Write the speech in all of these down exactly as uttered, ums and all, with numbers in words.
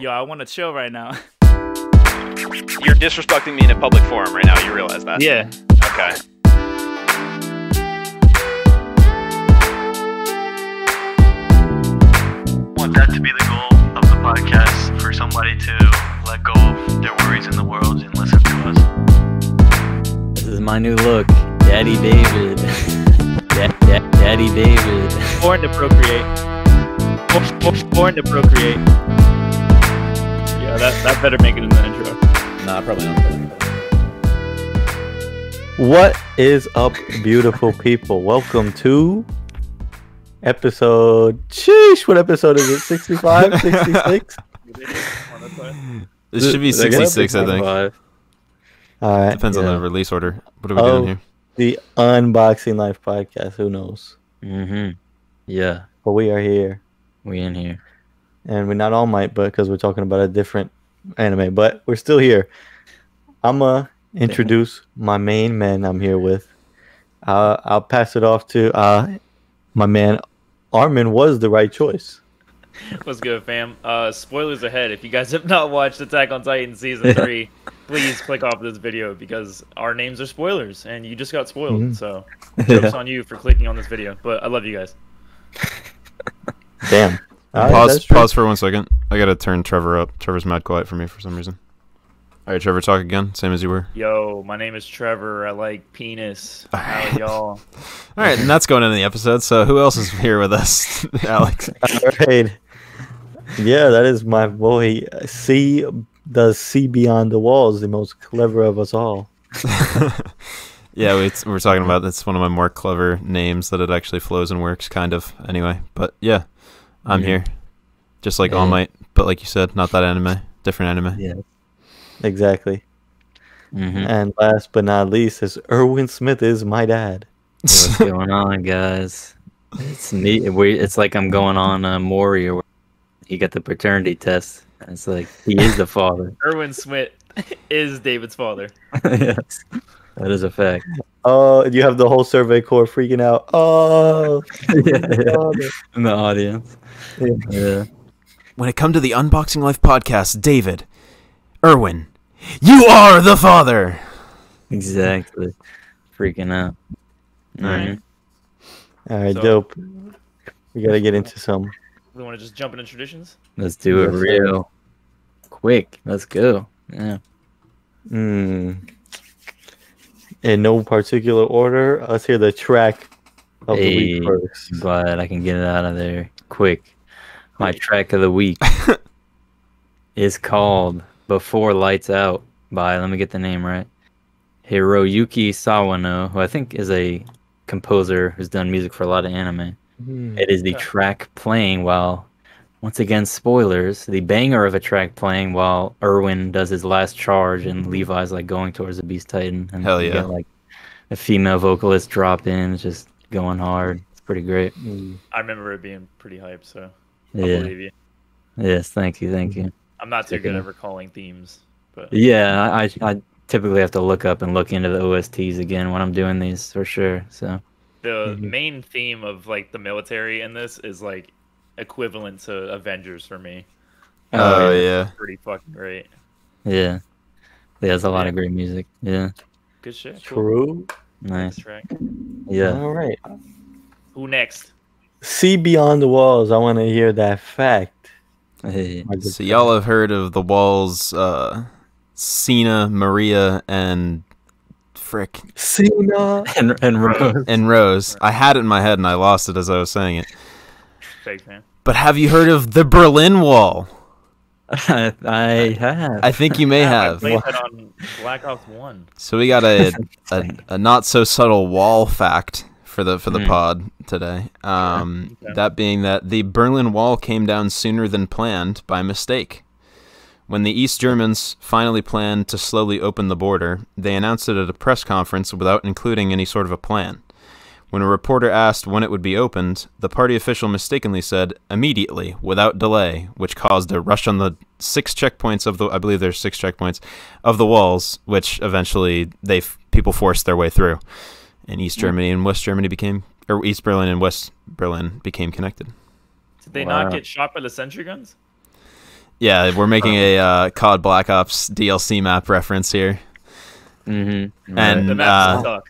Yo, I want to chill right now. You're disrespecting me in a public forum right now, you realize that? Yeah. Okay. I want that to be the goal of the podcast, for somebody to let go of their worries in the world and listen to us. This is my new look, Daddy David. da da Daddy David. Born to procreate. Born to procreate. Yeah, that, that better make it in the intro. Nah, probably not. What is up, beautiful people? Welcome to episode... Sheesh, what episode is it? sixty-five? sixty-six? This should be sixty-six, I think. All right, depends yeah. on the release order. What are we oh, doing here? The Unboxing Life Podcast. Who knows? Mm-hmm. Yeah. But we are here. We in here, and we're not all might, but because we're talking about a different anime, but we're still here. I'ma introduce my main man I'm here with. Uh, I'll pass it off to uh, my man Armin. Was the right choice. What's good, fam? Uh, spoilers ahead. If you guys have not watched Attack on Titan season three, please click off this video because our names are spoilers, and you just got spoiled. Mm-hmm. So jokes yeah. on you for clicking on this video. But I love you guys. Damn. All pause right, pause for one second. I gotta turn Trevor up. Trevor's mad quiet for me for some reason. Alright, Trevor, talk again. Same as you were. Yo, my name is Trevor. I like penis. How y'all? Alright, and that's going into the episode, so who else is here with us? Alex. Alright. Yeah, that is my boy. C does see beyond the walls, the most clever of us all. Yeah, we, we're talking about that's one of my more clever names that it actually flows and works, kind of, anyway. But yeah. I'm yeah. here, just like yeah. All Might, but like you said, not that anime, different anime. Yeah, exactly. Mm-hmm. And last but not least is Erwin Smith is my dad. What's going on, guys? It's neat. It's like I'm going on uh, Maury, or he got the paternity test. It's like he is the father. Erwin Smith is David's father. Yes, that is a fact. Oh, you have the whole Survey Corps freaking out. Oh, yeah, yeah. In the audience. Yeah. Yeah. When it comes to the Unboxing Life podcast, David, Erwin, you are the father. Exactly. Freaking out. All right. All right, so, dope. We got to get into some. We want to just jump into traditions? Let's do it real quick. Let's go. Yeah. Hmm. In no particular order, let's hear the track of hey, the week first. But I can get it out of there quick. My track of the week is called Before Lights Out by, let me get the name right, Hiroyuki Sawano, who I think is a composer who's done music for a lot of anime. Mm-hmm. It is the track playing while, once again, spoilers, the banger of a track playing while Erwin does his last charge and Levi's like going towards the Beast Titan. And hell yeah. Get, like a female vocalist drop in, just going hard. It's pretty great. I remember it being pretty hype, so yeah. I believe you. Yes, thank you, thank you. I'm not too good at recalling themes. But yeah, I, I typically have to look up and look into the O S Ts again when I'm doing these for sure. So the mm-hmm. main theme of like the military in this is like equivalent to Avengers for me. Oh, oh yeah. yeah. Pretty fucking great. Yeah. There's a lot yeah. of great music. Yeah. Good shit. True. Cool. Nice. Track. Yeah. All right. Who next? See Beyond the Walls. I want to hear that fact. Hey. So y'all have heard of the Walls, uh, Cena, Maria, and frick. Cena and, and Rose. And Rose. I had it in my head and I lost it as I was saying it. Fake, man. But have you heard of the Berlin Wall? I, I have. I think you may yeah, have. I played that on Black Ops one. So we got a, a a not so subtle wall fact for the for the mm. pod today. Um, yeah. That being that the Berlin Wall came down sooner than planned by mistake. When the East Germans finally planned to slowly open the border, they announced it at a press conference without including any sort of a plan. When a reporter asked when it would be opened, the party official mistakenly said, immediately, without delay, which caused a rush on the six checkpoints of the, I believe there's six checkpoints, of the walls, which eventually they people forced their way through. And East Germany and West Germany became, or East Berlin and West Berlin became connected. Did they wow. not get shot by the sentry guns? Yeah, we're making a uh, C O D Black Ops D L C map reference here. Mm-hmm. Right. And the map uh,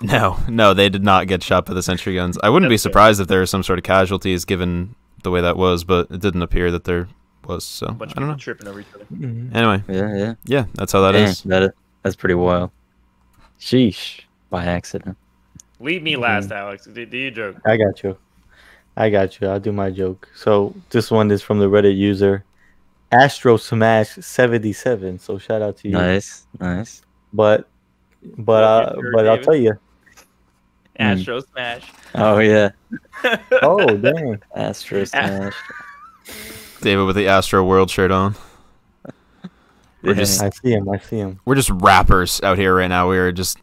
no, no, they did not get shot by the sentry guns. I wouldn't That's be surprised fair. if there were some sort of casualties given the way that was, but it didn't appear that there was. So a bunch I don't of know. Tripping over each other. Mm-hmm. Anyway, yeah, yeah, yeah. That's how that Damn, is. That is. That's pretty wild. Sheesh, by accident. Leave me last, mm-hmm. Alex. Do, do you joke? I got you. I got you. I'll do my joke. So this one is from the Reddit user Astro Smash seventy-seven. So shout out to you. Nice, nice. But, but, uh, sure, but David? I'll tell you. Astro mm. Smash. Oh yeah. Oh dang. Astro Smash. David with the Astro World shirt on. We're yeah. just. I see him. I see him. We're just rappers out here right now. We're just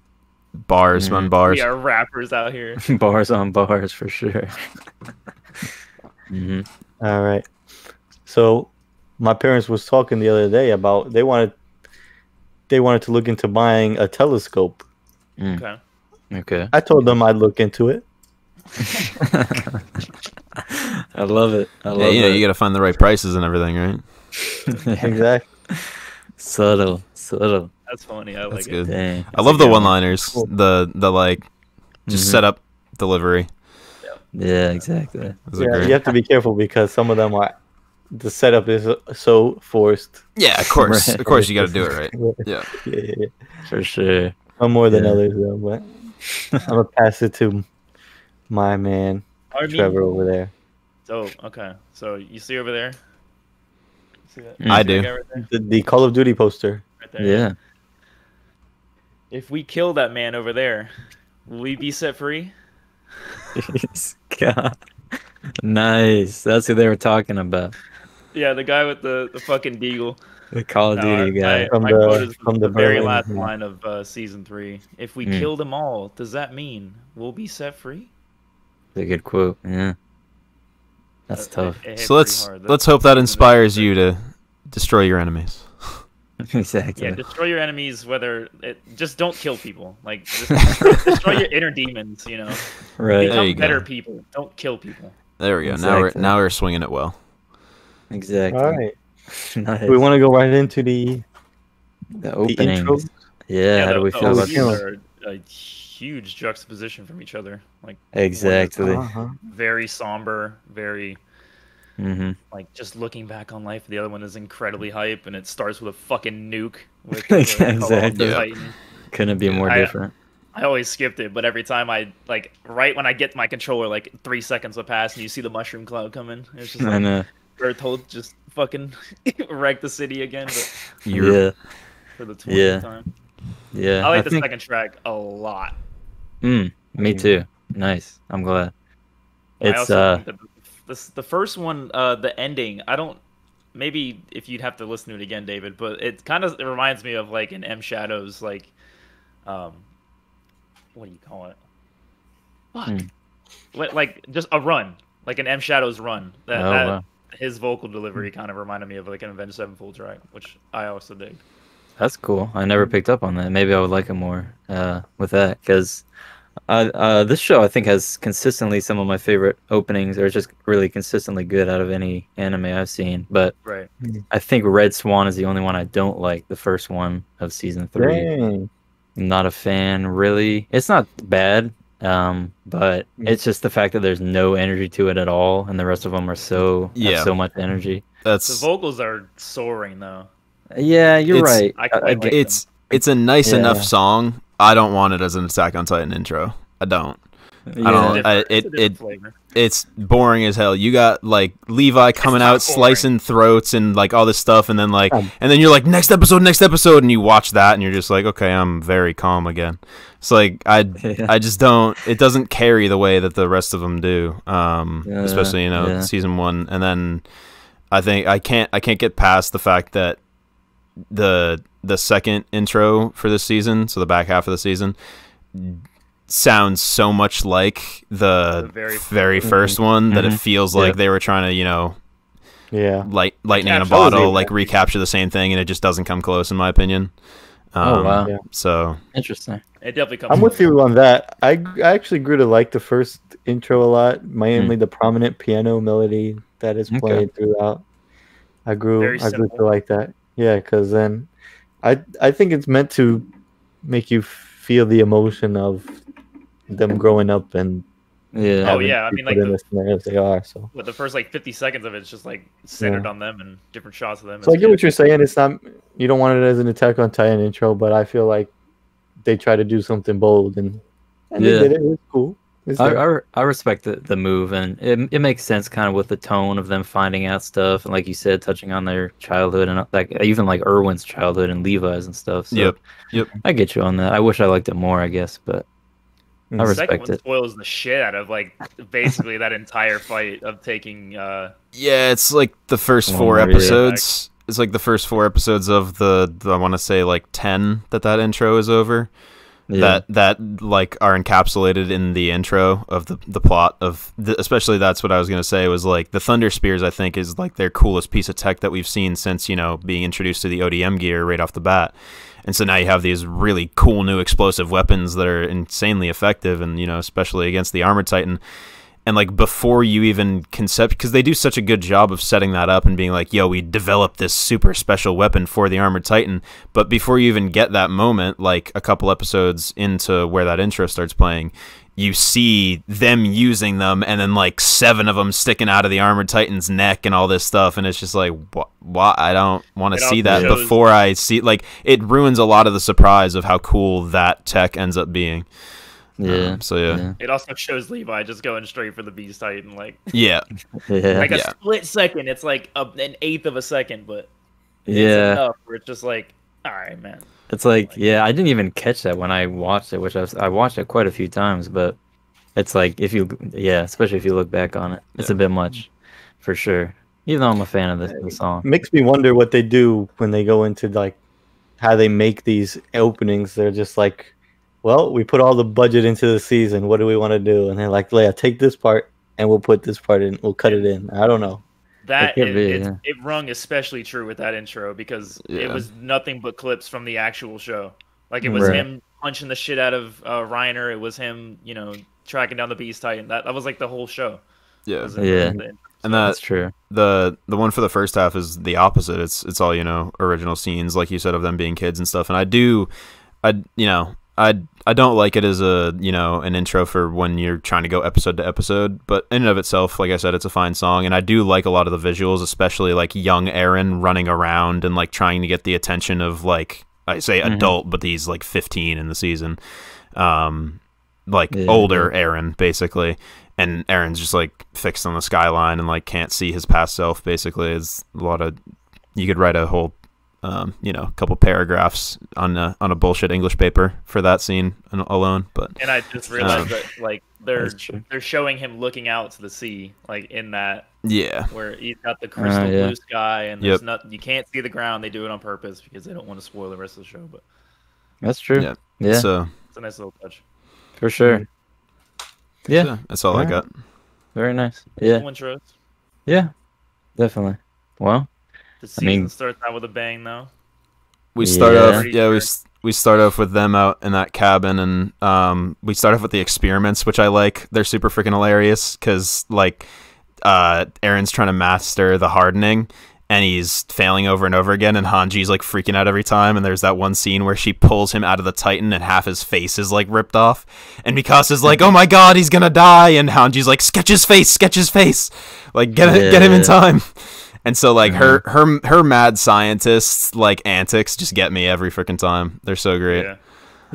bars mm. on bars. We are rappers out here. Bars on bars for sure. Mm-hmm. All right. So my parents was talking the other day about they wanted they wanted to look into buying a telescope. Mm. Okay. Okay. I told them I'd look into it. I love it. I love yeah, you know, it. You got to find the right prices and everything, right? Exactly. Subtle, subtle. That's funny. I like That's it. Dang. I love the one-liners. Cool. The the like just mm-hmm. set up delivery. Yeah, exactly. Yeah, you have to be careful because some of them are the setup is so forced. Yeah, of course, right. of course, you got to do it right. Yeah, yeah, yeah. for sure. Some more than yeah. others, though. But I'm gonna pass it to my man R B. Trevor over there. So okay, so you see over there? See that? I see do. Right the, the Call of Duty poster. Right there. Yeah. If we kill that man over there, will we be set free? God. Nice. That's who they were talking about. Yeah, the guy with the, the fucking deagle. The Call of Duty no, guy. I, from my quote is from the, the very Berlin. last line of uh, season three. If we mm. kill them all, does that mean we'll be set free? That's a good quote. Yeah. That's that, tough. It, it so let's let's hope that inspires you to destroy your enemies. Exactly. Yeah, destroy your enemies. Whether it, just don't kill people. Like just destroy, destroy your inner demons. You know, right? Become there you better go. people. Don't kill people. There we go. Exactly. Now we're now we're swinging it well. Exactly. All right. Nice. We want to go right into the the opening. Yeah, yeah. How do we feel about that? A huge juxtaposition from each other. Like exactly. Uh-huh. Very somber. Very. Mm-hmm. Like just looking back on life, the other one is incredibly hype, and it starts with a fucking nuke. With exactly. Yeah. Couldn't be more I, different. I always skipped it, but every time I like, right when I get my controller, like three seconds will pass, and you see the mushroom cloud coming. It's just like, I know. Berthold just fucking wrecked the city again. But yeah. For the twentieth yeah. time. Yeah. I like I the think... second track a lot. Mm, me too. Nice. I'm glad. It's uh. The first one, uh, the ending, I don't, maybe if you'd have to listen to it again, David, but it kind of it reminds me of like an M Shadows, like, um, what do you call it? Fuck. Hmm. Like just a run, like an M Shadows run. That, oh, that wow. His vocal delivery kind of reminded me of like an Avenged Sevenfold track, which I also dig. That's cool. I never picked up on that. Maybe I would like it more uh, with that because... Uh, uh, this show, I think, has consistently some of my favorite openings. They're just really consistently good out of any anime I've seen. But right. I think Red Swan is the only one I don't like, the first one of season three. Dang. I'm not a fan, really. It's not bad, um, but it's just the fact that there's no energy to it at all, and the rest of them are so yeah. have so much energy. That's the vocals are soaring, though. Yeah, you're it's, right. I, I, I like it's them. It's a nice yeah. enough song. I don't want it as an Attack on Titan intro. I don't. Yeah. I don't. I, it it flavor. It's boring as hell. You got like Levi coming out boring. slicing throats and like all this stuff, and then like um, and then you're like next episode, next episode, and you watch that, and you're just like, okay, I'm very calm again. It's like I yeah. I just don't. It doesn't carry the way that the rest of them do. Um, yeah, especially you know yeah. season one, and then I think I can't I can't get past the fact that the the second intro for this season, so the back half of the season, sounds so much like the, the very, very first mm-hmm. one that mm-hmm. it feels like yeah. they were trying to, you know, yeah, light lightning in a bottle, like recapture the same thing, and it just doesn't come close, in my opinion. Um, oh wow! So interesting. It definitely comes. I'm with you on that. I, I actually grew to like the first intro a lot, mainly mm. the prominent piano melody that is played okay. throughout. I grew Very I simple. grew to like that. Yeah, because then I I think it's meant to make you feel the emotion of them growing up and yeah. Oh yeah, I mean like the, the they are. So with the first like fifty seconds of it's just like centered yeah. on them and different shots of them. So I get what you're saying. It's not. You don't want it as an Attack on Titan intro, but I feel like they try to do something bold, and, and yeah. they did it. It was cool. It's I, I, I respect the, the move, and it, it makes sense kind of with the tone of them finding out stuff, and like you said, touching on their childhood, and like even like Irwin's childhood and Levi's and stuff. So yep, yep. I get you on that. I wish I liked it more, I guess, but I the respect second one it. Spoils the shit out of like basically that entire fight of taking. Uh, yeah, it's like the first four episodes. Back. It's like the first four episodes of the, the I want to say like ten that that intro is over. Yeah. That that like are encapsulated in the intro of the the plot of the, especially that's what I was gonna say was like the Thunder Spears I think is like their coolest piece of tech that we've seen since you know being introduced to the O D M gear right off the bat, and so now you have these really cool new explosive weapons that are insanely effective and you know especially against the Armored Titan. And like before you even concept, because they do such a good job of setting that up and being like, yo, we developed this super special weapon for the Armored Titan. But before you even get that moment, like a couple episodes into where that intro starts playing, you see them using them and then like seven of them sticking out of the Armored Titan's neck and all this stuff. And it's just like, wh why? I don't want to see that before I see, like it ruins a lot of the surprise of how cool that tech ends up being. Yeah. Um, so yeah. yeah, it also shows Levi just going straight for the Beast Titan, like yeah, yeah. like a yeah. split second. It's like a, an eighth of a second, but yeah, it's enough where it's just like, all right, man. It's like, like yeah, I didn't even catch that when I watched it, which I, was, I watched it quite a few times, but it's like if you yeah, especially if you look back on it, it's yeah. a bit much, for sure. Even though I'm a fan of this the song, it makes me wonder what they do when they go into like how they make these openings. They're just like. Well, we put all the budget into the season. What do we want to do? And they're like, Leia, take this part, and we'll put this part in. We'll cut it in. I don't know. That it, be, it, yeah. it rung especially true with that intro because yeah. it was nothing but clips from the actual show. Like, it was right. him punching the shit out of uh, Reiner. It was him, you know, tracking down the Beast Titan. That, that was, like, the whole show. Yeah. Yeah. And that, that's true. The the one for the first half is the opposite. It's, it's all, you know, original scenes, like you said, of them being kids and stuff. And I do, I you know... I I don't like it as a you know an intro for when you're trying to go episode to episode, but in and of itself, like I said, it's a fine song, and I do like a lot of the visuals, especially like young Eren running around and like trying to get the attention of like I say mm-hmm. adult, but he's like fifteen in the season, um, like yeah. older Eren basically, and Eren's just like fixed on the skyline and like can't see his past self. Basically, it's a lot of you could write a whole. Um, you know, a couple paragraphs on a, on a bullshit English paper for that scene alone. But and I just realized um, that like they're they're showing him looking out to the sea, like in that yeah, where he's got the crystal uh, yeah. blue sky and there's yep. not you can't see the ground. They do it on purpose because they don't want to spoil the rest of the show. But that's true. Yeah, yeah. So it's a nice little touch for sure. Yeah, so, that's all, all I got. Right. Very nice. Yeah. Intros. Yeah, definitely. Well. The season I mean, starts out with a bang, though. We start yeah. off, yeah, we we start off with them out in that cabin, and um, we start off with the experiments, which I like. They're super freaking hilarious because, like, uh, Eren's trying to master the hardening, and he's failing over and over again, and Hanji's like freaking out every time. And there's that one scene where she pulls him out of the Titan, and half his face is like ripped off. And Mikasa's like, "Oh my god, he's gonna die!" And Hanji's like, "Sketch his face, sketch his face, like get yeah. get him in time." And so, like, mm-hmm. her her her mad scientists, like, antics just get me every freaking time. They're so great. Yeah,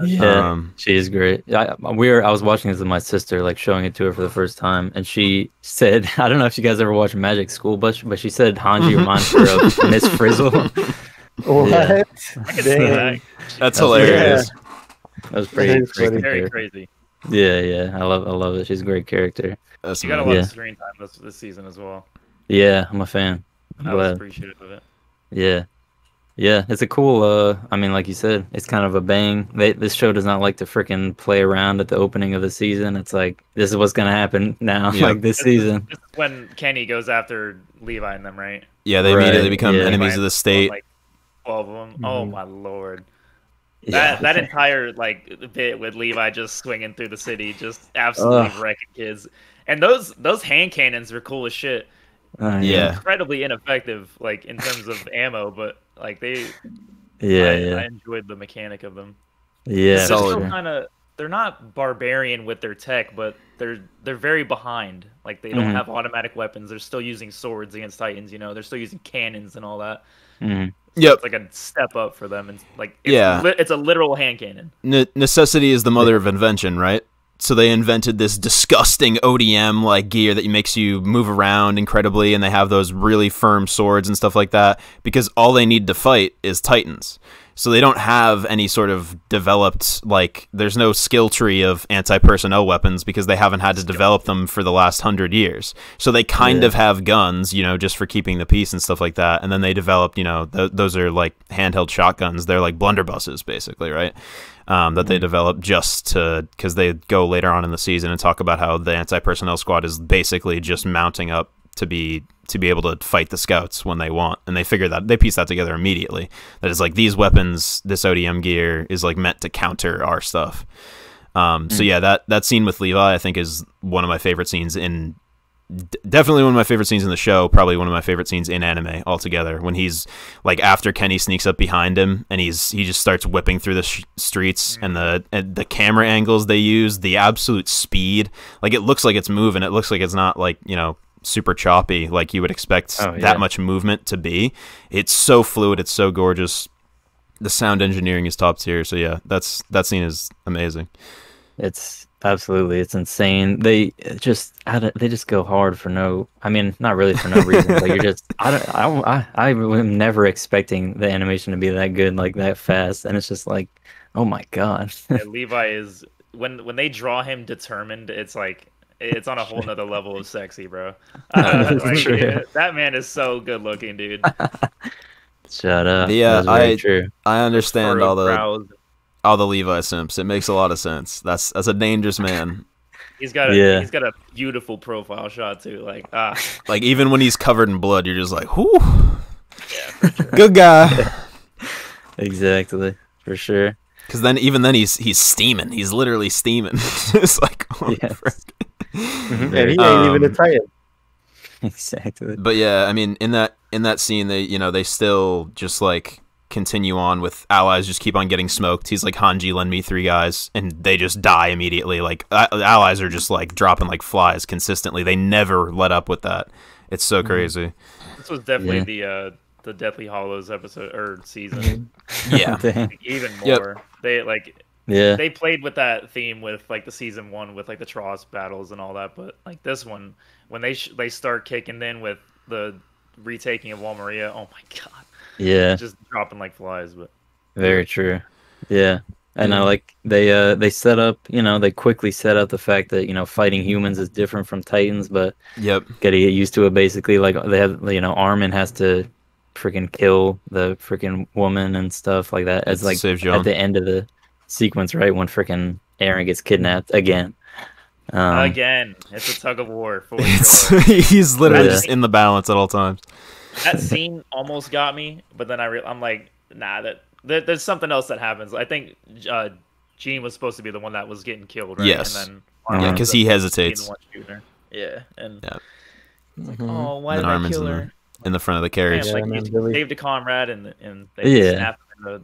yeah. Um, she is great. I, we were, I was watching this with my sister, like, showing it to her for the first time. And she said, I don't know if you guys ever watched Magic School Bus, but she said Hanji mm-hmm. reminds her of Miss Frizzle. What? Yeah. That's, That's hilarious. Yeah. That was pretty crazy. Very crazy. Yeah, yeah. I love, I love it. She's a great character. That's you got a lot yeah. of screen time this, this season as well. Yeah, I'm a fan. I was appreciative of it. Yeah. Yeah, it's a cool, uh, I mean, like you said, it's kind of a bang. They, this show does not like to frickin' play around at the opening of the season. It's like, this is what's going to happen now, yeah. like this, this season. This is when Kenny goes after Levi and them, right? Yeah, they right. immediately become yeah. enemies Levi of the state. Like twelve of them. Mm-hmm. Oh, my Lord. That yeah. that entire like bit with Levi just swinging through the city, just absolutely Ugh. wrecking kids. And those those hand cannons were cool as shit. Uh, yeah, incredibly ineffective, like in terms of ammo, but like they, yeah I, yeah, I enjoyed the mechanic of them. Yeah, they're still kind of they're not barbarian with their tech, but they're they're very behind. Like they don't mm-hmm. have automatic weapons. They're still using swords against Titans. You know, they're still using cannons and all that. Mm-hmm. So yep. It's like a step up for them, and like it's, yeah, li it's a literal hand cannon. Ne necessity is the mother of invention, right? So they invented this disgusting O D M like gear that makes you move around incredibly, and they have those really firm swords and stuff like that because all they need to fight is Titans. So they don't have any sort of developed like there's no skill tree of anti-personnel weapons because they haven't had to develop them for the last hundred years. So they kind yeah. of have guns, you know, just for keeping the peace and stuff like that. And then they developed, you know, th those are like handheld shotguns. They're like blunderbusses basically, right? Um, that they develop just to, because they go later on in the season and talk about how the anti-personnel squad is basically just mounting up to be to be able to fight the scouts when they want, and they figure that they piece that together immediately. That is like these weapons, this O D M gear is like meant to counter our stuff. Um, mm. So yeah, that that scene with Levi, I think, is one of my favorite scenes in. Definitely one of my favorite scenes in the show, probably one of my favorite scenes in anime altogether, when he's like after Kenny sneaks up behind him and he's he just starts whipping through the sh streets and the and the camera angles they use, the absolute speed, like it looks like it's moving, it looks like it's not like, you know, super choppy like you would expect oh, yeah. that much movement to be. It's so fluid, it's so gorgeous. The sound engineering is top tier, so yeah, that's that scene is amazing. It's absolutely, it's insane. They just, I don't, they just go hard for no. I mean, not really for no reason. Like you're just, I don't, I, don't, I, I am never expecting the animation to be that good, like that fast, and it's just like, oh my god. Yeah, Levi is when when they draw him determined, it's like it's on a whole nother level of sexy, bro. Uh, like, yeah, that man is so good looking, dude. Shut up. Yeah, I true. I understand all the. Browse. All the Levi simps. It makes a lot of sense. That's that's a dangerous man. He's got a yeah. he's got a beautiful profile shot too. Like ah, like even when he's covered in blood, you're just like, whoo, yeah, sure. Good guy. Exactly, for sure. Because then even then he's he's steaming. He's literally steaming. It's like, oh, yes. mm-hmm. And he ain't um, even a Titan. Exactly. But yeah, I mean, in that in that scene, they you know they still just like. continue on with allies just keep on getting smoked. He's like, Hanji, lend me three guys, and they just die immediately. Like uh, allies are just like dropping like flies consistently. They never let up with that. It's so crazy. This was definitely yeah. the uh the Deathly Hallows episode or season. Yeah, like, even more. Yep. They like yeah they played with that theme with like the season one with like the Tross battles and all that, but like this one when they sh they start kicking in with the retaking of Wall Maria. Oh my god. Yeah, just dropping like flies, but very true. Yeah, and mm-hmm. I like they uh they set up, you know, they quickly set up the fact that, you know, fighting humans is different from Titans, but yep, gotta get used to it. Basically, like they have, you know, Armin has to freaking kill the freaking woman and stuff like that. It's like at the end of the sequence, right when freaking Eren gets kidnapped again. Um, again, it's a tug of war for sure. He's literally yeah. just in the balance at all times. That scene almost got me, but then I re I'm like, nah, that, that there's something else that happens. I think uh, Gene was supposed to be the one that was getting killed, right? Yes. And then yeah, because he hesitates. Yeah. And yeah. Like, oh, why did I kill her? In the front of the carriage. Yeah, like, yeah, you saved a comrade, and and they yeah. snapped in the,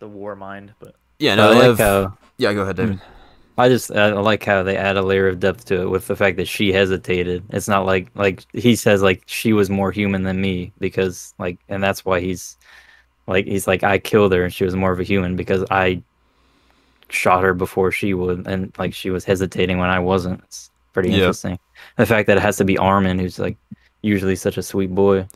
the war mind. But yeah, no, I like have... how... Yeah, go ahead, David. I just I like how they add a layer of depth to it with the fact that she hesitated. It's not like like he says like she was more human than me because like, and that's why he's like he's like I killed her and she was more of a human because I shot her before she would, and like she was hesitating when I wasn't. It's pretty yeah. interesting. The fact that it has to be Armin, who's like usually such a sweet boy.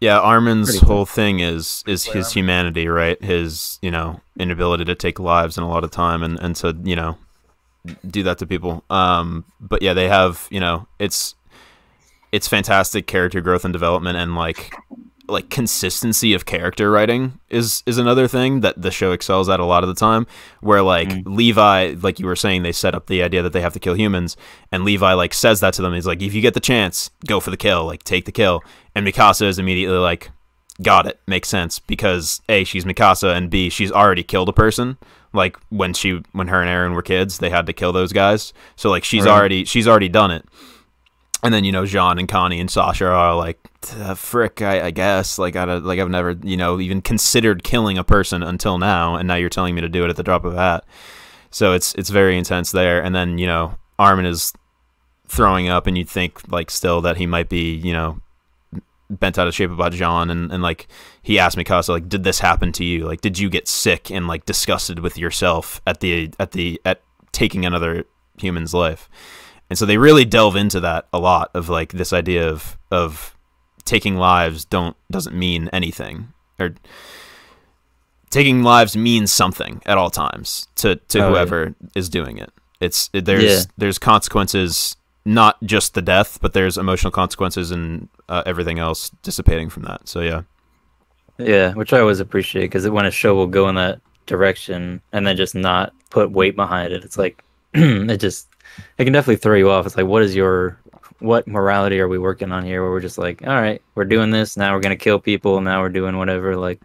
Yeah, Armin's Pretty whole cool. thing is is yeah. his humanity, right? His, you know, inability to take lives in a lot of time and and to, you know, do that to people. Um but yeah, they have, you know, it's it's fantastic character growth and development, and like like consistency of character writing is is another thing that the show excels at a lot of the time, where like mm-hmm. Levi, like you were saying, they set up the idea that they have to kill humans, and Levi like says that to them. He's like, if you get the chance, go for the kill, like take the kill. And Mikasa is immediately like, got it, makes sense, because A, she's Mikasa, and B, she's already killed a person. like when she when her and Eren were kids, they had to kill those guys. So like she's right. already she's already done it. And then, you know, Jean and Connie and Sasha are like, frick, I, I guess. Like, I, like, I've never, you know, even considered killing a person until now. And now you're telling me to do it at the drop of a hat. So it's it's very intense there. And then, you know, Armin is throwing up and you'd think, like, still that he might be, you know, bent out of shape about Jean. And, and like, he asked Mikasa, like, did this happen to you? Like, did you get sick and, like, disgusted with yourself at the at the at taking another human's life? And so they really delve into that a lot of like this idea of of taking lives don't doesn't mean anything, or taking lives means something at all times to to oh, whoever yeah. is doing it. It's it, there's yeah. there's consequences, not just the death, but there's emotional consequences and uh, everything else dissipating from that. So yeah, yeah, which I always appreciate, because when a show will go in that direction and then just not put weight behind it, it's like it just. It can definitely throw you off. It's like, what is your, what morality are we working on here? Where we're just like, all right, we're doing this. Now we're going to kill people. Now we're doing whatever. Like,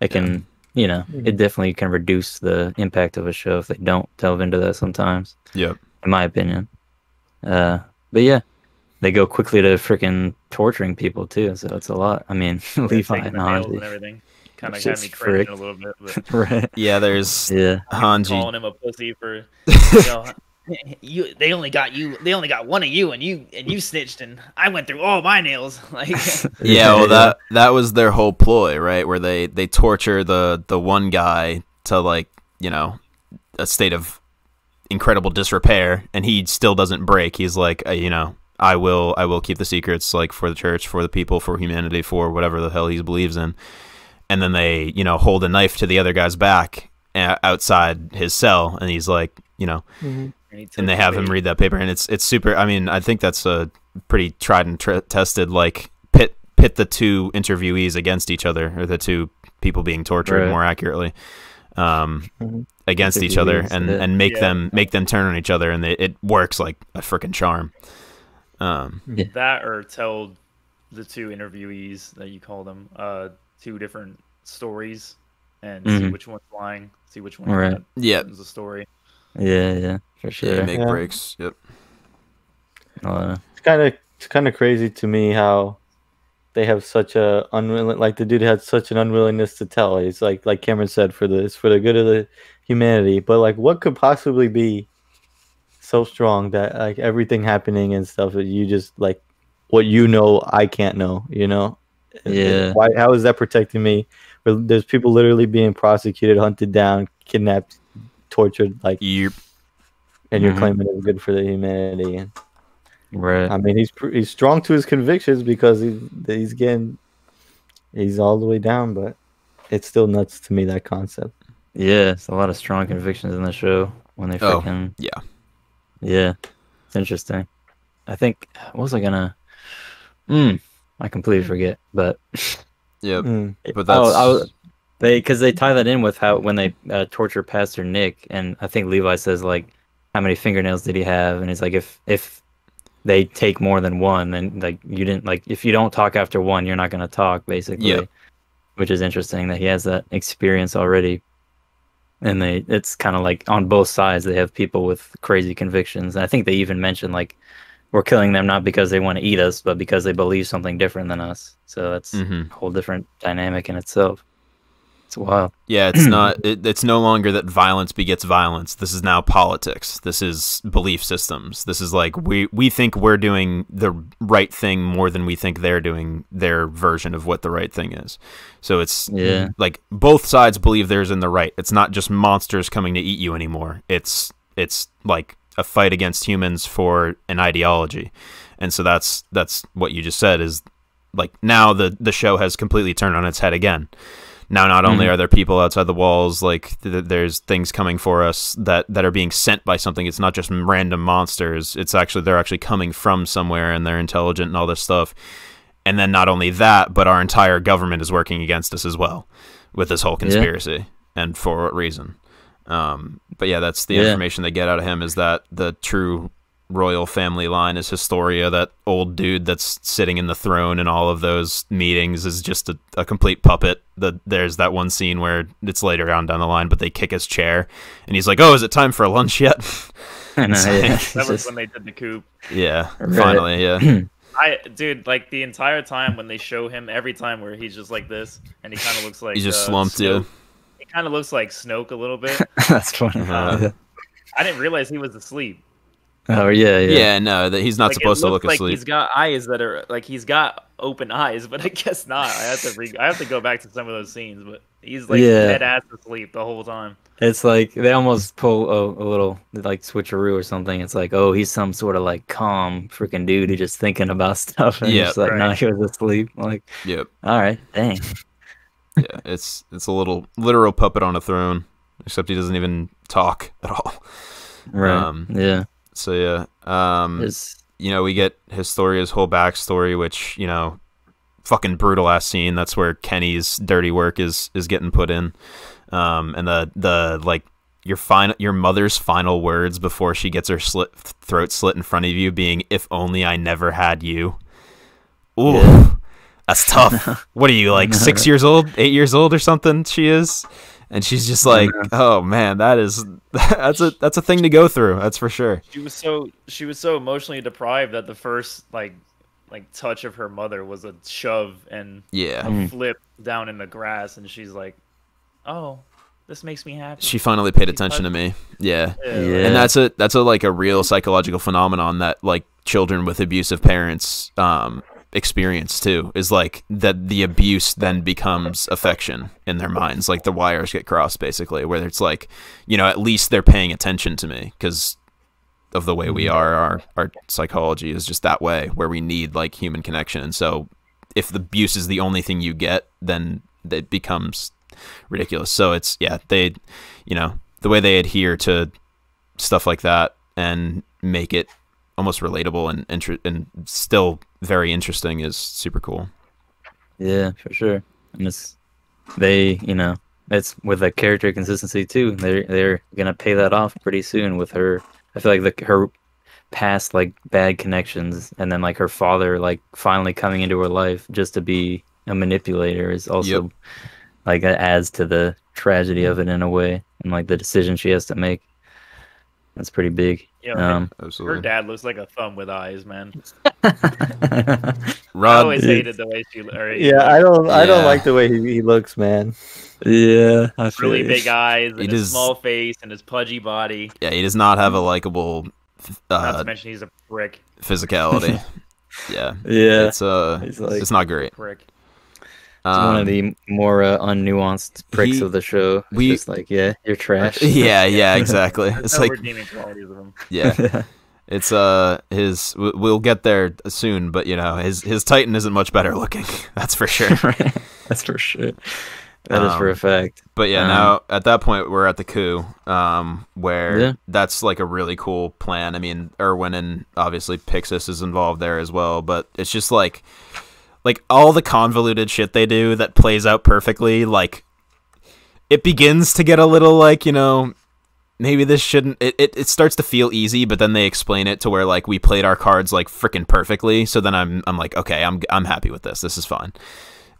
it can, yeah. you know, it definitely can reduce the impact of a show if they don't delve into that sometimes. Yeah. In my opinion. Uh, but yeah, they go quickly to freaking torturing people too. So it's a lot. I mean, Levi and Hanji. And everything. Kind of got me cringing a little bit. But... right. Yeah, there's yeah. Hanji. Calling him a pussy for, you know, you they only got you they only got one of you and you and you snitched and I went through all my nails like yeah, well that that was their whole ploy, right, where they they torture the the one guy to like, you know, a state of incredible disrepair, and he still doesn't break. He's like, you know, I will I will keep the secrets, like, for the church, for the people, for humanity, for whatever the hell he believes in. And then they, you know, hold a knife to the other guy's back outside his cell, and he's like, you know, mm-hmm. and they have him read that paper, and it's it's super. I mean, I think that's a pretty tried and tr tested, like, pit pit the two interviewees against each other, or the two people being tortured, right. more accurately, um, against each other, and and make yeah. them make them turn on each other, and they, it works like a freaking charm. Um, yeah. That, or tell the two interviewees that you call them uh, two different stories, and mm-hmm. see which one's lying, see which one right. yeah is the story. Yeah, yeah, for sure. Yeah, make yeah. breaks. Yep. Uh, it's kind of it's kind of crazy to me how they have such a unwilling, like the dude had such an unwillingness to tell. It's like like Cameron said, for the it's for the good of the humanity. But like, what could possibly be so strong that like everything happening and stuff that you just like what you know I can't know, you know? Yeah. Why? How is that protecting me? There's people literally being prosecuted, hunted down, kidnapped, tortured, like, yep. and you're mm-hmm. claiming it's good for the humanity. And, right. I mean, he's he's strong to his convictions because he's he's getting he's all the way down, but it's still nuts to me, that concept. Yeah, it's a lot of strong convictions in the show when they oh, freaking yeah, yeah. It's interesting. I think what was I gonna? Mm, I completely forget, but yeah, mm. but that's. Oh, I was, They, because they tie that in with how when they uh, torture Pastor Nick, and I think Levi says like, "How many fingernails did he have?" And he's like, "If if they take more than one, then like you didn't like if you don't talk after one, you're not gonna talk basically." Yep. Which is interesting that he has that experience already, and they it's kind of like on both sides they have people with crazy convictions, and I think they even mention like we're killing them not because they want to eat us, but because they believe something different than us. So that's mm-hmm. a whole different dynamic in itself. Wow. Yeah, it's not. It, it's no longer that violence begets violence. This is now politics. This is belief systems. This is like we we think we're doing the right thing more than we think they're doing their version of what the right thing is. So it's yeah. like both sides believe theirs in the right. It's not just monsters coming to eat you anymore. It's it's like a fight against humans for an ideology, and so that's that's what you just said is like now the the show has completely turned on its head again. Now, not only are there people outside the walls, like th there's things coming for us that, that are being sent by something. It's not just random monsters. It's actually, they're actually coming from somewhere, and they're intelligent and all this stuff. And then not only that, but our entire government is working against us as well with this whole conspiracy. Yeah. And for what reason? Um, but yeah, that's the yeah. information they get out of him, is that the true royal family line is Historia. That old dude that's sitting in the throne in all of those meetings is just a, a complete puppet. The, there's that one scene where it's later on down the line, but they kick his chair, and he's like, oh, is it time for lunch yet? I know, yeah. Like, that was when they did the coup. Yeah, finally, yeah. I Dude, like, the entire time when they show him, every time where he's just like this, and he kind of looks like... He's just uh, slumped, Snoke. Yeah. He kind of looks like Snoke a little bit. That's funny. Uh, yeah. I didn't realize he was asleep. Oh, yeah, yeah. Yeah, no, that he's not like, supposed to look like asleep. He's got eyes that are... Like, he's got open eyes, but I guess not. I have to re I have to go back to some of those scenes, but he's, like, yeah. dead-ass asleep the whole time. It's like, they almost pull a, a little, like, switcheroo or something. It's like, oh, he's some sort of, like, calm freaking dude who's just thinking about stuff. And yeah, it's like, right. no, he was asleep. Like, yep. All right, dang. Yeah, it's, it's a little literal puppet on a throne, except he doesn't even talk at all. Right, um, yeah. So, yeah, um, you know, we get Historia's whole backstory, which, you know, fucking brutal ass scene. That's where Kenny's dirty work is, is getting put in. Um, and the, the, like your final, your mother's final words before she gets her slit, throat slit in front of you being, if only I never had you. Ooh, yeah. That's tough. What are you, like six years old, eight years old or something? She is. And she's just like, oh man, that is that's a that's a thing to go through. That's for sure. She was so she was so emotionally deprived that the first like like touch of her mother was a shove and yeah. a flip down in the grass, and she's like, oh, this makes me happy. She finally paid attention to me. Yeah. yeah. And that's a that's a like a real psychological phenomenon that like children with abusive parents um experience too, is like that the abuse then becomes affection in their minds, like the wires get crossed basically, where it's like, you know, at least they're paying attention to me, because of the way we are, our our psychology is just that way, where we need like human connection. And so if the abuse is the only thing you get, then it becomes ridiculous. So it's, yeah, they, you know, the way they adhere to stuff like that and make it almost relatable and inter and still very interesting is super cool. Yeah, for sure. And it's, they, you know, it's with a character consistency too. They're, they're going to pay that off pretty soon with her. I feel like the, her past like bad connections, and then like her father, like finally coming into her life just to be a manipulator is also yep. like adds to the tragedy of it in a way. And like the decision she has to make. That's pretty big. Yeah, um, her dad looks like a thumb with eyes, man. Rob, I always hated the way she. Or he, yeah, I don't. Yeah. I don't like the way he, he looks, man. Yeah, really big eyes, and his small face, and his pudgy body. Yeah, he does not have a likable. Uh, not to mention, he's a prick. Physicality. yeah. Yeah. It's uh. Like, it's not great. Prick. It's um, one of the more uh, unnuanced pricks he, of the show. It's we just like, yeah, you're trash. Yeah, yeah, exactly. It's like redeeming qualities of him. Yeah, it's uh, his. We'll get there soon, but you know, his his Titan isn't much better looking. That's for sure. That's for sure. That um, is for a fact. But yeah, um, now at that point we're at the coup, um, where yeah. that's like a really cool plan. I mean, Erwin and obviously Pyxis is involved there as well, but it's just like. Like, all the convoluted shit they do that plays out perfectly, like, it begins to get a little, like, you know, maybe this shouldn't... It, it, it starts to feel easy, but then they explain it to where, like, we played our cards, like, freaking perfectly, so then I'm I'm like, okay, I'm I'm happy with this. This is fine.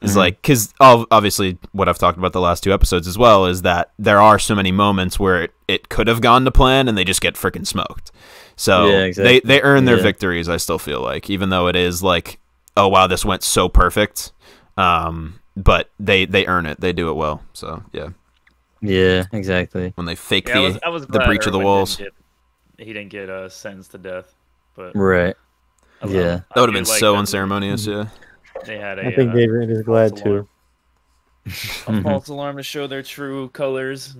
It's mm-hmm. like, because, obviously, what I've talked about the last two episodes as well is that there are so many moments where it, it could have gone to plan, and they just get freaking smoked. So, yeah, exactly. they, they earn their yeah. victories, I still feel like, even though it is, like... oh wow, this went so perfect, um, but they they earn it. They do it well. So yeah, yeah, exactly. When they fake yeah, the I was, I was the breach of the walls, didn't get, he didn't get uh, sentenced to death. But right, I yeah, love, that would have been like so them. unceremonious. Yeah, they had. A, I think uh, David is glad too. A false alarm to show their true colors.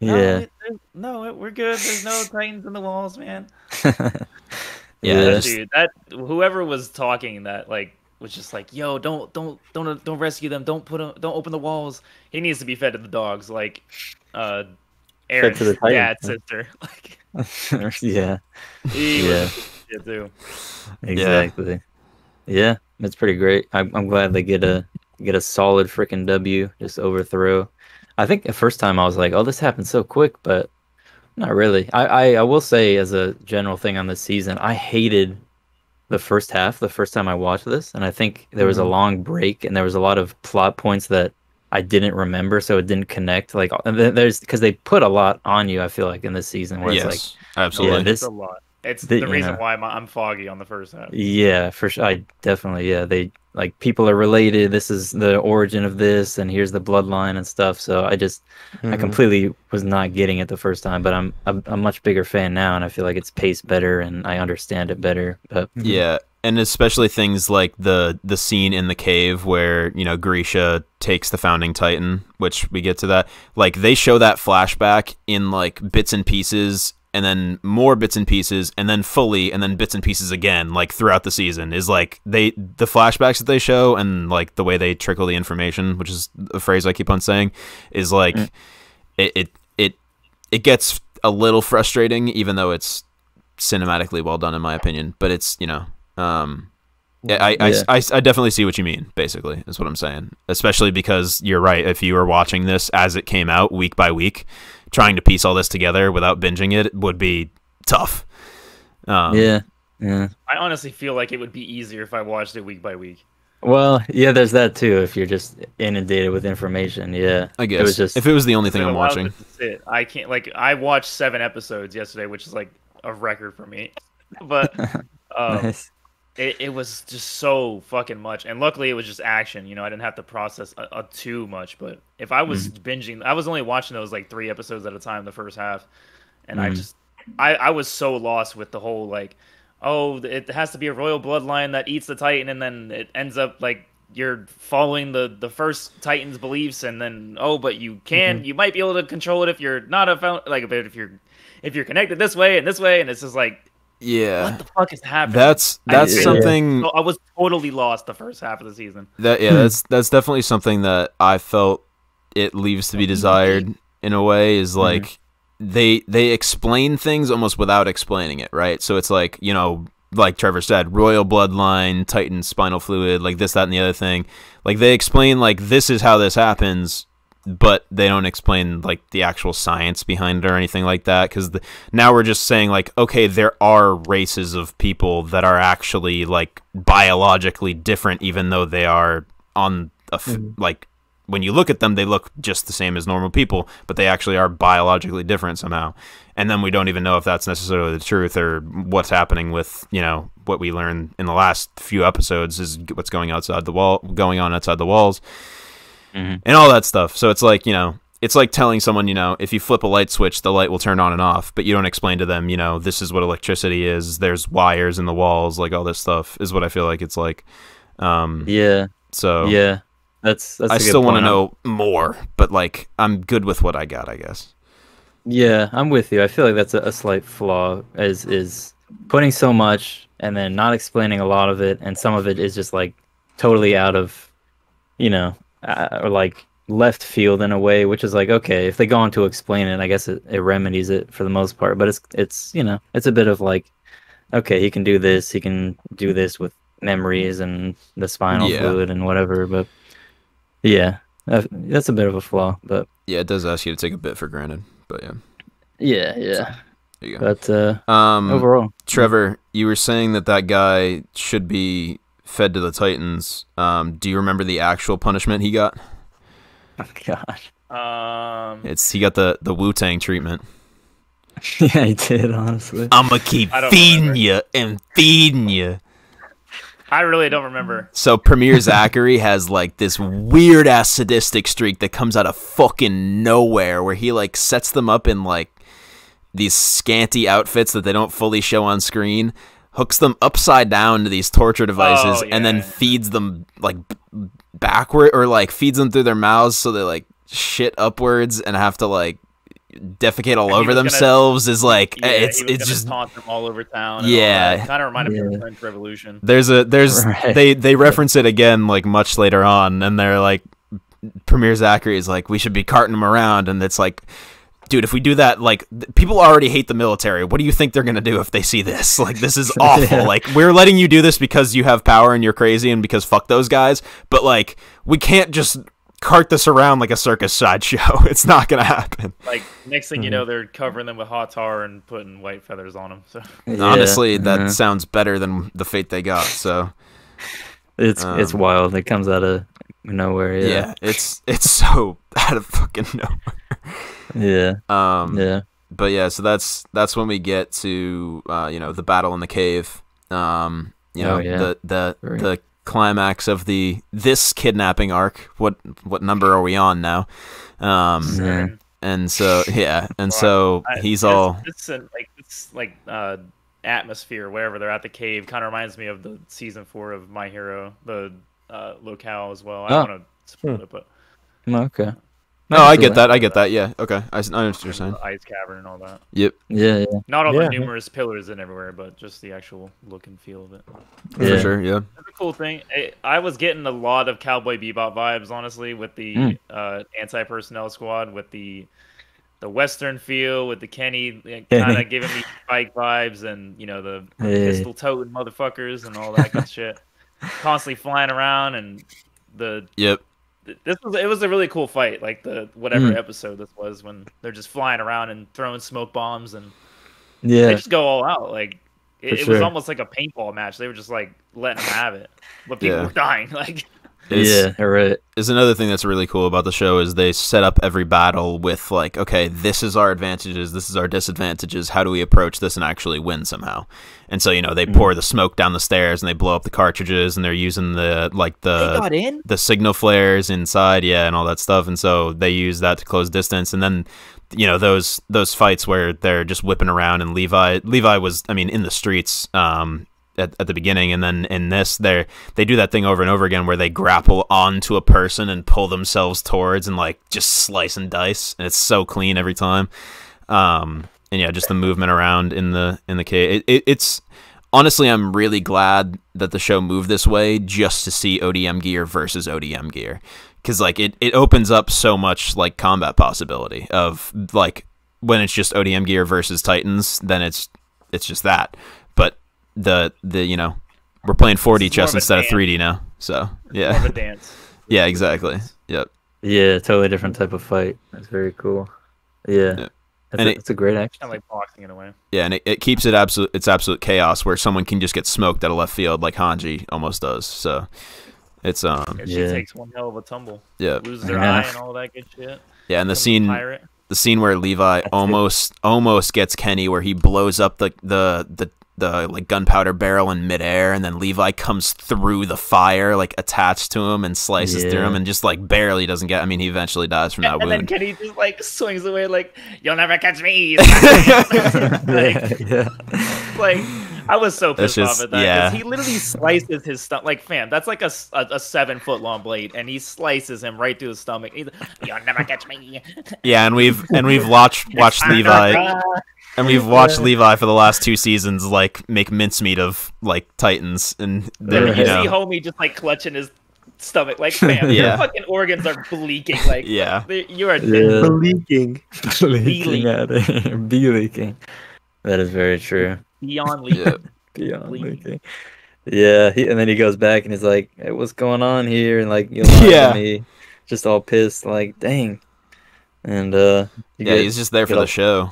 Yeah. No, no, we're good. There's no Titans in the walls, man. Yeah, yeah, dude, that whoever was talking that like was just like, yo, don't don't don't don't rescue them, don't put them, don't open the walls. He needs to be fed to the dogs, like uh, Aaron's dad, sister. Like, yeah, he yeah, was too. Exactly. Yeah, that's yeah, pretty great. I'm I'm glad they get a get a solid freaking W, just overthrow. I think the first time I was like, oh, this happened so quick, but Not really. I, I, I will say, as a general thing on this season, I hated the first half, the first time I watched this, and I think there was mm-hmm. a long break, and there was a lot of plot points that I didn't remember, so it didn't connect. Like, and there's because they put a lot on you, I feel like, in this season, where yes, it's like, absolutely, yeah, this, it's a lot. It's the, the reason know, why I'm, I'm foggy on the first half. Yeah, for sure. I definitely, yeah, they like people are related. This is the origin of this, and here's the bloodline and stuff. So I just, mm-hmm. I completely was not getting it the first time, but I'm, I'm a much bigger fan now, and I feel like it's paced better, and I understand it better. But yeah. And especially things like the the scene in the cave where, you know, Grisha takes the Founding Titan, which we get to that. Like, they show that flashback in, like, bits and pieces, and then more bits and pieces, and then fully, and then bits and pieces again, like, throughout the season. Is, like, they the flashbacks that they show and, like, the way they trickle the information, which is a phrase I keep on saying, is, like, mm. it, it, it, it gets a little frustrating, even though it's cinematically well done, in my opinion. But it's, you know... Um, I, yeah. I, I, I definitely see what you mean, basically, is what I'm saying. Especially because you're right, if you were watching this as it came out week by week, trying to piece all this together without binging it would be tough. Um, yeah, yeah. I honestly feel like it would be easier if I watched it week by week. Well, yeah, there's that too, if you're just inundated with information, yeah. I guess, it was just, if it was the only thing I'm watching. It. I can't, like, I watched seven episodes yesterday, which is, like, a record for me. But, um... nice. It, it was just so fucking much, and luckily it was just action. You know, I didn't have to process a, a too much. But if I was mm. binging, I was only watching those like three episodes at a time, the first half, and mm. I just, I, I was so lost with the whole like, oh, it has to be a royal bloodline that eats the Titan, and then it ends up like you're following the the first Titan's beliefs, and then oh, but you can, mm-hmm. you might be able to control it if you're not a like, but if you're if you're connected this way and this way, and it's just like. Yeah, what the fuck is happening? That's that's I, something. Yeah. I was totally lost the first half of the season. That yeah, that's that's definitely something that I felt it leaves to be desired in a way. Is like mm-hmm. they they explain things almost without explaining it, right? So it's like, you know, like Trevor said, royal bloodline, Titan spinal fluid, like this, that, and the other thing. Like they explain like this is how this happens. But they don't explain like the actual science behind it or anything like that, because now we're just saying like, okay, there are races of people that are actually like biologically different, even though they are on a f mm-hmm. like when you look at them, they look just the same as normal people, but they actually are biologically different somehow. And then we don't even know if that's necessarily the truth or what's happening with, you know, what we learned in the last few episodes is what's going outside the wall, going on outside the walls. Mm-hmm. And all that stuff. So it's like, you know, it's like telling someone, you know, if you flip a light switch, the light will turn on and off, but you don't explain to them, you know, this is what electricity is. There's wires in the walls, like all this stuff is what I feel like it's like. Um, yeah. So yeah, that's, that's I still want to know more, but like, I'm good with what I got, I guess. Yeah, I'm with you. I feel like that's a, a slight flaw is, is putting so much and then not explaining a lot of it. And some of it is just like totally out of, you know, Uh, or like left field in a way, which is like, okay, if they go on to explain it, I guess it, it remedies it for the most part. But it's it's you know, it's a bit of like, okay, he can do this, he can do this with memories and the spinal yeah. fluid and whatever. But yeah, that's a bit of a flaw. But yeah, it does ask you to take a bit for granted. But yeah, yeah, yeah. So, there you go. But uh, um, overall, Trevor, you were saying that that guy should be fed to the Titans. Um do you remember the actual punishment he got? Oh god, um it's he got the the Wu-Tang treatment. Yeah, he did. Honestly, I'm gonna keep feeding you and feeding you. I really don't remember. So Premier Zachary has like this weird ass sadistic streak that comes out of fucking nowhere, where he like sets them up in like these scanty outfits that they don't fully show on screen, hooks them upside down to these torture devices, oh, yeah. and then feeds them like backward, or like feeds them through their mouths so they like shit upwards and have to like defecate all and over themselves. Gonna, is like yeah, it's it's just taunt them all over town. Yeah, kind of reminded yeah. me of the French Revolution. There's a there's right. they they reference it again like much later on, and they're like Premier Zachary is like, we should be carting them around, and it's like, dude, if we do that, like, people already hate the military. What do you think they're going to do if they see this? Like, this is awful. Yeah. Like, we're letting you do this because you have power and you're crazy and because fuck those guys. But, like, we can't just cart this around like a circus sideshow. It's not going to happen. Like, next thing mm-hmm. you know, they're covering them with hot tar and putting white feathers on them. So. Yeah. Honestly, that yeah. sounds better than the fate they got. So it's um, it's wild. It comes out of nowhere. Yeah, yeah it's it's so out of fucking nowhere. Yeah. Um. Yeah. But yeah, so that's that's when we get to uh, you know, the battle in the cave. Um. You know, oh, yeah. the the Very the. climax of the this kidnapping arc. What what number are we on now? Um sure. And so yeah, and so I, he's there's, all it's like it's like uh atmosphere wherever they're at the cave kind of reminds me of the season four of My Hero, the uh locale as well. I don't oh. want to spoil hmm. it, but okay. No, I get that. I get that. Yeah. Okay. I, I understand what you're saying. The ice cavern and all that. Yep. Yeah. yeah. Not all yeah. the numerous pillars and everywhere, but just the actual look and feel of it. For yeah. sure. Yeah. That's a cool thing. I, I was getting a lot of Cowboy Bebop vibes, honestly, with the mm. uh, anti-personnel squad, with the the Western feel, with the Kenny kind of giving me Spike vibes, and you know the hey. pistol-toting motherfuckers and all that good shit, constantly flying around and the yep. This was it was a really cool fight, like the whatever mm. episode this was when they're just flying around and throwing smoke bombs and yeah, they just go all out. Like it, it sure. was almost like a paintball match. They were just like letting them have it, but people yeah. were dying. Like it's, yeah, right. Is another thing that's really cool about the show is they set up every battle with like, okay, this is our advantages, this is our disadvantages. How do we approach this and actually win somehow? And so you know they mm. pour the smoke down the stairs and they blow up the cartridges and they're using the like the they got in? the signal flares inside, yeah, and all that stuff. And so they use that to close distance. And then you know those those fights where they're just whipping around and Levi Levi was I mean in the streets. Um, At, at the beginning, and then in this they they do that thing over and over again where they grapple onto a person and pull themselves towards and like just slice and dice, and it's so clean every time. Um and yeah, just the movement around in the in the cave, it, it, it's honestly, I'm really glad that the show moved this way just to see O D M gear versus O D M gear, because like it it opens up so much like combat possibility of like when it's just O D M gear versus Titans, then it's it's just that. But the the you know we're playing four D chess instead of three D now, so yeah, more of a dance. Yeah, exactly. Yep. Yeah, totally different type of fight. That's very cool. Yeah, yeah. That's, and a, it, that's a great action. Kind of like boxing in a way. Yeah, and it, it keeps it absolute. It's absolute chaos where someone can just get smoked out of left field like Hanji almost does. So it's um. Yeah, she yeah. takes one hell of a tumble. Yeah, loses her yeah. eye and all that good shit. Yeah, and the scene. Pirate. The scene where Levi that's almost it. almost gets Kenny, where he blows up the the the. the like gunpowder barrel in midair, and then Levi comes through the fire like attached to him and slices yeah. through him and just like barely doesn't get, I mean he eventually dies from that and wound. And then Kenny just like swings away like, you'll never catch me. like, yeah. like I was so pissed just, off at that yeah. he literally slices his stomach. Like fam, that's like a, a, a seven foot long blade, and he slices him right through the stomach. He's like, you'll never catch me. Yeah, and we've and we've watched watched Levi And we've watched yeah. Levi for the last two seasons, like make mincemeat of like Titans, and they're you, you know, see homie just like clutching his stomach, like man, yeah. your fucking organs are bleaking, like yeah, you are yeah. bleaking, bleaking, bleaking. bleaking. That is very true. Beyond leaking, yeah. beyond leaking. Yeah, he, and then he goes back and he's like, hey, "What's going on here?" And like, you know, yeah, me, just all pissed, like, dang. And uh, yeah, get, he's just there for the show.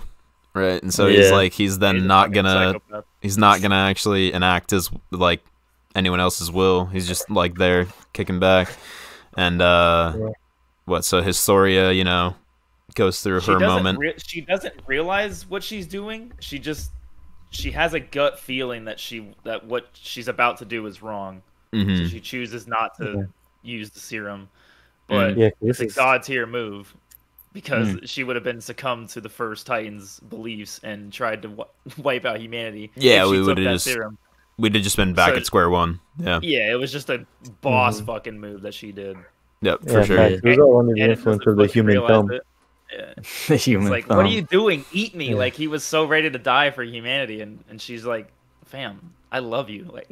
Right, and so yeah. he's like, he's then he's not gonna, psychopath. he's not gonna actually enact his, like, anyone else's will. He's just, like, there, kicking back. And, uh, yeah. what, so his Soria, you know, goes through she her moment. She doesn't realize what she's doing. She just, she has a gut feeling that she, that what she's about to do is wrong. Mm-hmm. So she chooses not to yeah. use the serum. But yeah, it's a god-tier move. Because mm. she would have been succumbed to the first Titan's beliefs and tried to w wipe out humanity. Yeah, we would have just serum. we'd have just been back so, at square one. Yeah, yeah, it was just a boss mm -hmm. fucking move that she did. Yep, yeah, for sure. It was all under the influence of the human film. Yeah. the human it's like, thumb. What are you doing? Eat me! Yeah. Like he was so ready to die for humanity, and and she's like, "Fam, I love you." Like.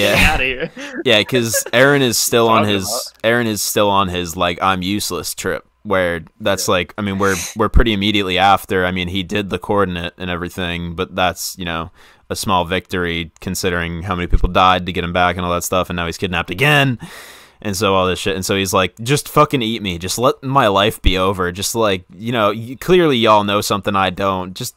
Yeah. Get out of here. Yeah, because Eren is still on his about. Eren is still on his like I'm useless trip. Where that's yeah. like, I mean, we're we're pretty immediately after. I mean, he did the coordinate and everything, but that's, you know, a small victory considering how many people died to get him back and all that stuff. And now he's kidnapped again. and so all this shit. And so he's like, just fucking eat me. Just let my life be over. Just like, you know, you, clearly y'all know something I don't. Just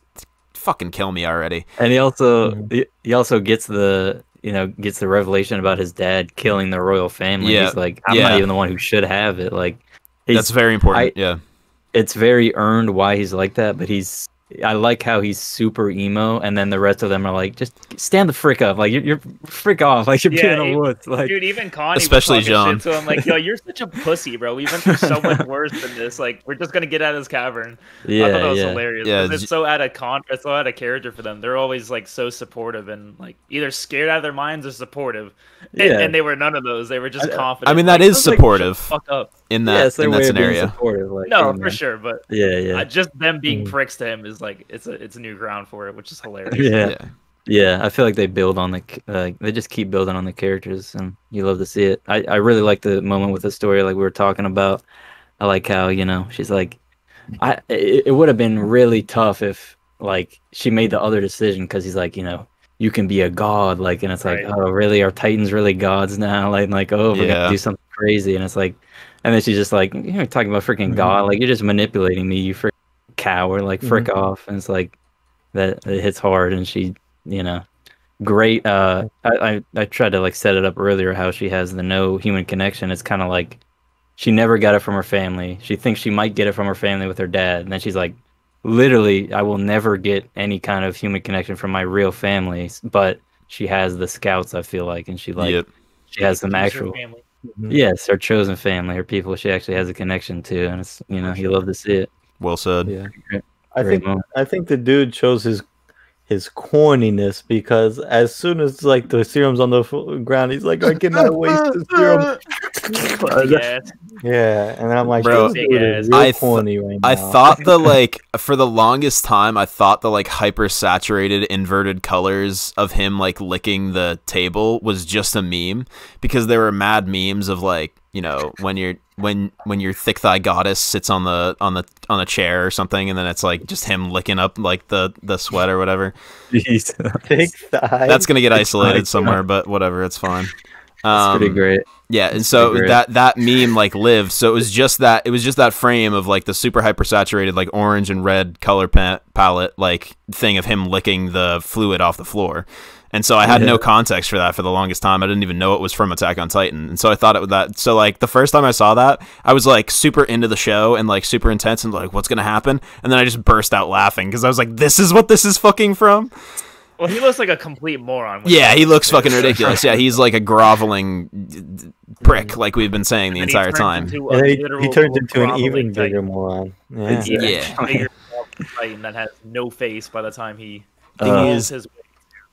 fucking kill me already. And he also mm-hmm. he, he also gets the, you know, gets the revelation about his dad killing the royal family. Yeah. He's like, I'm yeah. not even the one who should have it. Like, that's very important. I, yeah. It's very earned why he's like that, but he's, I like how he's super emo, and then the rest of them are like, just stand the frick up, like you're, you're frick off, like you're yeah, being a woods, like dude. Even Connie, especially John, so I'm like, yo, you're such a pussy, bro. We went through so much worse than this. Like, we're just gonna get out of this cavern. Yeah, I thought that was yeah. hilarious. Yeah, it's so out of contrast, so out of character for them. They're always like so supportive and like either scared out of their minds or supportive. And, yeah. and they were none of those. They were just I, confident. I mean, that like, is supportive. Like, fuck up. In that, yeah, it's in that scenario. Like, no, hey, for sure, but yeah, yeah. Uh, just them being mm. pricks to him is like, it's a it's a new ground for it, which is hilarious. Yeah, yeah. yeah I feel like they build on the, uh, they just keep building on the characters, and you love to see it. I, I really like the moment with the story, like we were talking about. I like how, you know, she's like, I it, it would have been really tough if like she made the other decision, because he's like, you know, you can be a god, like, and it's right. like, oh, really? Are Titans really gods now? Like, like oh, we're yeah. gonna do something crazy, and it's like. And then she's just like, you're talking about freaking God. Like, you're just manipulating me, you freaking coward. Like, frick mm-hmm. off. And it's like, that it hits hard. And she, you know, great. Uh, I, I, I tried to, like, set it up earlier how she has the no human connection. It's kind of like she never got it from her family. She thinks she might get it from her family with her dad. And then she's like, literally, I will never get any kind of human connection from my real family. But she has the scouts, I feel like. And she, like, yep. she has some actual family. Mm-hmm. Yes, her chosen family, her people she actually has a connection to, and it's, you know, you love to see it. Well said. Yeah. Great, I think moment. I think the dude chose his his corniness, because as soon as like the serum's on the ground, he's like, I cannot waste the serum. yeah. yeah, and then I'm like, bro, dude, I th corny right I now. thought the like for the longest time, I thought the like hyper saturated inverted colors of him like licking the table was just a meme, because there were mad memes of like, you know, when you're when when your thick thigh goddess sits on the on the on a chair or something, and then it's like just him licking up like the the sweat or whatever. Jeez, thick thigh. That's gonna get isolated somewhere, but whatever, it's fine. Um, that's pretty great. Yeah, and so that that meme like lived. So it was just that it was just that frame of like the super hypersaturated like orange and red color pa palette like thing of him licking the fluid off the floor. And so I had yeah. no context for that for the longest time. I didn't even know it was from Attack on Titan. And so I thought it was that. So like the first time I saw that, I was like super into the show and like super intense and like, what's going to happen? And then I just burst out laughing, because I was like, this is what this is fucking from. Well, he looks like a complete moron. Yeah, he looks fucking ridiculous. Yeah, he's like a groveling prick, like we've been saying the entire time. He turned into an even bigger moron. Yeah. Yeah. Titan that has no face by the time he is his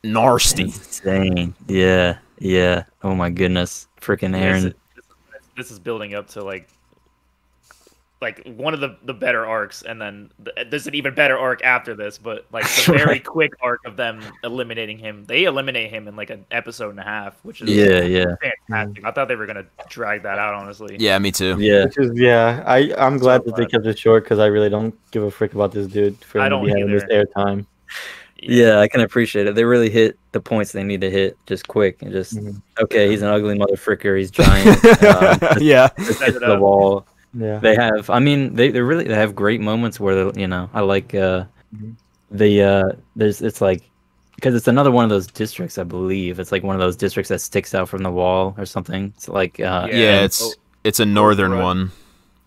nasty. Insane. Yeah, yeah. Oh my goodness, freaking Eren. This is, this is building up to like, like one of the the better arcs, and then the, there's an even better arc after this. But like the very quick arc of them eliminating him, they eliminate him in like an episode and a half, which is yeah, yeah, fantastic. I thought they were gonna drag that out, honestly. Yeah, me too. Yeah, which is, yeah. I I'm glad so that glad. they kept it short, because I really don't give a frick about this dude for I don't be having this airtime. Yeah, I can appreciate it. They really hit the points they need to hit just quick, and just mm-hmm. okay, he's an ugly motherfricker, he's giant. um, yeah, just hit the wall. Yeah, they have. I mean, they they really they have great moments where they, you know, I like uh, mm-hmm. the uh, there's it's like, because it's another one of those districts, I believe. It's like one of those districts that sticks out from the wall or something. It's like uh, yeah, yeah it's oh, it's a northern over, one.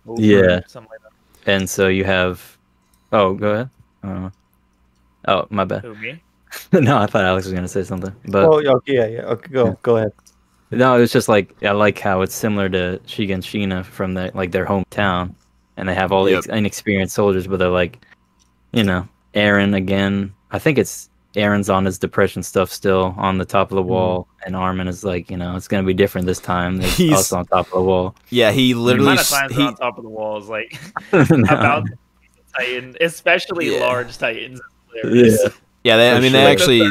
Over, yeah, something like that. And so you have. Oh, go ahead. I don't know. Oh, my bad. Who, me? No, I thought Alex was gonna say something. But oh, okay, yeah, yeah. Okay, go, yeah. go ahead. No, it was just like, I like how it's similar to Shiga and Sheena from the like their hometown, and they have all yep. these inexperienced soldiers, but they're like, you know, Eren again. I think it's Eren's on his depression stuff still on the top of the wall, mm. and Armin is like, you know, it's gonna be different this time. There's He's also on top of the wall. Yeah, he literally. The amount of times he... on top of the wall is like no. about Titan, especially yeah. large Titans. Yeah, yeah. They, I mean, they actually,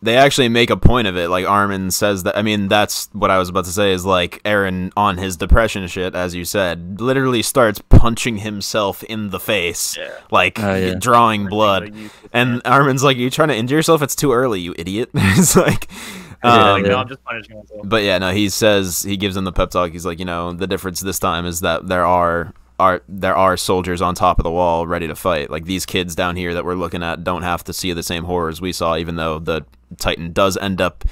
they actually make a point of it. Like Armin says that. I mean, that's what I was about to say. Is like Eren on his depression shit, as you said, literally starts punching himself in the face, yeah. like oh, yeah. drawing blood. And Armin's like, "Are you trying to injure yourself? It's too early, you idiot." It's like, Um, like, no, I'm just punishing myself. But yeah, no, he says, he gives him the pep talk. He's like, you know, the difference this time is that there are are there are soldiers on top of the wall ready to fight. Like, these kids down here that we're looking at don't have to see the same horrors we saw, even though the Titan does end up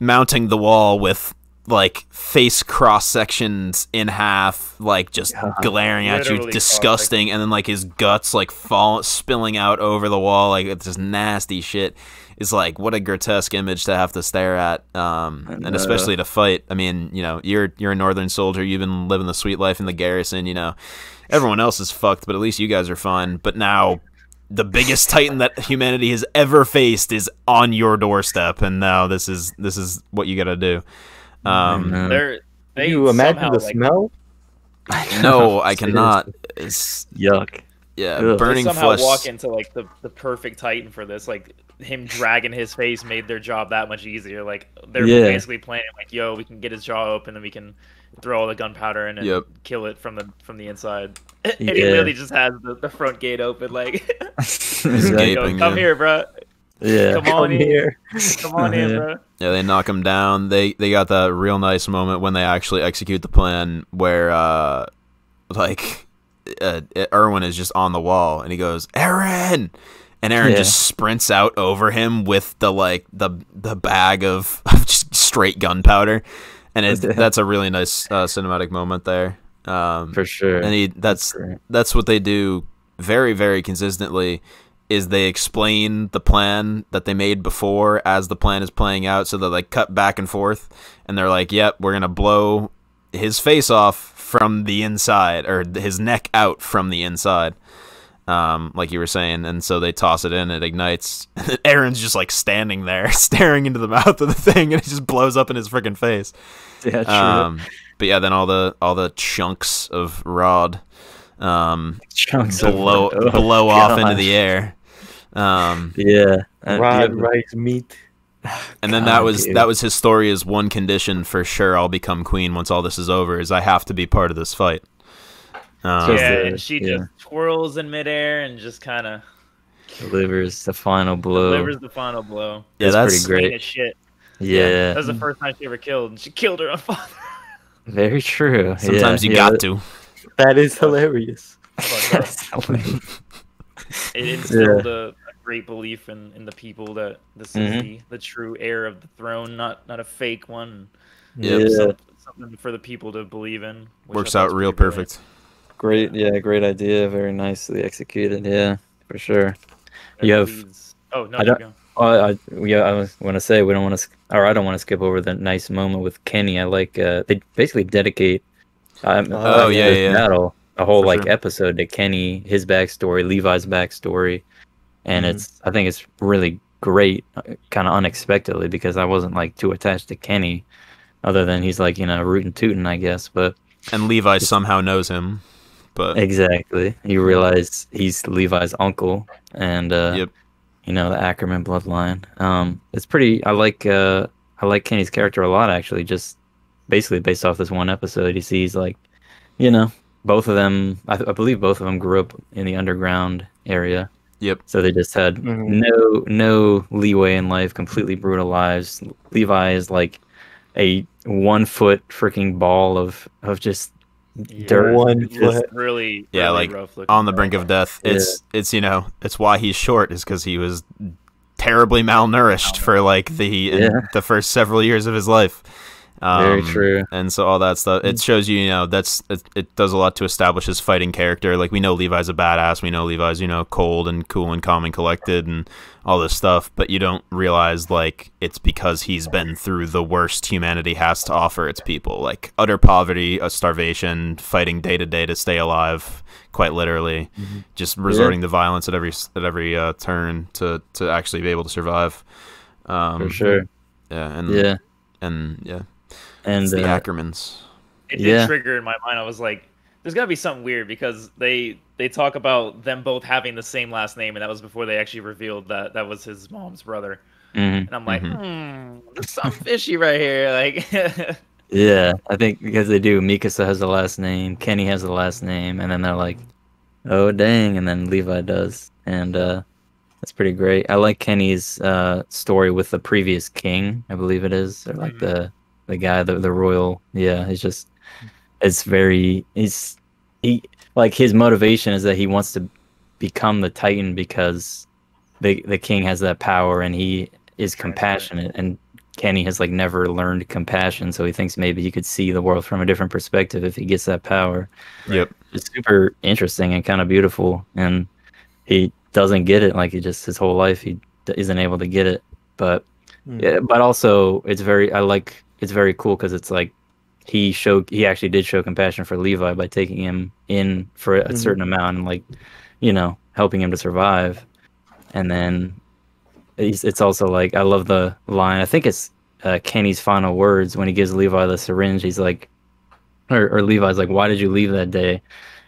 mounting the wall with, like, face cross-sections in half, like, just yeah, glaring at you, disgusting, and then, like, his guts, like, fall, spilling out over the wall, like, it's just nasty shit. It's like, what a grotesque image to have to stare at, um, and, and especially uh, to fight. I mean, you know, you're you're a northern soldier, you've been living the sweet life in the garrison, you know. Everyone else is fucked, but at least you guys are fine. But now, the biggest Titan that humanity has ever faced is on your doorstep, and now this is, this is what you gotta do. Um, Can you imagine somehow, the like, smell? No, I cannot. It's yuck. Yeah, ugh. Burning they somehow flesh. Walk into like the, the perfect Titan for this. Like, him dragging his face made their job that much easier. Like, they're yeah. basically planning like, yo, we can get his jaw open and we can throw all the gunpowder in and yep. kill it from the from the inside. Yeah. And he literally just has the, the front gate open. Like, like yo, come here, bro. Yeah, come on in here. Come on in, bro. Yeah, they knock him down. They they got that real nice moment when they actually execute the plan where, uh, like, uh, Erwin is just on the wall and he goes, Eren, and Eren yeah. just sprints out over him with the like the the bag of just straight gunpowder, and it, that's a really nice uh, cinematic moment there. Um, For sure. And he that's that's, that's what they do very very consistently. Is they explain the plan that they made before as the plan is playing out, so they like cut back and forth, and they're like, "Yep, we're gonna blow his face off from the inside, or his neck out from the inside," um, like you were saying. And so they toss it in, it ignites. And Eren's just like standing there, staring into the mouth of the thing, and it just blows up in his freaking face. Yeah, true. Um, but yeah, then all the all the chunks of rod um, chunks blow of blow oh, off into the air. Um, yeah, rod, rice, meat, and then God, that was dude. that was his story. Is one condition for sure? I'll become queen once all this is over. Is I have to be part of this fight. Um, yeah, and she yeah. just twirls in midair and just kind of delivers the final blow. Delivers the final blow. Yeah, that's, that's pretty great. Shit. Yeah. yeah, that was the first time she ever killed, and she killed her own father. Very true. Sometimes yeah, you yeah, got that, to. That is hilarious. That's hilarious. It instilled yeah. a, a great belief in, in the people that this mm-hmm. is the, the true heir of the throne, not not a fake one. Yeah, something, something for the people to believe in. Works out real perfect. Great, yeah. yeah, great idea. Very nicely executed. Yeah, for sure. That you have. Leads... Oh no, I don't. Go. I, I yeah, I want to say we don't want to, or I don't want to skip over the nice moment with Kenny. I like uh, they basically dedicate. Um, oh uh, yeah, yeah. Battle. A whole for like sure. episode to Kenny, his backstory, Levi's backstory, and mm-hmm. it's I think it's really great, kind of unexpectedly, because I wasn't like too attached to Kenny, other than he's like, you know, rootin' tootin', I guess. But and Levi somehow knows him, but exactly you realize he's Levi's uncle, and uh, yep. you know, the Ackerman bloodline. Um, it's pretty. I like uh, I like Kenny's character a lot, actually. Just basically based off this one episode, you see he's like, you know. Both of them, I, I believe, both of them grew up in the underground area. Yep. So they just had mm-hmm. no no leeway in life. Completely brutal lives. Levi is like a one foot freaking ball of of just yeah. dirt. One foot, really. Yeah, really like rough looking on the brink of death. It's yeah. it's you know it's why he's short is because he was terribly malnourished for like the yeah. the first several years of his life. Um, Very true. And so all that stuff, it shows you, you know, that's it, it does a lot to establish his fighting character. Like, we know Levi's a badass. We know Levi's, you know, cold and cool and calm and collected and all this stuff. But you don't realize, like, it's because he's been through the worst humanity has to offer its people. Like, utter poverty, uh, starvation, fighting day to day to stay alive, quite literally. Mm-hmm. Just resorting yeah. to violence at every at every uh, turn to, to actually be able to survive. Um, For sure. Yeah. And, yeah. And, yeah. And it's the uh, Ackermans. It did yeah. trigger in my mind. I was like, there's got to be something weird because they they talk about them both having the same last name, and that was before they actually revealed that that was his mom's brother. Mm-hmm. And I'm like, mm-hmm. hmm, there's something fishy right here. Like, yeah, I think because they do. Mikasa has the last name. Kenny has the last name. And then they're like, oh, dang. And then Levi does. And uh, That's pretty great. I like Kenny's uh, story with the previous king, I believe it is, or like mm-hmm. the the guy, the the royal. Yeah, it's just, it's very, he's he like his motivation is that he wants to become the Titan because the the king has that power and he is compassionate, and Kenny has like never learned compassion, so he thinks maybe he could see the world from a different perspective if he gets that power. Yep, it's super interesting and kind of beautiful, and he doesn't get it, like he just his whole life he d isn't able to get it, but mm. yeah, but also it's very I like it's very cool because it's like he showed he actually did show compassion for Levi by taking him in for a mm-hmm. certain amount and like, you know, helping him to survive. And then it's, it's also like, I love the line, I think it's uh, Kenny's final words when he gives Levi the syringe. He's like, or, or Levi's like, why did you leave that day?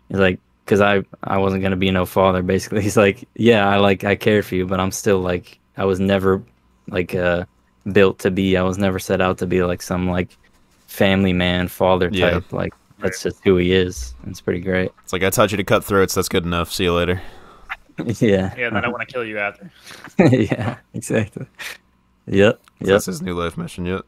He's like, because I, I wasn't going to be no father, basically. He's like, yeah, I like I cared for you, but I'm still like, I was never like uh, built to be, I was never set out to be like some like family man, father type. Yeah. Like, that's just who he is. It's pretty great. It's like, I taught you to cut throats, that's good enough. See you later. Yeah. Yeah, then I want to kill you after. Yeah, exactly. Yep. Yep. That's his new life mission. Yep.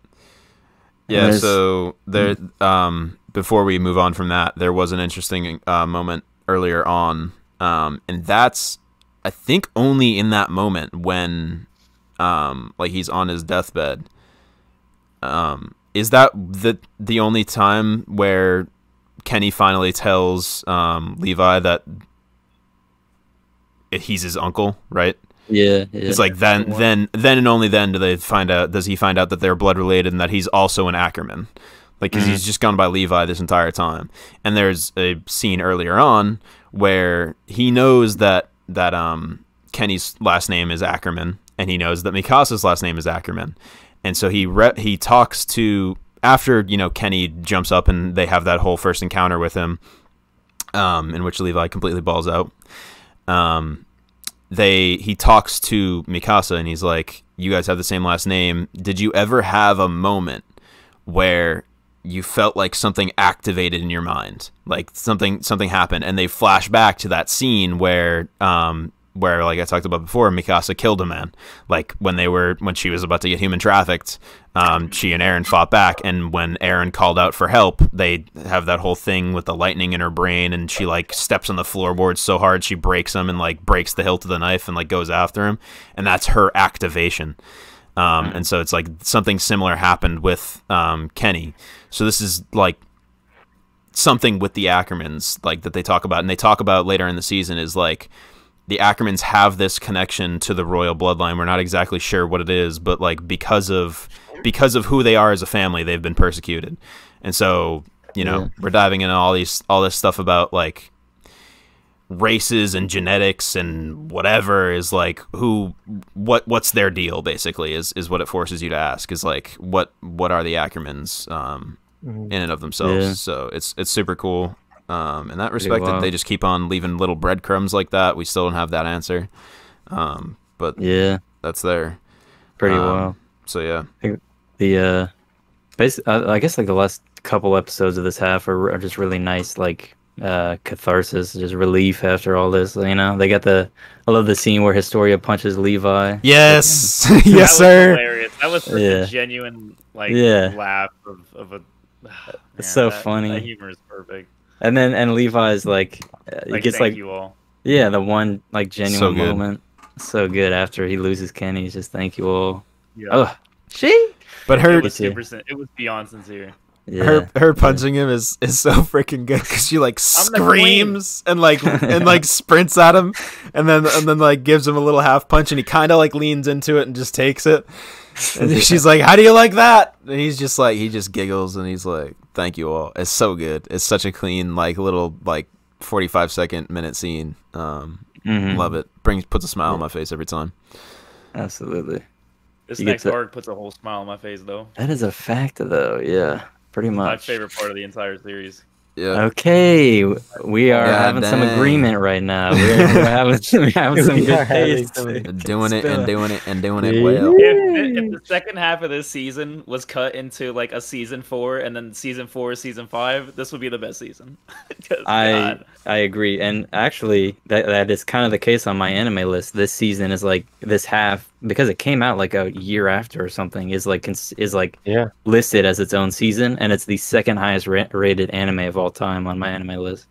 Yeah. There's... So there. Um, before we move on from that, there was an interesting uh, moment earlier on, um, and that's I think only in that moment when, um, like he's on his deathbed. Um, is that the the only time where Kenny finally tells um Levi that he's his uncle, right? Yeah, yeah. It's like then, then, then, and only then do they find out. Does he find out that they're blood related and that he's also an Ackerman? Like, because mm-hmm. he's just gone by Levi this entire time. And there's a scene earlier on where he knows that that um Kenny's last name is Ackerman, and he knows that Mikasa's last name is Ackerman, and so he re he talks to after you know Kenny jumps up and they have that whole first encounter with him, um, in which Levi completely balls out. Um, they he talks to Mikasa and he's like, "You guys have the same last name. Did you ever have a moment where you felt like something activated in your mind, like something something happened?" And they flash back to that scene where, um, where like I talked about before, Mikasa killed a man. Like when they were when she was about to get human trafficked, um, she and Eren fought back, and when Eren called out for help, they have that whole thing with the lightning in her brain, and she like steps on the floorboards so hard she breaks them, and like breaks the hilt of the knife and like goes after him, and that's her activation. Um, and so it's like something similar happened with um, Kenny. So this is like something with the Ackermans, like that they talk about, and they talk about later in the season is like, the Ackermans have this connection to the royal bloodline. We're not exactly sure what it is, but like because of because of who they are as a family, they've been persecuted. And so, you know, yeah. we're diving into all these all this stuff about like races and genetics and whatever is like who what what's their deal basically is is what it forces you to ask is like what what are the Ackermans um in and of themselves. Yeah. So it's it's super cool. Um, in that respect, that they just keep on leaving little breadcrumbs like that. We still don't have that answer, um, but yeah, that's there. Pretty um, well. So yeah, I think the uh, basically, I, I guess like the last couple episodes of this half are, are just really nice, like uh, catharsis, just relief after all this. You know, they got the. I love the scene where Historia punches Levi. Yes, yes, that was sir. Hilarious. That was such yeah. a genuine like yeah. laugh of, of a. Oh, man, it's so that, funny. The humor is perfect. And then and Levi's like, like it gets like you all. Yeah, the one like genuine so moment, so good after he loses Kenny. He's just thank you all. Yeah. Oh, she. But her it was, it was beyond sincere. Yeah. Her her punching yeah. him is is so freaking good because she like screams and like and like sprints at him, and then and then like gives him a little half punch, and he kind of like leans into it and just takes it. And she's like, "How do you like that?" And he's just like, he just giggles and he's like, "Thank you all." It's so good. It's such a clean, like little, like forty-five second minute scene. Um, mm-hmm. Love it. Brings puts a smile yeah. on my face every time. Absolutely. This you next to... arc puts a whole smile on my face, though. That is a fact, though. Yeah, pretty much. My favorite part of the entire series. Yeah. Okay, we are God having dang. some agreement right now. We're, we're having, we're having some we good taste. Doing it and doing it and doing it well. If, if the second half of this season was cut into like a season four and then season four, season five, this would be the best season. I God. I agree, and actually that that is kind of the case on my anime list. This season is like this half. Because it came out like a year after or something, is like is like yeah. listed as its own season, and it's the second highest ra rated anime of all time on my anime list.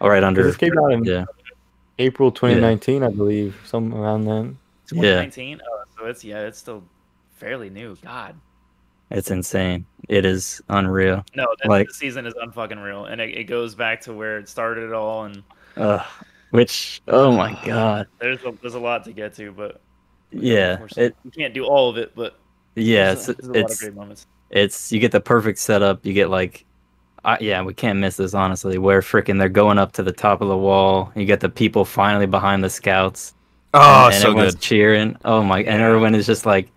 All right, under this came out in yeah. April twenty nineteen, yeah. I believe, something around then. twenty nineteen, yeah. Oh, so it's yeah, it's still fairly new. God, it's insane. It is unreal. No, that, like, the season is unfucking real, and it, it goes back to where it started at all, and uh, which oh my god, there's a, there's a lot to get to, but. Yeah, it, you can't do all of it, but yeah, it's, it's, a lot of great moments. It's you get the perfect setup. You get like, I, yeah, we can't miss this honestly. Where freaking they're going up to the top of the wall. You get the people finally behind the scouts. Oh, and, and so everyone's good. Cheering. Oh my! And everyone is just like,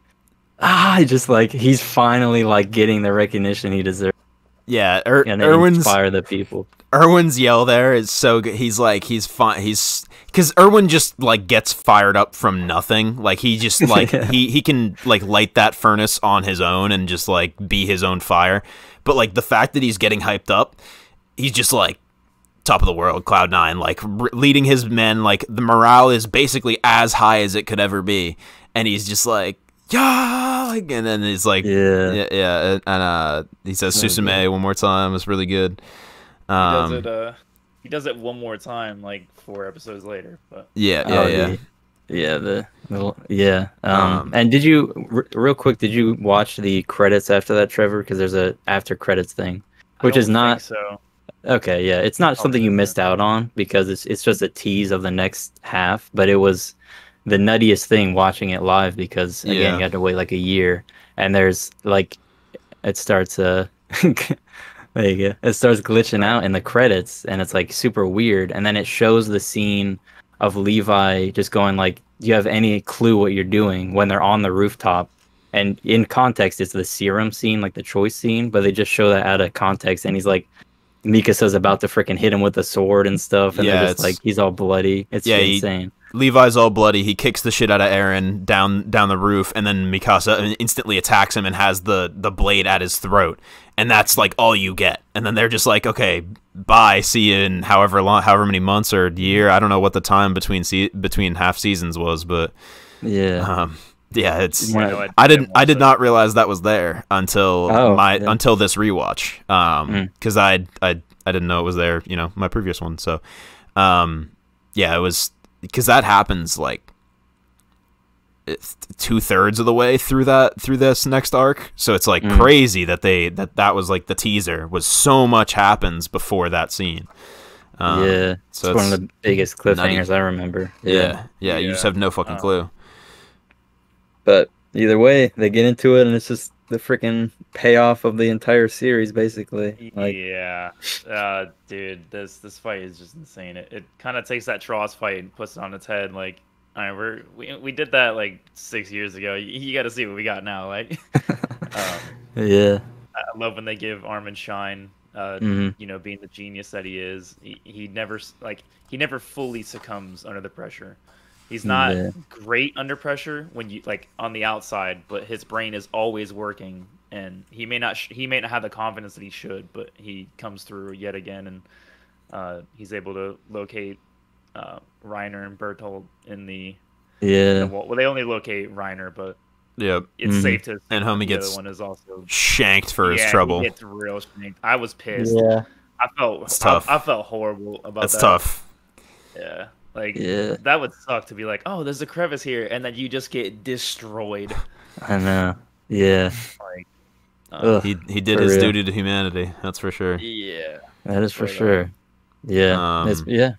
ah, just like he's finally like getting the recognition he deserves. Yeah, er, and they Erwin's inspire the people. Erwin's yell there is so good. He's like, he's fine. He's because Erwin just like gets fired up from nothing. Like he just like yeah. he he can like light that furnace on his own and just like be his own fire. But like the fact that he's getting hyped up, he's just like top of the world, cloud nine, like r leading his men. Like the morale is basically as high as it could ever be, and he's just like. Yeah, like, and then he's like, yeah, yeah, yeah. And uh, he says Susume one more time. It's really good. Um, he does it. Uh, he does it one more time, like four episodes later. But yeah, yeah, oh, yeah, the, yeah. The, the yeah. Um, um, and did you r real quick? Did you watch the credits after that, Trevor? Because there's a after credits thing, which is not so. Okay, yeah, it's not something you missed out on because it's it's just a tease of the next half, but it was. The nuttiest thing watching it live because again yeah. you had to wait like a year and there's like it starts uh there you go. It starts glitching out in the credits and it's like super weird and then it shows the scene of Levi just going like, do you have any clue what you're doing when they're on the rooftop? And in context it's the serum scene, like the choice scene, but they just show that out of context and he's like Mikasa's about to freaking hit him with a sword and stuff and yeah, they're just like he's all bloody. It's yeah, insane. He, Levi's all bloody. He kicks the shit out of Eren down down the roof and then Mikasa instantly attacks him and has the the blade at his throat. And that's like all you get. And then they're just like, okay, bye, see you in however long, however many months or year. I don't know what the time between se between half seasons was, but yeah. Um, yeah, it's. Yeah, no, I, I didn't. I did it. not realize that was there until oh, my yeah. until this rewatch, because um, mm. I I I didn't know it was there. You know, my previous one. So, um, yeah, it was because that happens like two thirds of the way through that through this next arc. So it's like mm. crazy that they that that was like the teaser was so much happens before that scene. Um, yeah, so it's, it's one of the biggest cliffhangers I remember. Yeah, yeah, yeah, yeah. You just have no fucking uh. clue. But either way, they get into it, and it's just the freaking payoff of the entire series, basically. Like, yeah, uh, dude, this this fight is just insane. It, it kind of takes that Tross fight and puts it on its head. Like, all right, we're we we did that like six years ago. You, you got to see what we got now. Like, um, yeah, I love when they give Armin shine. Uh, mm-hmm. You know, being the genius that he is, he, he never like he never fully succumbs under the pressure. He's not yeah. great under pressure when you like on the outside, but his brain is always working, and he may not sh he may not have the confidence that he should, but he comes through yet again, and uh, he's able to locate uh, Reiner and Bertold in the yeah. In the wall. Well, they only locate Reiner, but yeah, it's mm-hmm. safe to. And homie gets the other one is also shanked for his yeah, trouble. He gets real shanked. I was pissed. Yeah, I felt it's tough. I, I felt horrible about That's that. It's tough. Yeah. Like, yeah. that would suck to be like, oh, there's a crevice here, and then you just get destroyed. I know. Yeah. Like, um, he he did his real. duty to humanity. That's for sure. Yeah. That is for, for sure. That. Yeah. Um, it's, yeah.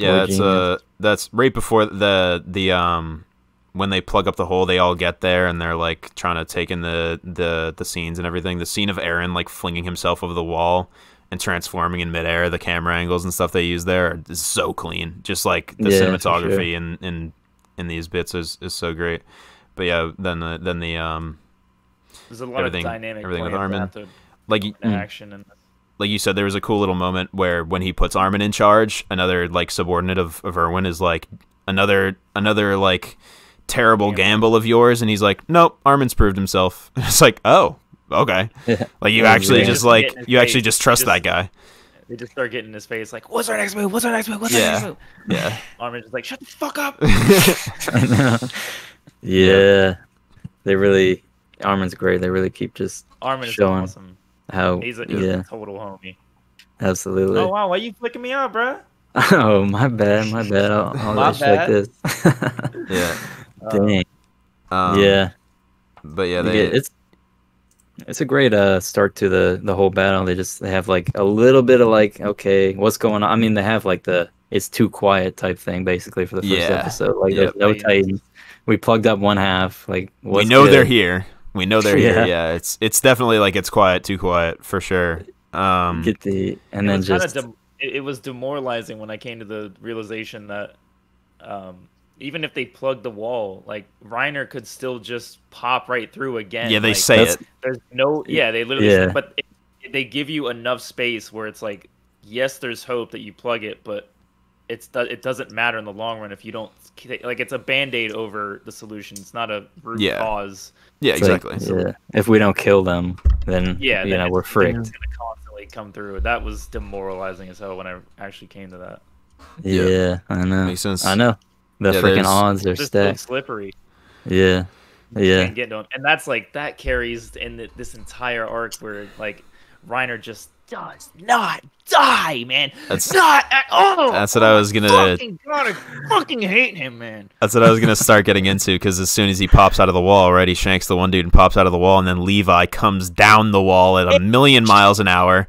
Yeah. That's uh. That's right before the the um, when they plug up the hole, they all get there and they're like trying to take in the the the scenes and everything. The scene of Eren like flinging himself over the wall. And transforming in midair, the camera angles and stuff they use there is so clean. Just like the yeah, cinematography and sure. in, in in these bits is is so great. But yeah, then the, then the um, there's a lot of dynamic everything with Armin, like action and like you said, there was a cool little moment where when he puts Armin in charge, another like subordinate of, of Erwin is like, another another like terrible yeah. gamble of yours, and he's like, nope, Armin's proved himself. And it's like, oh, okay. Like you actually yeah. just like you face. actually just trust just, that guy. They just start getting in his face like, what's our next move? What's our next move? What's yeah. our next move? Yeah. Armin's just like, shut the fuck up. yeah. They really Armin's great. They really keep just Armin is showing awesome. How he's a, he's yeah. a total homie. Absolutely. Oh wow, why are you flicking me out, bro? Oh my bad, my bad. I'll, I'll my bad. Like this. yeah. Dang. Um, yeah. But yeah, they, it's it's a great uh start to the the whole battle. They just they have like a little bit of like, okay, what's going on? I mean, they have like the it's too quiet type thing basically for the first yeah. episode. Like yep. no Titans. We plugged up one half. Like what's we know good? They're here. We know they're yeah. here. Yeah, it's it's definitely like it's quiet, too quiet for sure. Um, Get the and then just de it was demoralizing when I came to the realization that um, even if they plugged the wall, like Reiner could still just pop right through again. Yeah, they like, say it. There's no yeah, they literally. Yeah. Say, but it, they give you enough space where it's like, yes, there's hope that you plug it, but it's it doesn't matter in the long run if you don't like it's a band-aid over the solution. It's not a root yeah. cause. Yeah, exactly. Like, yeah. If we don't kill them, then yeah, you know we're freaked. It's gonna constantly come through. That was demoralizing as hell when I actually came to that. Yeah, yeah. I know. Makes sense. I know. The yeah, freaking odds are stacked. Slippery. Yeah, you yeah. Can't get to them. And that's like that carries in the, this entire arc where like Reiner just does not die, man. That's not at all. That's what I was gonna. Fucking God, I fucking hate him, man. That's what I was gonna start getting into because as soon as he pops out of the wall, right, he shanks the one dude and pops out of the wall, and then Levi comes down the wall at a million miles an hour,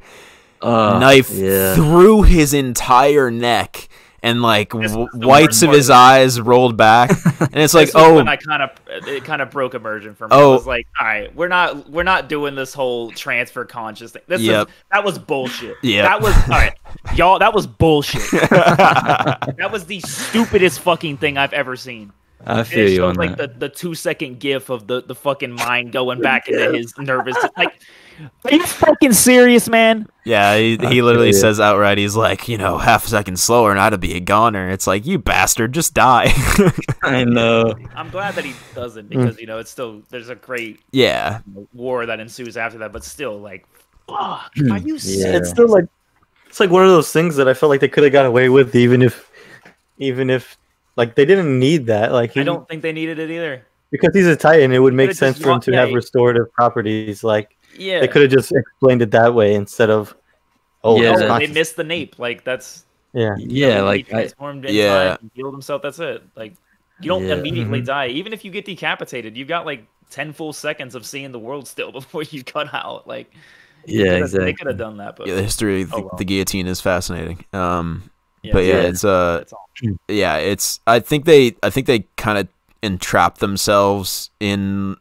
uh, knife yeah. through his entire neck. And like whites of his eyes rolled back, and it's like, oh, I kind of it kind of broke immersion for me. Oh, I was like, all right, we're not we're not doing this whole transfer conscious thing. This yep. is, that was bullshit. Yeah, that was all right, y'all. That was bullshit. That was the stupidest fucking thing I've ever seen. I feel you on like that. The, the two second gif of the the fucking mind going back into his nervous like. Are you fucking serious, man? Yeah, he, he literally says outright, he's like, you know, half a second slower and I'd be a goner. It's like, you bastard, just die. I know. I'm glad that he doesn't because, you know, it's still, there's a great yeah war that ensues after that, but still, like, fuck, are you serious? Yeah. It's still like, it's like one of those things that I felt like they could have got away with even if, even if, like, they didn't need that. Like, he, I don't think they needed it either. Because he's a Titan, it would make sense for him to have restorative properties, like, yeah, they could have just explained it that way instead of oh yeah, no, they missed the nape like that's yeah yeah you know, like he transformed I, yeah and healed himself that's it like you don't yeah. immediately mm-hmm. die even if you get decapitated you've got like ten full seconds of seeing the world still before you cut out like yeah could've, exactly they could have done that but yeah, the history of oh, well. the guillotine is fascinating um yeah, but yeah, yeah it's uh it's awesome. yeah it's I think they I think they kind of entrapped themselves in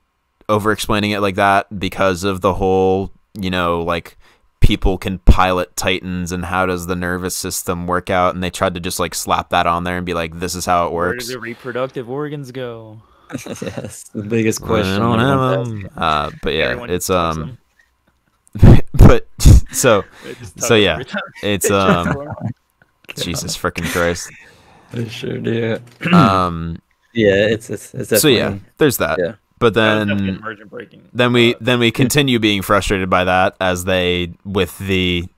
over explaining it like that because of the whole, you know, like people can pilot Titans and how does the nervous system work out, and they tried to just like slap that on there and be like, this is how it works. Where do the reproductive organs go? Yes, the biggest question. I don't know. Uh, but yeah, Everyone it's um but so so yeah. It's um Jesus freaking Christ. They sure do. Um yeah, it's it's it's so yeah, there's that. Yeah. But then, then we then we continue being frustrated by that as they, with the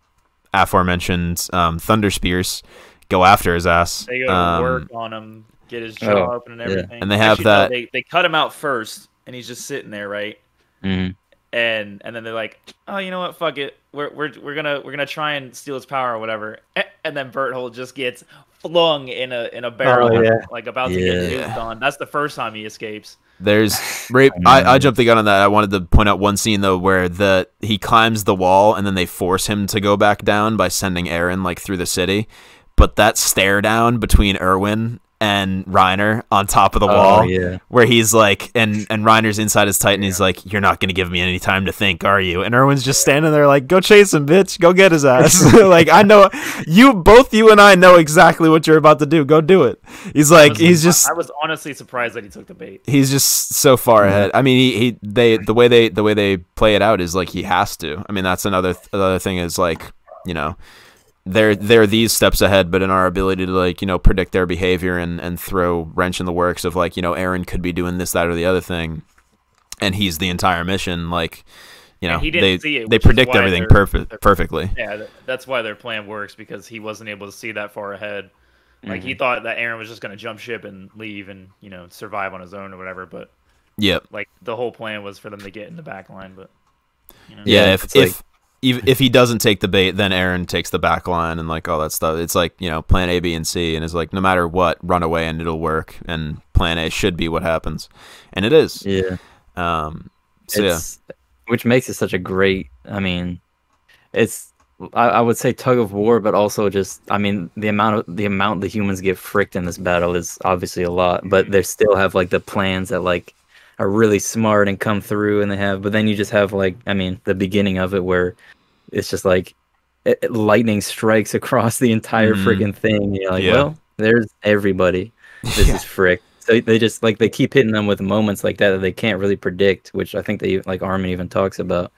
aforementioned um, thunder spears, go after his ass. They go to um, work on him, get his jaw oh, open and everything. Yeah. And they have Actually, that. No, they, they cut him out first, and he's just sitting there, right? Mm-hmm. And and then they're like, oh, you know what? Fuck it. We're we're we're gonna we're gonna try and steal his power or whatever. And then Berthold just gets flung in a in a barrel, oh, yeah. like about yeah. to get nuked on. That's the first time he escapes. There's rape. I, I, I jumped the gun on that. I wanted to point out one scene though where the he climbs the wall and then they force him to go back down by sending Eren like through the city. But that stare down between Erwin and Reiner on top of the oh, wall, yeah. where he's like, and and Reiner's inside his Titan. Yeah. He's like, "You're not gonna give me any time to think, are you?" And Erwin's just standing there like, "Go chase him, bitch. Go get his ass." Like I know you both, you and I know exactly what you're about to do. Go do it. He's like, he's just. I was honestly surprised that he took the bait. He's just so far mm-hmm. ahead. I mean, he, he they the way they the way they play it out is like he has to. I mean, that's another th another thing is like you know, they're they're these steps ahead, but in our ability to, like, you know, predict their behavior and and throw wrench in the works of, like, you know, Eren could be doing this, that, or the other thing, and he's the entire mission, like, you know, they see it, they predict everything perfect perfectly. Yeah, that's why their plan works, because he wasn't able to see that far ahead. Like, mm-hmm. he thought that Eren was just going to jump ship and leave and, you know, survive on his own or whatever. But yeah, like, the whole plan was for them to get in the back line. But, you know, yeah, if if, like... if if he doesn't take the bait, then Eren takes the back line and, like, all that stuff. It's like, you know, plan A, B, and C. And it's like, no matter what, run away and it'll work. And plan A should be what happens. And it is. Yeah. Um, so, it's, yeah. Which makes it such a great, I mean, it's... I, I would say tug of war, but also just, I mean, the amount of the amount the humans get fricked in this battle is obviously a lot, but they still have, like, the plans that, like, are really smart and come through, and they have, but then you just have, like, I mean, the beginning of it where it's just like it, it, lightning strikes across the entire mm. freaking thing. You're like, yeah. well, there's everybody. This yeah. is fricked. So they just, like, they keep hitting them with moments like that that they can't really predict, which I think they, like, Armin even talks about,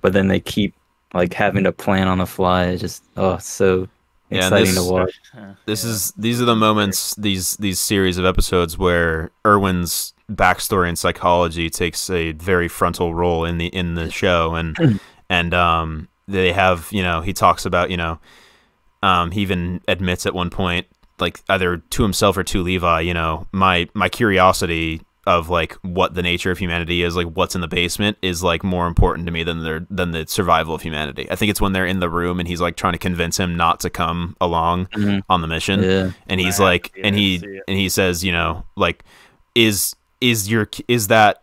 but then they keep, like, having to plan on the fly is just oh so exciting yeah, this, to watch. This yeah. is these are the moments these these series of episodes where Erwin's backstory and psychology takes a very frontal role in the in the show, and and um they have, you know, he talks about, you know, um he even admits at one point, like, either to himself or to Levi, you know, my my curiosity of, like, what the nature of humanity is, like, what's in the basement is, like, more important to me than their than the survival of humanity. I think it's when they're in the room and he's, like, trying to convince him not to come along mm-hmm. on the mission, yeah. and he's I like, and he and he says, you know, like, is is your is that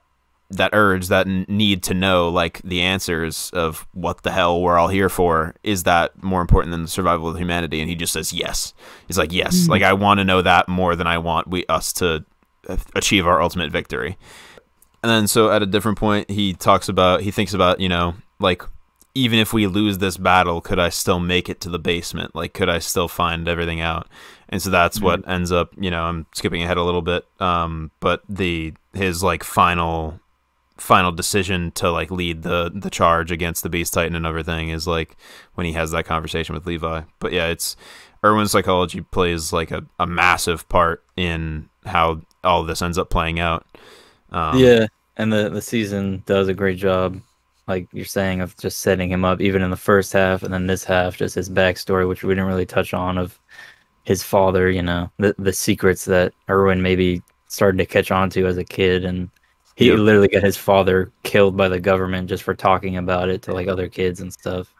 that urge, that need to know, like, the answers of what the hell we're all here for, is that more important than the survival of humanity? And he just says yes. He's like, yes, mm-hmm. like, I want to know that more than I want we us to achieve our ultimate victory. And then, so at a different point, he talks about, he thinks about, you know, like, even if we lose this battle, could I still make it to the basement? Like, could I still find everything out? And so that's mm-hmm. what ends up, you know, I'm skipping ahead a little bit, um, but the, his, like, final, final decision to, like, lead the, the charge against the Beast Titan and everything is, like, when he has that conversation with Levi. But yeah, it's, Erwin's psychology plays, like, a, a massive part in how all this ends up playing out. Um, yeah, and the, the season does a great job, like you're saying, of just setting him up, even in the first half, and then this half, just his backstory, which we didn't really touch on, of his father, you know, the, the secrets that Erwin maybe started to catch on to as a kid, and he yep. literally got his father killed by the government just for talking about it to, like, other kids and stuff.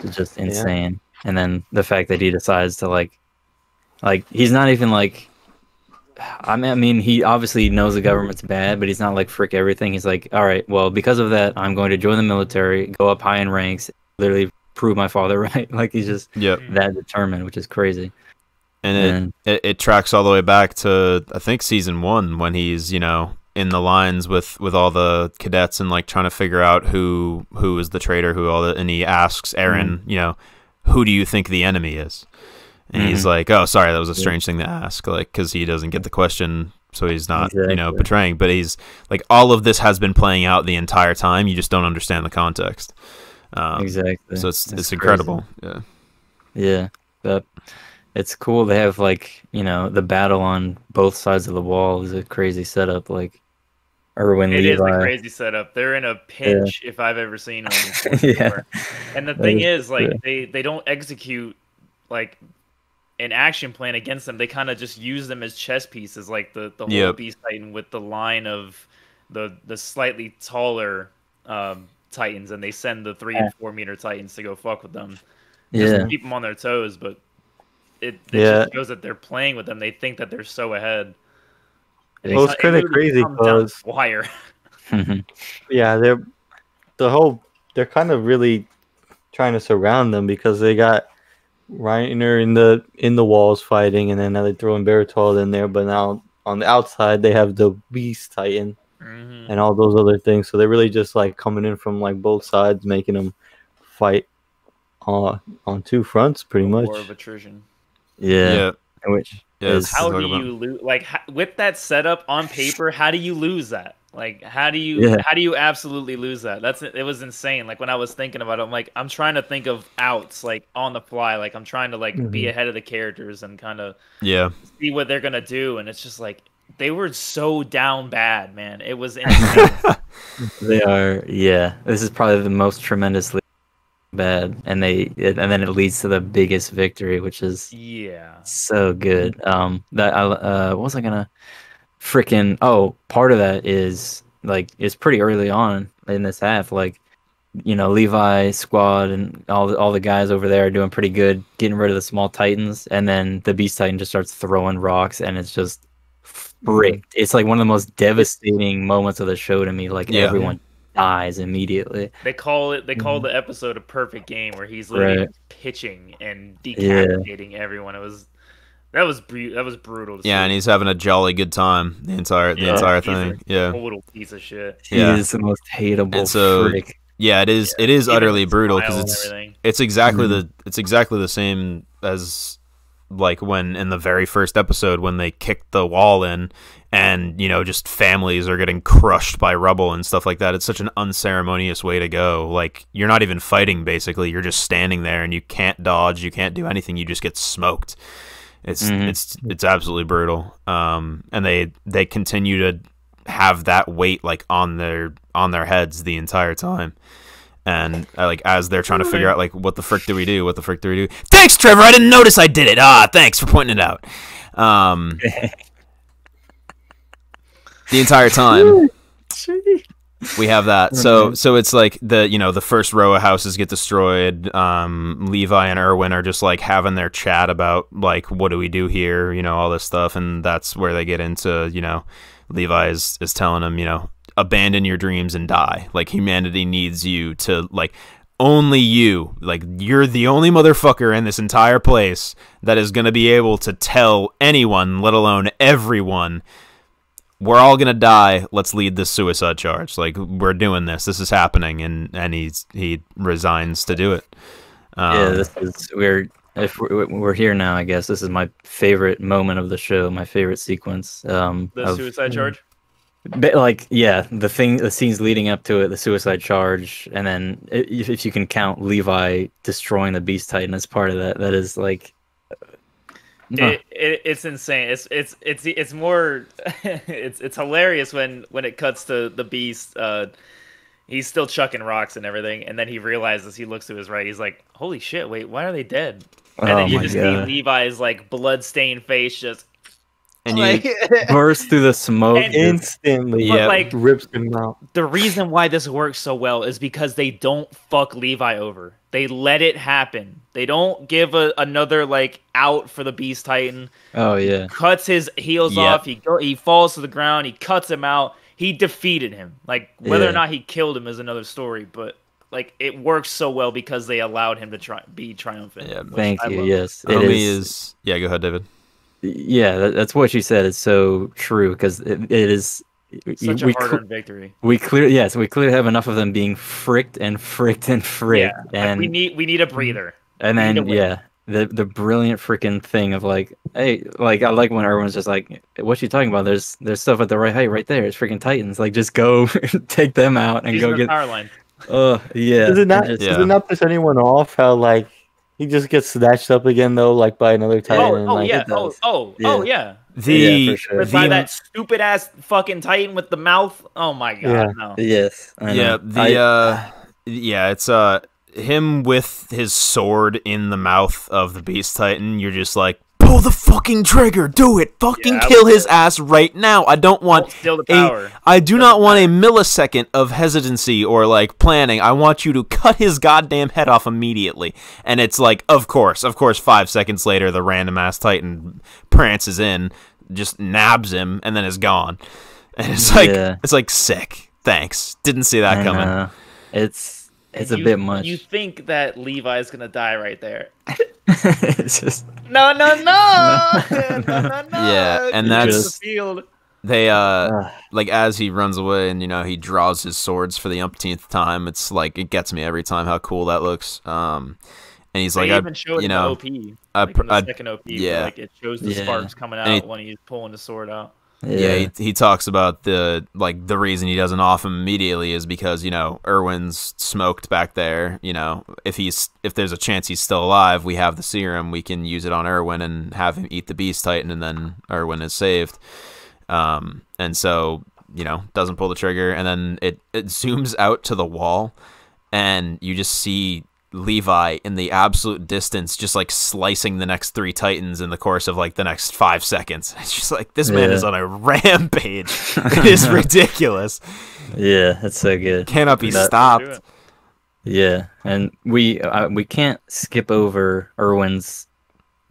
It's just insane. Yeah. And then the fact that he decides to, like, like, he's not even, like, I mean, I mean, he obviously knows the government's bad, but he's not, like, frick everything. He's like, all right, well, because of that, I'm going to join the military, go up high in ranks, literally prove my father right. Like, he's just yep. that determined, which is crazy. And, and it, it it tracks all the way back to, I think, season one, when he's, you know, in the lines with with all the cadets and, like, trying to figure out who who is the traitor, who all the, and he asks Eren, mm-hmm. you know, who do you think the enemy is? And he's mm-hmm. like, oh, sorry, that was a strange yeah. thing to ask, like, because he doesn't get the question, so he's not, exactly. you know, betraying. But he's, like, all of this has been playing out the entire time. You just don't understand the context. Um, exactly. So it's, it's incredible. Yeah. Yeah. But it's cool. They have, like, you know, the battle on both sides of the wall is a crazy setup. Like, Erwin, it Levi. Is a crazy setup. They're in a pinch yeah. if I've ever seen one. yeah. And the thing is, is, like, yeah. they, they don't execute, like, an action plan against them. They kind of just use them as chess pieces, like the the whole yep. Beast Titan with the line of the the slightly taller um, Titans, and they send the three and four meter Titans to go fuck with them, yeah. just to keep them on their toes. But it, it yeah. just shows that they're playing with them. They think that they're so ahead. Well, it's, it's kind of crazy because wire. yeah, they're the whole. They're kind of really trying to surround them because they got Reiner in the in the walls fighting, and then now they throw in Berthold in there, but now on the outside they have the Beast Titan mm-hmm. and all those other things. So they're really just, like, coming in from, like, both sides, making them fight uh, on two fronts, pretty much. War of attrition. Yeah. yeah. Which yeah, is how do you lose? Like, with that setup on paper, how do you lose that? Like, how do you yeah. how do you absolutely lose that? That's it was insane. Like when I was thinking about it, I'm like, I'm trying to think of outs like on the fly. Like I'm trying to like mm-hmm. be ahead of the characters and kind of yeah see what they're gonna do. And it's just like they were so down bad, man. It was insane. They are, yeah. This is probably the most tremendously bad, and they and then it leads to the biggest victory, which is yeah so good. Um, that I uh, what was I gonna? Freaking oh part of that is like it's pretty early on in this half, like, you know, Levi squad and all the, all the guys over there are doing pretty good getting rid of the small titans, and then the beast titan just starts throwing rocks, and it's just fricked. It's like one of the most devastating moments of the show to me, like yeah. everyone dies immediately. They call it they call the episode a perfect game, where he's literally right. pitching and decapitating yeah. everyone. It was That was br that was brutal. To yeah, see. And he's having a jolly good time the entire the yeah, entire thing. A yeah, total piece of shit. Yeah. He is the most hateable. And so freak. yeah, it is yeah. it is he utterly brutal because it's it's exactly mm-hmm. the it's exactly the same as like when in the very first episode when they kicked the wall in, and you know just families are getting crushed by rubble and stuff like that. It's such an unceremonious way to go. Like you're not even fighting basically. You're just standing there and you can't dodge. You can't do anything. You just get smoked. It's mm-hmm. it's it's absolutely brutal, um, and they they continue to have that weight like on their on their heads the entire time, and uh, like as they're trying to figure out like what the frick do we do, what the frick do we do? Thanks, Trevor. I didn't notice I did it. Ah, thanks for pointing it out. Um, the entire time. We have that. So so it's like the you know the first row of houses get destroyed. Um, Levi and Erwin are just like having their chat about like what do we do here, you know, all this stuff, and that's where they get into, you know, Levi is, is telling him, you know, abandon your dreams and die. Like humanity needs you to like only you. Like you're the only motherfucker in this entire place that is gonna be able to tell anyone, let alone everyone, we're all gonna die. Let's lead this suicide charge. Like we're doing this. This is happening, and and he's he resigns to do it. Um, yeah, this is we're if we're, we're here now. I guess this is my favorite moment of the show. My favorite sequence. Um, the of, suicide charge. Like yeah, the thing, the scenes leading up to it, the suicide charge, and then if, if you can count Levi destroying the Beast Titan as part of that, that is like. It, it, it's insane. It's it's it's it's more. it's it's hilarious when when it cuts to the beast. Uh, he's still chucking rocks and everything, and then he realizes he looks to his right. He's like, "Holy shit! Wait, why are they dead?" And oh then you just God. see Levi's like blood-stained face just. And like, you burst through the smoke and, instantly. Yeah, like, rips him out. The reason why this works so well is because they don't fuck Levi over. They let it happen. They don't give a, another like out for the Beast Titan. Oh yeah. He cuts his heels yep. off. He go, he falls to the ground. He cuts him out. He defeated him. Like whether yeah. or not he killed him is another story, but. Like it works so well because they allowed him to try be triumphant. Yeah, thank I you. Love. Yes, it is. is. Yeah, go ahead, David. Yeah, that, that's what you said. It's so true because it, it is such a hard-earned victory. We clearly, yes, we clearly have enough of them being fricked and fricked and fricked. Yeah, and we need we need a breather. And we then yeah, the the brilliant freaking thing of like, hey, like I like when everyone's just like, "What you talking about? There's there's stuff at the right height right there. It's freaking Titans. Like just go take them out and She's go get power line." Oh yeah. Does it not? Just, yeah. Does it not piss anyone off? How like. He just gets snatched up again, though, like by another Titan. Oh, oh like, yeah. Oh, oh, yeah. oh, yeah. The, yeah, for sure. By the, that stupid ass fucking Titan with the mouth. Oh my god. Yeah. No. Yes. I yeah. Know. The I, uh, yeah, it's uh him with his sword in the mouth of the Beast Titan. You're just like, pull the fucking trigger, do it, fucking yeah, kill his ass right now. I don't want still the power. A, I do not want a millisecond of hesitancy or like planning. I want you to cut his goddamn head off immediately. And it's like, of course, of course, five seconds later, the random ass Titan prances in, just nabs him, and then is gone. And it's like, yeah. it's like sick. Thanks, didn't see that I coming. Know. It's it's you, a bit much. You think that Levi's gonna die right there? It's just no, no, no, no, no, no. Yeah, and that's the they uh like as he runs away and you know he draws his swords for the umpteenth time. It's like it gets me every time how cool that looks. Um, and he's they like, even I, show it you know, in the O P, I, like in the I, second O P, yeah, like it shows the yeah. sparks coming out he, when he's pulling the sword out. Yeah, yeah he, he talks about the like the reason he doesn't off him immediately is because, you know, Erwin's smoked back there. You know, if he's if there's a chance he's still alive, we have the serum, we can use it on Erwin and have him eat the Beast Titan, and then Erwin is saved. Um, and so, you know, doesn't pull the trigger, and then it it zooms out to the wall, and you just see Levi in the absolute distance just like slicing the next three Titans in the course of like the next five seconds. It's just like, this man yeah. is on a rampage. It is ridiculous. Yeah, that's so good. Cannot be that, stopped. Yeah, and we uh, we can't skip over Erwin's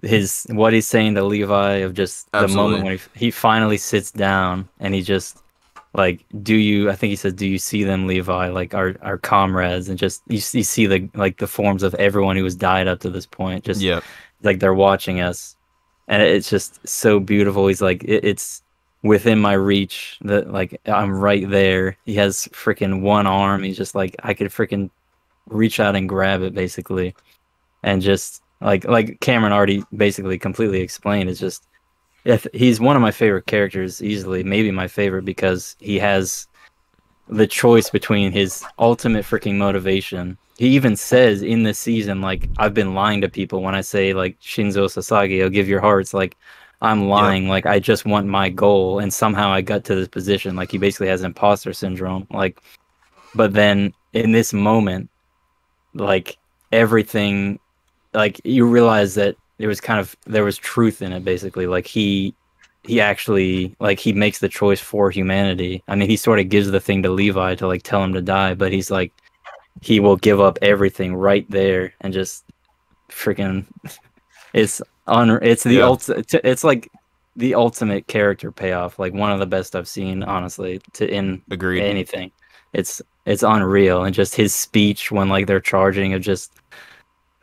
his what he's saying to Levi of just Absolutely. the moment when he, he finally sits down and he just like, do you, I think he says, do you see them, Levi, like our, our comrades, and just, you, you see the, like the forms of everyone who has died up to this point, just yep. like they're watching us. And it's just so beautiful. He's like, it, it's within my reach, that like, I'm right there. He has freaking one arm. He's just like, I could freaking reach out and grab it basically. And just like, like Cameron already basically completely explained, it's just, If he's one of my favorite characters, easily, maybe my favorite, because he has the choice between his ultimate freaking motivation. He even says in this season, like, I've been lying to people when I say, like, Shinzo Sasageo, give your hearts, like, I'm lying, yeah. like, I just want my goal, and somehow I got to this position. Like, he basically has imposter syndrome, like, but then in this moment, like, everything, like, you realize that it was kind of, there was truth in it, basically. Like, he he actually, like, he makes the choice for humanity. I mean, he sort of gives the thing to Levi to, like, tell him to die, but he's like, he will give up everything right there and just freaking, it's, un, it's the yeah. ultimate, it's like the ultimate character payoff. Like, one of the best I've seen, honestly, to in Agreed. anything. It's, it's unreal. And just his speech when, like, they're charging of just,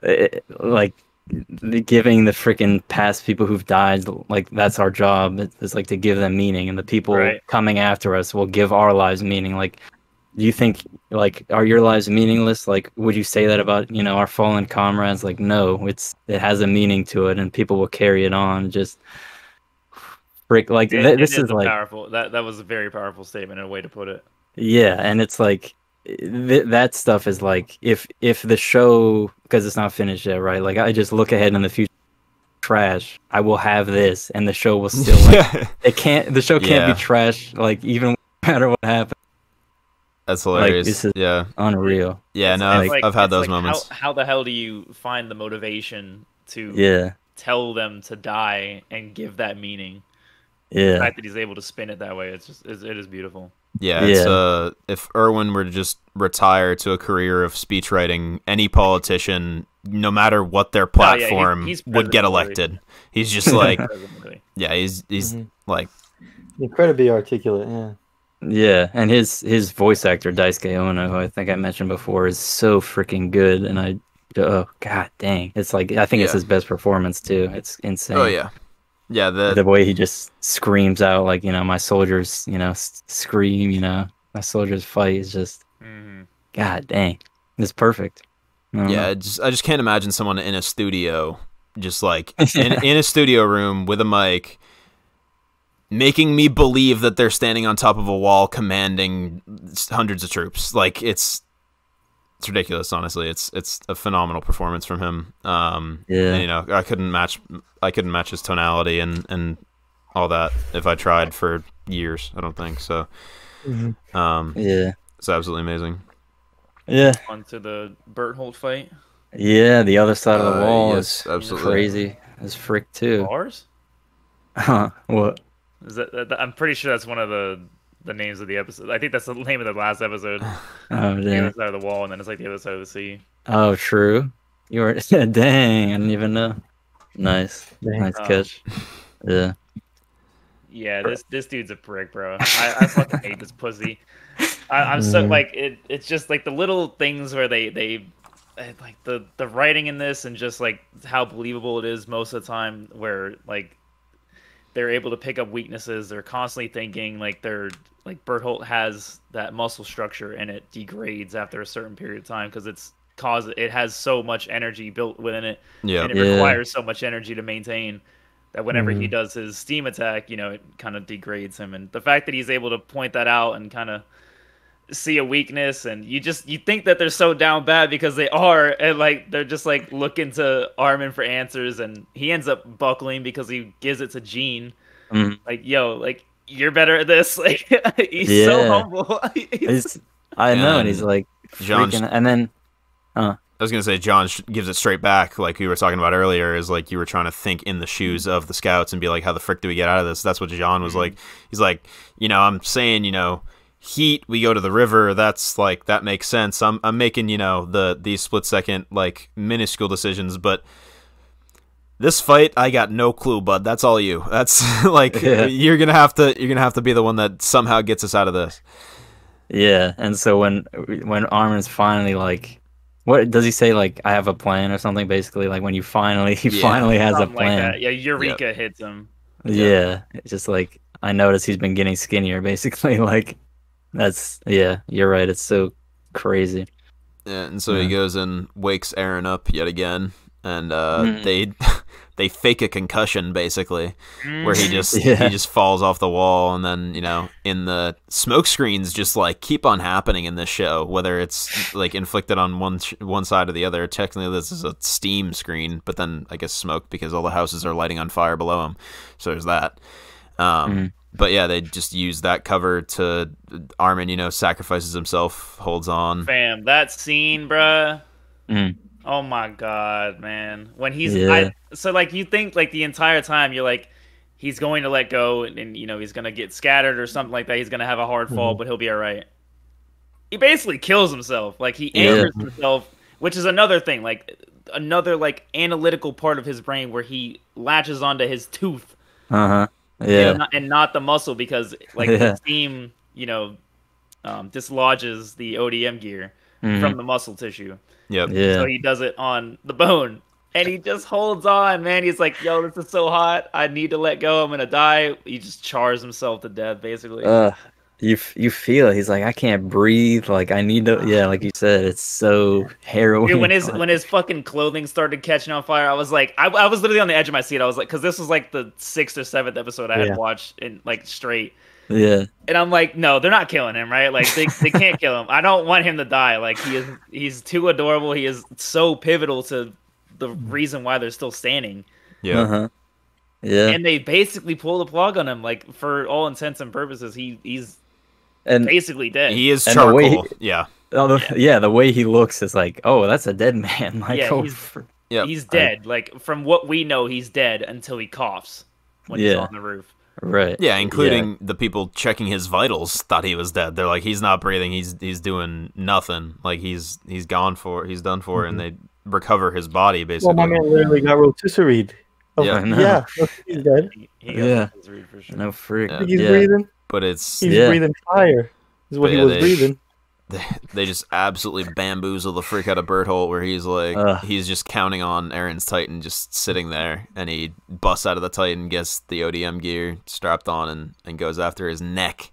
it, like, giving the freaking past people who've died, like, that's our job. It's like to give them meaning, and the people right. coming after us will give our lives meaning. Like, do you think, like, are your lives meaningless? Like, would you say that about, you know, our fallen comrades? Like, no, it's it has a meaning to it, and people will carry it on. Just frick, like it, th this it is, is like powerful. That that was a very powerful statement and a way to put it. Yeah, and it's like. Th that stuff is like, if if the show, because it's not finished yet, right? Like, I just look ahead in the future, trash, I will have this, and the show will still like it can't the show can't yeah. be trash, like, even no matter what happens. That's hilarious. Like, this is yeah unreal. Yeah, it's, no, I've, like, I've had those like moments. How, how the hell do you find the motivation to yeah tell them to die and give that meaning? Yeah, the fact that he's able to spin it that way, it's just it's, it is beautiful. Yeah, it's, yeah. Uh, if Erwin were to just retire to a career of speech writing, any politician, no matter what their platform, oh, yeah, he's, he's would get elected. He's just like, yeah, he's he's mm-hmm. like incredibly articulate. Yeah, yeah, and his his voice actor Daisuke Ono, who I think I mentioned before, is so freaking good. And I, oh god dang, it's like I think yeah. it's his best performance too. It's insane. Oh yeah. Yeah, the the way he just screams out, like, you know, my soldiers, you know, scream, you know, my soldiers fight is just, mm-hmm. god dang, it's perfect. Yeah, it just, I just can't imagine someone in a studio, just like in, in a studio room with a mic, making me believe that they're standing on top of a wall commanding hundreds of troops. Like, it's it's ridiculous, honestly. It's it's a phenomenal performance from him. Um, yeah. And, you know, I couldn't match I couldn't match his tonality and and all that if I tried for years. I don't think so. Mm-hmm. Um, yeah, it's absolutely amazing. Yeah. On to the Bertholdt fight. Yeah, the other side of the wall uh, yes, is absolutely crazy. It's frick too. Bars? Huh? What? Is that, that? I'm pretty sure that's one of the. the names of the episode. I think that's the name of the last episode. Oh, damn. The other side of the wall, and then it's like the other side of the sea. Oh, true. You were dang. I didn't even know. Nice, dang. nice um, catch. Yeah. Yeah. This this dude's a prick, bro. I, I fucking hate this pussy. I, I'm so like it. It's just like the little things where they they like the the writing in this, and just like how believable it is most of the time. Where like. They're able to pick up weaknesses. They're constantly thinking, like they're like Bertholdt has that muscle structure, and it degrades after a certain period of time because it's cause it has so much energy built within it, yeah. and it yeah. requires so much energy to maintain. that whenever mm-hmm. he does his steam attack, you know, it kind of degrades him. And the fact that he's able to point that out and kind of see a weakness, and you just, you think that they're so down bad because they are, and like they're just like looking to Armin for answers, and he ends up buckling because he gives it to Gene. Mm-hmm. Like, yo, like, you're better at this. Like, he's yeah. so humble. he's, I know, yeah. and he's like freaking, and then, uh. I was gonna say, John gives it straight back, like we were talking about earlier. Is like you were trying to think in the shoes of the scouts and be like, how the frick do we get out of this? That's what John was mm-hmm. like. He's like, you know, I'm saying, you know, heat. We go to the river. That's like that makes sense. I'm I'm making, you know, the these split second like minuscule decisions, but this fight, I got no clue, bud. That's all you. That's like yeah. you're gonna have to you're gonna have to be the one that somehow gets us out of this. Yeah, and so when when Armin's finally like. What does he say? Like, I have a plan or something. Basically, like when you finally, he yeah, finally has a plan. Like that. Yeah, Eureka yep. hits him. Yeah. yeah, it's just like I notice he's been getting skinnier. Basically, like that's yeah, you're right. It's so crazy. Yeah, and so yeah. he goes and wakes Eren up yet again, and uh, mm. they they fake a concussion basically, mm. where he just yeah. he just falls off the wall, and then you know in the smoke screens just like keep on happening in this show, whether it's like inflicted on one sh one side or the other. Technically this is a steam screen, but then I guess smoke because all the houses are lighting on fire below him, so there's that. Um, mm. But yeah, they just use that cover to Armin, you know, sacrifices himself, holds on. Fam, that scene, bruh. Mm. Oh my god, man! When he's yeah. I, so like you think like the entire time you're like he's going to let go and, and you know he's gonna get scattered or something like that. He's gonna have a hard fall, mm-hmm. but he'll be all right. He basically kills himself. Like he angers yeah. himself, which is another thing. Like another like analytical part of his brain where he latches onto his tooth. Uh huh. Yeah. And not, and not the muscle because like yeah. the steam, you know, um, dislodges the O D M gear mm-hmm. from the muscle tissue. Yep. Yeah. So he does it on the bone, and he just holds on, man. He's like, "Yo, this is so hot. I need to let go. I'm gonna die." He just chars himself to death, basically. Uh, you you feel it. He's like, "I can't breathe. Like, I need to." Yeah, like you said, it's so harrowing. Dude, when his when his fucking clothing started catching on fire, I was like, I I was literally on the edge of my seat. I was like, because this was like the sixth or seventh episode I had yeah. watched in like straight. Yeah, and I'm like, no, they're not killing him, right? Like they, they can't kill him. I don't want him to die. Like he is, he's too adorable. He is so pivotal to the reason why they're still standing. Yeah, uh-huh. yeah. And they basically pull the plug on him. Like for all intents and purposes, he he's and basically dead. He is charcoal. He, yeah. Oh, the, yeah, yeah. The way he looks is like, oh, that's a dead man. Like, yeah, oh, he's, yep. he's dead. I, like from what we know, he's dead until he coughs when yeah. he's on the roof. Right. Yeah, including yeah. the people checking his vitals thought he was dead. They're like, he's not breathing. He's he's doing nothing. Like he's he's gone for. He's done for. Mm-hmm. And they recover his body basically. Well, my man literally got rotisseried. Oh, yeah, no. yeah, he's dead. He, he yeah, for sure. no freak. Yeah. He's yeah. breathing, but it's he's yeah. breathing fire. Is what but he yeah, was they, breathing. They, they just absolutely bamboozle the freak out of Bertholdt, where he's like, uh, he's just counting on Eren's Titan just sitting there, and he busts out of the Titan, gets the O D M gear strapped on, and, and goes after his neck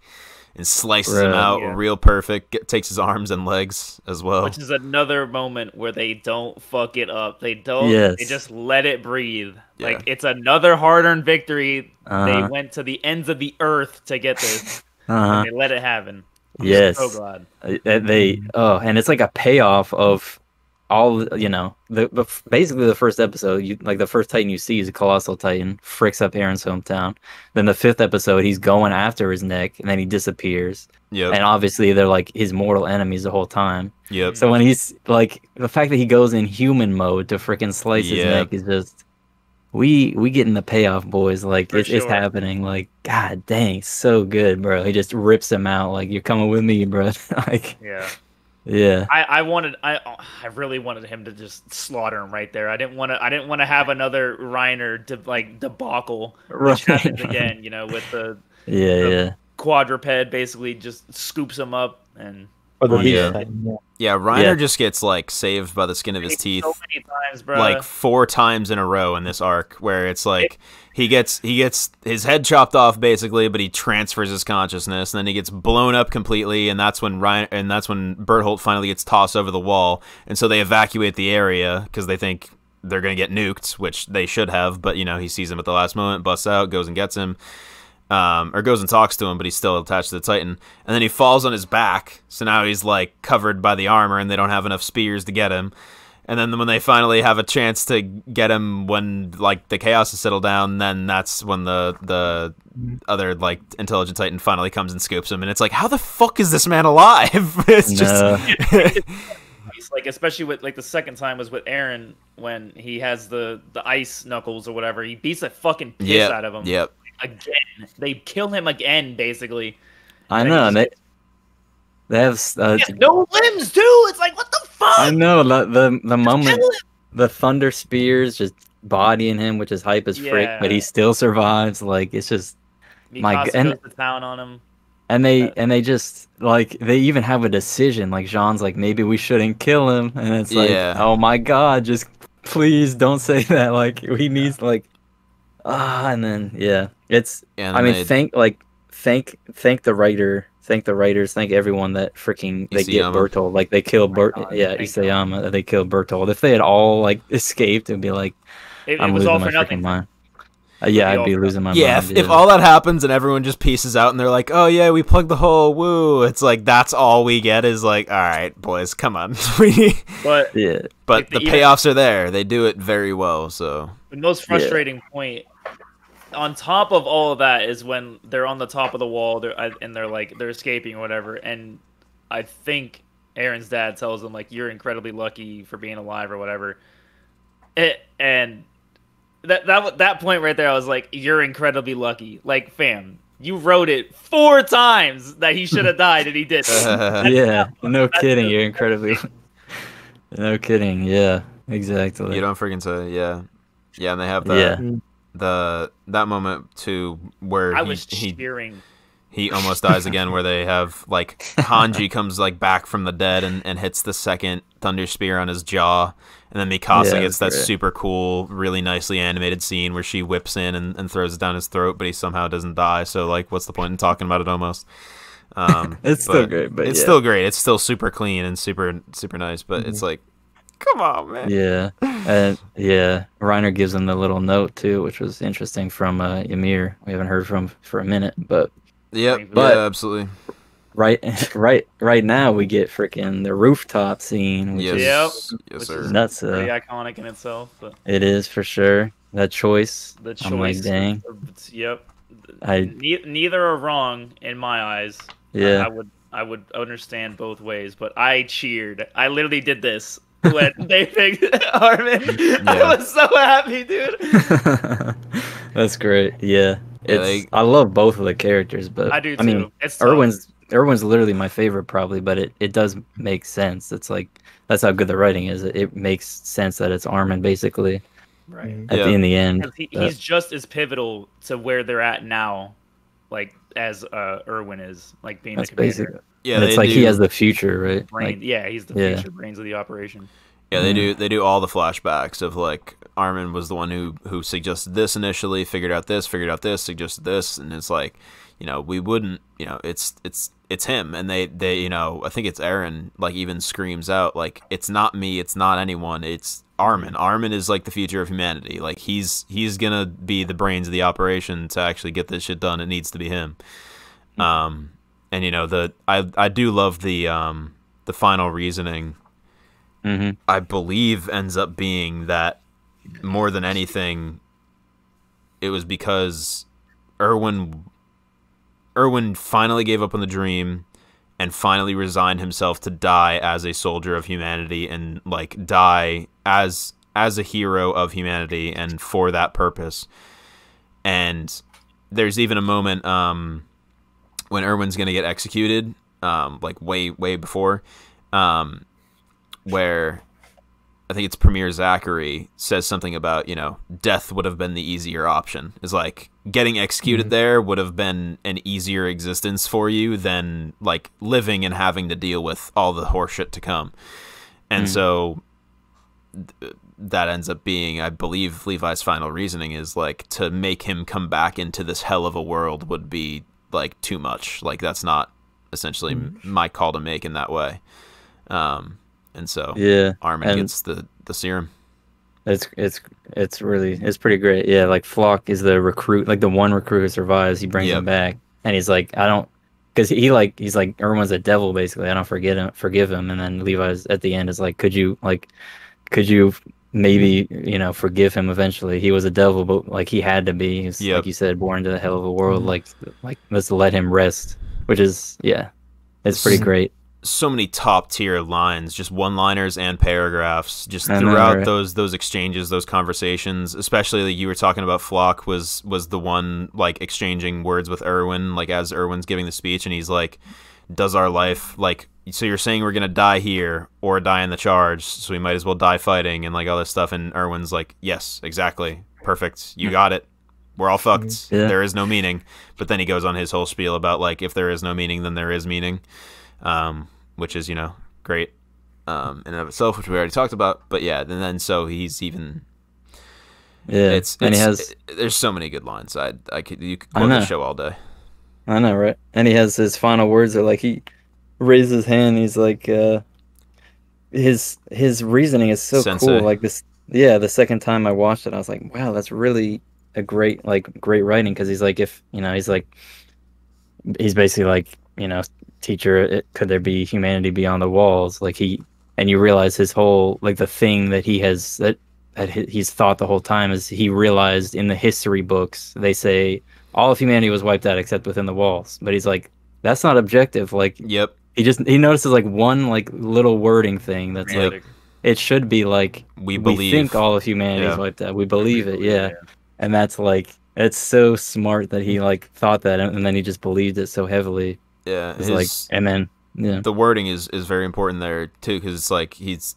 and slices right, him out yeah. real perfect, Get, takes his arms and legs as well. Which is another moment where they don't fuck it up. They don't, yes. they just let it breathe. Yeah. Like, it's another hard-earned victory. Uh-huh. They went to the ends of the earth to get this, uh-huh. and they let it happen. I'm yes. so glad. They oh, and it's like a payoff of all you know. The, the basically the first episode, you like the first Titan you see is a colossal Titan, fricks up Eren's hometown. Then the fifth episode, he's going after his neck, and then he disappears. Yeah. And obviously they're like his mortal enemies the whole time. Yep. So when he's like the fact that he goes in human mode to fricking slice yep. his neck is just we we getting the payoff, boys. Like it's, sure. it's happening. Like god dang, so good, bro. He just rips him out. Like you're coming with me, bro. Like yeah, yeah. I, I wanted I I really wanted him to just slaughter him right there. I didn't want to I didn't want to have another Reiner de, like debacle which right. happens again. You know, with the yeah the yeah quadruped basically just scoops him up and. Oh, yeah. yeah, Reiner yeah. just gets like saved by the skin of his teeth so many times, bro. Like four times in a row in this arc, where it's like he gets he gets his head chopped off basically, but he transfers his consciousness, and then he gets blown up completely, and that's when Reiner and that's when Bertholdt finally gets tossed over the wall, and so they evacuate the area because they think they're going to get nuked, which they should have, but, you know, he sees him at the last moment, busts out, goes and gets him, um, or goes and talks to him, but he's still attached to the Titan, and then he falls on his back, so now he's, like, covered by the armor, and they don't have enough spears to get him, and then when they finally have a chance to get him when, like, the chaos has settled down, then that's when the, the other, like, intelligent Titan finally comes and scoops him, and it's like, how the fuck is this man alive? It's no. just... Like, especially with, like, the second time was with Eren when he has the, the ice knuckles or whatever. He beats the fucking piss yep, out of him. Yep. Again. They kill him again, basically. I and know. Just, they, they have... Uh, yeah, no limbs, too! It's like, what the fuck? I know. The, the, the moment... The thunder spears just bodying him, which is hype as yeah. frick, but he still survives. Like, it's just... Mikasa my, and, goes to town on him. And they and they just like they even have a decision. Like Jean's like, maybe we shouldn't kill him, and it's like, yeah. oh my god, just please don't say that. Like he needs like ah, and then yeah, it's. And I mean, they, thank like thank thank the writer, thank the writers, thank everyone that freaking they Isayama. get Bertold. Like they kill Bert, oh god, yeah, Isayama. God. They kill Bertold. If they had all like escaped, it'd be like it, I'm it was losing all my for nothing. freaking mind. Uh, yeah, I'd be losing my mind. Yeah, if, yeah, if all that happens and everyone just pieces out and they're like, oh, yeah, we plugged the hole, woo. It's like, that's all we get is like, all right, boys, come on. but yeah. but the payoffs are there. They do it very well. So the most frustrating yeah. point on top of all of that is when they're on the top of the wall they're, and they're like, they're escaping or whatever. And I think Eren's dad tells them, like, you're incredibly lucky for being alive or whatever. It, and... That, that that point right there, I was like, you're incredibly lucky. Like, fam, you wrote it four times that he should have died, and he didn't. Uh, yeah, no That's kidding. You're incredibly... no kidding. Yeah, exactly. You don't freaking say, yeah. Yeah, and they have the, yeah. the that moment, too, where I he, was cheering. He, he almost dies again, where they have, like, Hanji comes, like, back from the dead and, and hits the second thunder spear on his jaw. And then Mikasa yeah, gets that great. super cool, really nicely animated scene where she whips in and, and throws it down his throat, but he somehow doesn't die. So, like, what's the point in talking about it almost? Um, it's still great. But it's yeah. still great. It's still super clean and super, super nice, but mm-hmm. it's like, come on, man. Yeah. And, yeah. Reiner gives him the little note, too, which was interesting from uh, Ymir. We haven't heard from for a minute, but... Yep, but yeah, absolutely. Right, right, right. Now we get freaking the rooftop scene, which yes. is, yep. yes, which sir. is nuts. Uh, pretty iconic in itself. But. It is for sure. That choice. The choice. I'm like, dang. Yep. I, ne neither are wrong in my eyes. Yeah. I, I would, I would understand both ways, but I cheered. I literally did this when they picked Armin. Yeah. I was so happy, dude. That's great. Yeah. It's. Yeah, they, I love both of the characters, but I do too. I mean, it's Erwin's. Erwin's literally my favorite probably, but it, it does make sense. It's like, that's how good the writing is. It, it makes sense that it's Armin basically right. at yeah. the, in the end. He, he's just as pivotal to where they're at now, like as uh, Erwin is, like being that's the commander. Yeah, it's like do. he has the future, right? Brain, like, yeah, he's the yeah. future brains of the operation. Yeah, they do. They do all the flashbacks of like Armin was the one who who suggested this initially, figured out this, figured out this, suggested this, and it's like, you know, we wouldn't, you know, it's it's it's him, and they they you know, I think it's Eren like even screams out like, it's not me, it's not anyone, it's Armin. Armin is like the future of humanity. Like he's he's gonna be the brains of the operation to actually get this shit done. It needs to be him. Um, and you know the I I do love the um the final reasoning. Mm-hmm. I believe ends up being that more than anything, it was because Erwin, Erwin finally gave up on the dream and finally resigned himself to die as a soldier of humanity and like die as, as a hero of humanity and for that purpose. And there's even a moment um, when Erwin's going to get executed, um, like way, way before, um, where I think it's Premier Zachary says something about, you know, death would have been the easier option. It's like getting executed mm-hmm. there would have been an easier existence for you than like living and having to deal with all the horseshit to come. And mm-hmm. so th that ends up being, I believe Levi's final reasoning is like to make him come back into this hell of a world would be like too much. Like that's not essentially mm-hmm. my call to make in that way. Um, And so yeah, Armin and, gets the, the serum. It's it's it's really it's pretty great. Yeah, like Flock is the recruit, like the one recruit who survives. He brings yep. him back, and he's like, I don't, because he like he's like everyone's a devil basically. I don't forget him, forgive him. And then Levi's at the end is like, could you like, could you maybe you know forgive him eventually? He was a devil, but like he had to be. He was, yep. like you said, born to the hell of a world. Mm-hmm. Like like let's let him rest, which is yeah, it's pretty great. So many top tier lines, just one liners and paragraphs, just throughout right. those those exchanges, those conversations. Especially like you were talking about, Flock was was the one like exchanging words with Erwin, like as Erwin's giving the speech, and he's like, "Does our life like so? You're saying we're gonna die here or die in the charge? So we might as well die fighting and like all this stuff." And Erwin's like, "Yes, exactly, perfect. You got it. We're all fucked. Yeah. There is no meaning." But then he goes on his whole spiel about like if there is no meaning, then there is meaning. Um, which is, you know, great um, in and of itself, which we already talked about. But yeah, and then so he's even... Yeah, it's, and it's, he has... It, there's so many good lines. I, I could, you could go the show all day. I know, right? And he has his final words are like, he raises his hand, he's like, uh, his his reasoning is so Sensei. cool. Like this, yeah, the second time I watched it, I was like, wow, that's really a great, like, great writing. Because he's like, if, you know, he's like, he's basically like, you know, teacher, it, could there be humanity beyond the walls? Like he, and you realize his whole, like the thing that he has, that, that he's thought the whole time is he realized in the history books, they say all of humanity was wiped out except within the walls. But he's like, that's not objective. Like, yep. He just, he notices like one, like little wording thing that's yep. like, it should be like, we, believe. we think all of humanity yeah. is wiped out. We believe it. Yeah. yeah. And that's like, it's so smart that he like thought that. And then he just believed it so heavily. Yeah, his, like, and then yeah. the wording is, is very important there too, because it's like he's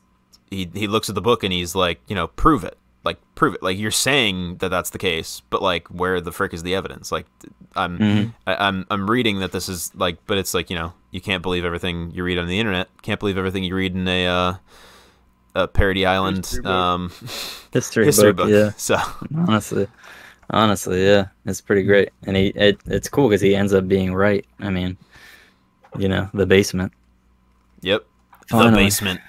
he he looks at the book and he's like, you know, prove it, like prove it, like you're saying that that's the case, but like where the frick is the evidence? Like I'm mm-hmm. I, I'm I'm reading that this is like, but it's like you know you can't believe everything you read on the internet, can't believe everything you read in a uh, a Parody Island history book. Um, history history book, book. Yeah. So honestly, honestly, yeah, it's pretty great, and he it, it's cool because he ends up being right. I mean. You know, the basement. Yep. Finally. The basement.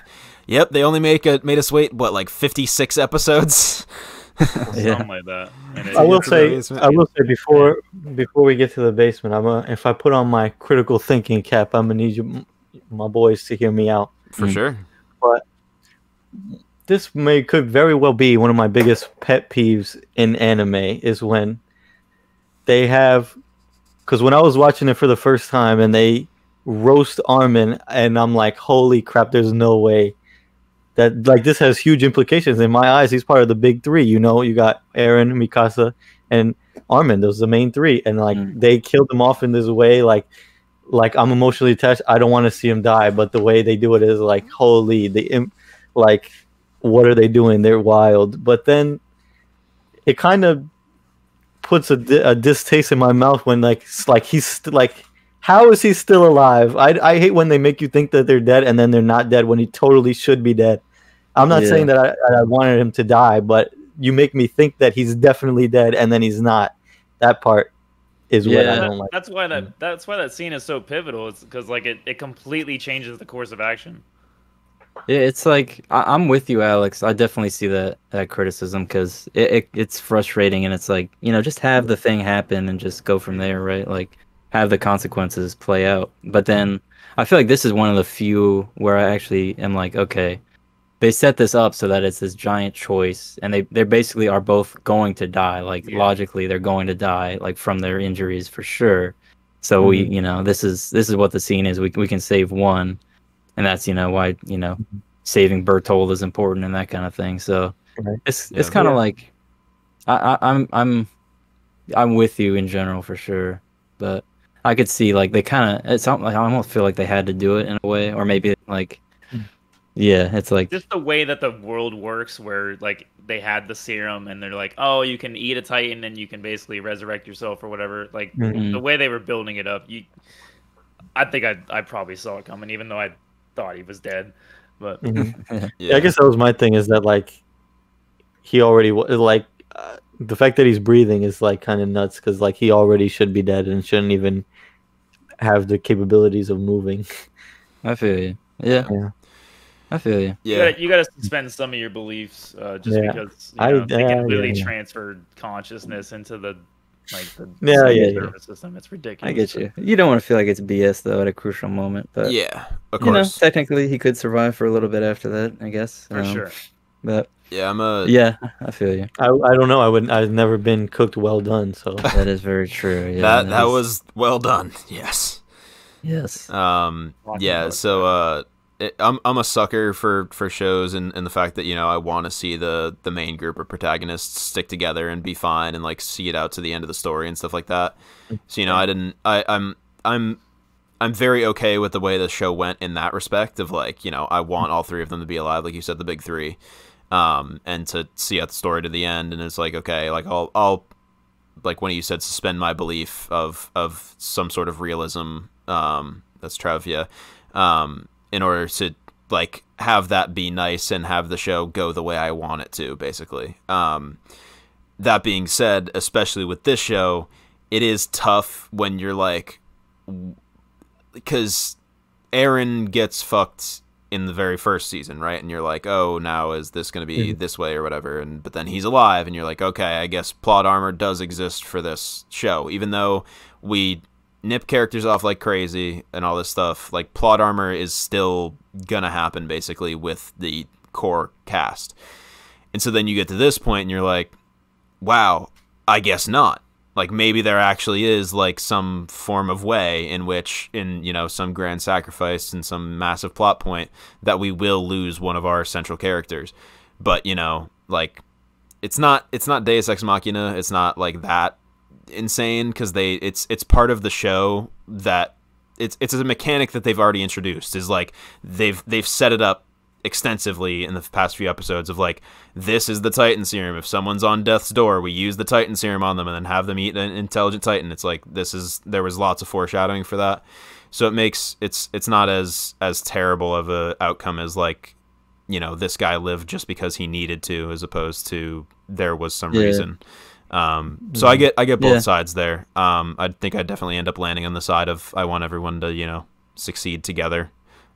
Yep, they only make a, made us wait, what, like fifty-six episodes? Something yeah. like that. And I will say, I will say before before we get to the basement, I'm a, if I put on my critical thinking cap, I'm going to need you, my boys to hear me out. For mm. sure. But this may could very well be one of my biggest pet peeves in anime is when they have... Because when I was watching it for the first time and they... roast Armin, and I'm like, holy crap, there's no way that like this has huge implications in my eyes. He's part of the big three, you know. You got Eren, Mikasa, and Armin. Those are the main three, and like mm. they killed him off in this way. Like, like I'm emotionally attached. I don't want to see him die, but the way they do it is like, holy, the like, what are they doing? They're wild. But then it kind of puts a, di a distaste in my mouth when like like he's like. How is he still alive? I, I hate when they make you think that they're dead and then they're not dead when he totally should be dead. I'm not yeah. saying that I, I wanted him to die, but you make me think that he's definitely dead and then he's not. That part is yeah. what I don't like. That's why that that's why that scene is so pivotal. It's because like it, it completely changes the course of action. Yeah, it's like I, I'm with you, Alex. I definitely see that that criticism because it, it it's frustrating and it's like you know just have the thing happen and just go from there, right? Like. Have the consequences play out. But then I feel like this is one of the few where I actually am like, okay, they set this up so that it's this giant choice and they, they basically are both going to die. Like yeah. logically they're going to die like from their injuries for sure. So mm-hmm. we, you know, this is, this is what the scene is. We, we can save one and that's, you know, why, you know, saving Bertold is important and that kind of thing. So okay. it's, yeah. it's kind of yeah. like, I, I, I'm, I'm, I'm with you in general for sure. But I could see like they kind of it's like I almost feel like they had to do it in a way, or maybe like yeah, it's like just the way that the world works, where like they had the serum and they're like, oh, you can eat a Titan and you can basically resurrect yourself or whatever. Like mm-hmm. the way they were building it up, you, I think I I probably saw it coming, even though I thought he was dead. But mm-hmm. yeah. yeah, I guess that was my thing is that like he already like. Uh, The fact that he's breathing is like kind of nuts because like he already should be dead and shouldn't even have the capabilities of moving. I feel you. Yeah. yeah. I feel you. Yeah, you gotta, you gotta suspend some of your beliefs uh, just yeah. because you know, I, they can uh, really yeah, transfer consciousness into the like the yeah, yeah, nervous yeah. system. It's ridiculous. I get you. You don't want to feel like it's B S though at a crucial moment, but yeah, of course. You know, technically, he could survive for a little bit after that, I guess. For um, sure. But yeah, I'm a yeah. I feel you. I I don't know. I wouldn't. I've never been cooked well done, so that is very true. Yeah, that that was well done. Yes. Yes. Um. Yeah. So. Uh. It, I'm I'm a sucker for for shows and, and the fact that you know I want to see the the main group of protagonists stick together and be fine and like see it out to the end of the story and stuff like that. So you know I didn't I I'm I'm I'm very okay with the way the show went in that respect of like you know I want all three of them to be alive like you said the big three, um and to see out the story to the end and it's like okay like I'll I'll like when you said suspend my belief of of some sort of realism um that's Trev yeah um. in order to like have that be nice and have the show go the way I want it to basically. Um, that being said, especially with this show, it is tough when you're like, because Eren gets fucked in the very first season. Right. And you're like, oh, now is this going to be mm-hmm. this way or whatever. And, but then he's alive and you're like, okay, I guess plot armor does exist for this show, even though we nip characters off like crazy and all this stuff, like plot armor is still gonna happen basically with the core cast. And so then you get to this point and you're like, wow, I guess not. Like maybe there actually is like some form of way in which in, you know, some grand sacrifice and some massive plot point that we will lose one of our central characters. But, you know, like it's not, it's not Deus Ex Machina. It's not like that insane because they it's it's part of the show that it's it's a mechanic that they've already introduced is like they've they've set it up extensively in the past few episodes of like this is the Titan serum. If someone's on death's door, we use the Titan serum on them and then have them eat an intelligent Titan. It's like this is there was lots of foreshadowing for that, so it makes it's it's not as as terrible of a outcome as like you know this guy lived just because he needed to as opposed to there was some yeah. reason. Um, so I get, I get both yeah. sides there. Um, I think I definitely end up landing on the side of, I want everyone to, you know, succeed together.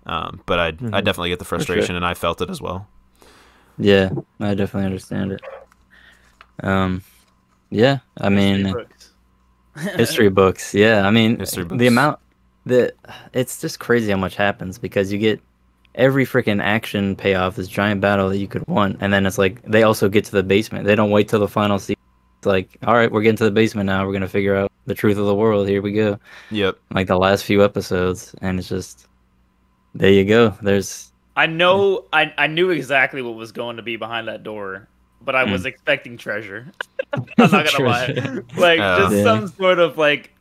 Um, but I, mm-hmm. I definitely get the frustration sure. and I felt it as well. Yeah, I definitely understand it. Um, yeah, I mean, history books. history books. Yeah. I mean, history books. The amount that it's just crazy how much happens because you get every freaking action payoff, this giant battle that you could want. And then it's like, they also get to the basement. They don't wait till the final season. Like, all right, we're getting to the basement now. We're going to figure out the truth of the world. Here we go. Yep. Like the last few episodes. And it's just, there you go. There's. I know. Yeah. I, I knew exactly what was going to be behind that door, but I mm. was expecting treasure. I'm not going to lie. Like oh. just yeah. some sort of like,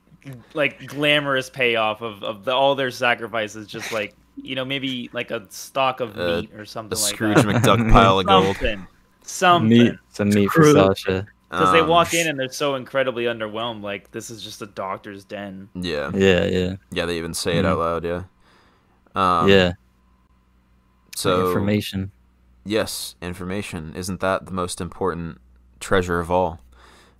like glamorous payoff of, of the, all their sacrifices. Just like, you know, maybe like a stock of uh, meat or something like Scrooge that. Scrooge McDuck pile of gold. Something. Something. Meat, some meat for Sasha. Because they walk in and they're so incredibly underwhelmed. Like, this is just a doctor's den. Yeah. Yeah, yeah. Yeah, they even say it mm-hmm. out loud, yeah. Um, yeah. So information. Yes, information. Isn't that the most important treasure of all?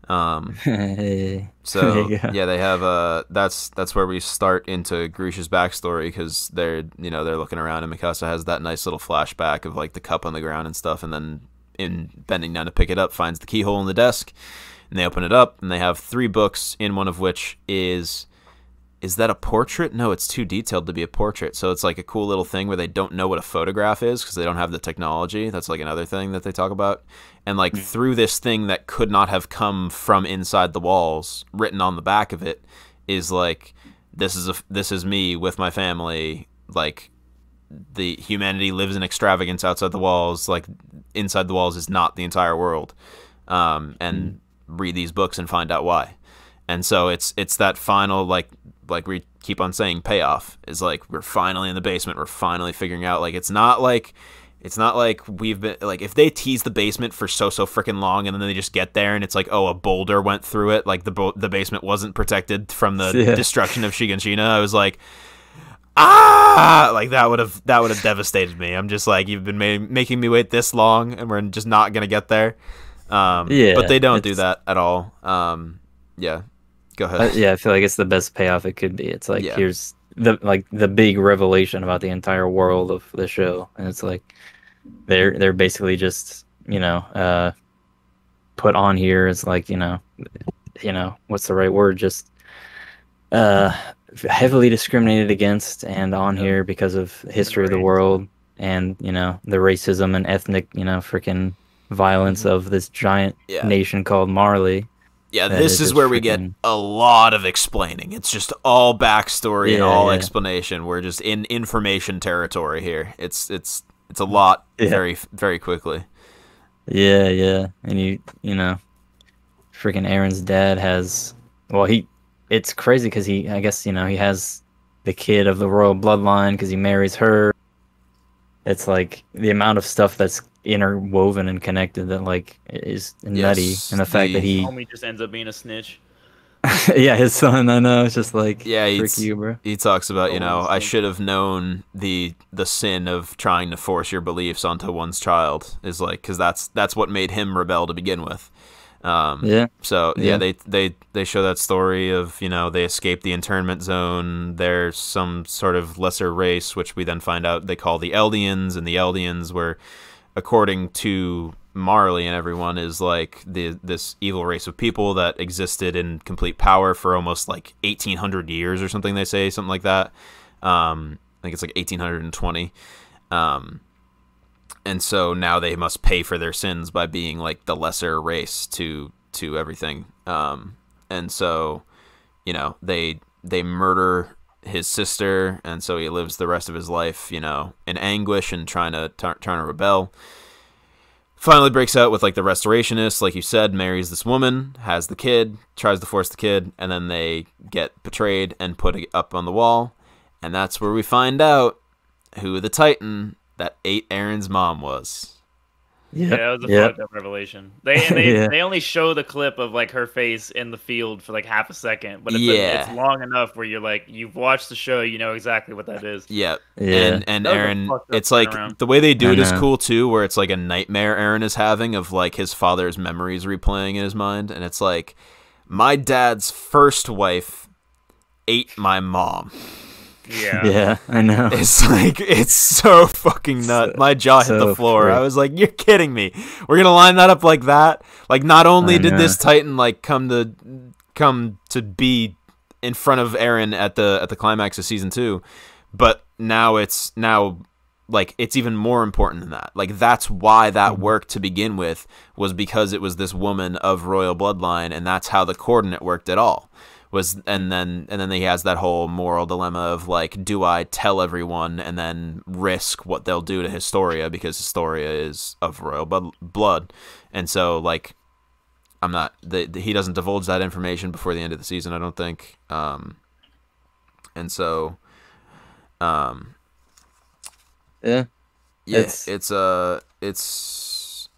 Um, hey. So, yeah, they have... Uh, that's that's where we start into Grisha's backstory because they're, you know, they're looking around and Mikasa has that nice little flashback of, like, the cup on the ground and stuff and then... in bending down to pick it up, finds the keyhole in the desk, and they open it up, and they have three books, in one of which is... Is that a portrait? No, it's too detailed to be a portrait, so it's like a cool little thing where they don't know what a photograph is, because they don't have the technology. That's like another thing that they talk about. And like mm-hmm. through this thing that could not have come from inside the walls, written on the back of it, is like, this is, a, this is me with my family, like... the humanity lives in extravagance outside the walls. Like inside the walls is not the entire world. Um, and mm. read these books and find out why. And so it's, it's that final, like, like we keep on saying payoff is like, we're finally in the basement. We're finally figuring out, like, it's not like, it's not like we've been like, if they tease the basement for so, so freaking long and then they just get there and it's like, oh, a boulder went through it. Like the, the basement wasn't protected from the yeah. destruction of Shiganshina. I was like, ah, like that would have that would have devastated me. I'm just like, you've been ma making me wait this long and we're just not gonna get there. Um yeah, but they don't it's... do that at all. Um yeah, go ahead. Uh, yeah, I feel like it's the best payoff it could be. It's like yeah. here's the like the big revelation about the entire world of the show, and it's like they're they're basically just, you know, uh, put on here as like, you know, you know what's the right word, just uh, heavily discriminated against and on here because of history of the world and, you know, the racism and ethnic, you know, freaking violence of this giant yeah. nation called Marley. Yeah, this is where we get a lot of explaining. It's just all backstory yeah, and all yeah. explanation. We're just in information territory here. It's it's it's a lot yeah. very very quickly. Yeah, yeah, and you you know, freaking Eren's dad has well he. It's crazy because he I guess you know he has the kid of the royal bloodline because he marries her. It's like the amount of stuff that's interwoven and connected that like is nutty, yes, and the fact the, that he homie just ends up being a snitch. Yeah, his son. I know. It's just like yeah, frick you, bro. He talks about you know I should have known the the sin of trying to force your beliefs onto one's child is like because that's that's what made him rebel to begin with. Um, yeah. So yeah, yeah, they they they show that story of you know they escaped the internment zone. They're some sort of lesser race, which we then find out they call the Eldians, and the Eldians were, according to Marley and everyone, is like the this evil race of people that existed in complete power for almost like eighteen hundred years or something. They say something like that. Um, I think it's like eighteen twenty. Um, and so now they must pay for their sins by being like the lesser race to to everything. Um, and so, you know, they they murder his sister, and so he lives the rest of his life, you know, in anguish and trying to trying to rebel. Finally breaks out with like the restorationists, like you said, marries this woman, has the kid, tries to force the kid, and then they get betrayed and put it up on the wall, and that's where we find out who the Titan that ate Eren's mom was. Yeah, yeah, that was a yep. fucked up revelation. They and they, yeah. they only show the clip of like her face in the field for like half a second, but it's, yeah. a, it's long enough where you're like, you've watched the show, you know exactly what that is. Yep. Yeah, and and Eren, it's like around. the way they do it is cool too, where it's like a nightmare Eren is having of like his father's memories replaying in his mind, and it's like, my dad's first wife ate my mom. Yeah, yeah, I know. It's like it's so fucking nuts. So, my jaw so hit the floor. True. I was like, "You're kidding me! We're gonna line that up like that? Like, not only I did know. this Titan like come to come to be in front of Eren at the at the climax of season two, but now it's now like it's even more important than that. Like, that's why that worked to begin with, was because it was this woman of royal bloodline, and that's how the coordinate worked at all." Was and then and then he has that whole moral dilemma of like, do I tell everyone and then risk what they'll do to Historia, because Historia is of royal blood, and so like I'm not the, the, he doesn't divulge that information before the end of the season, I don't think, um, and so um, yeah, yeah, it's it's a uh, it's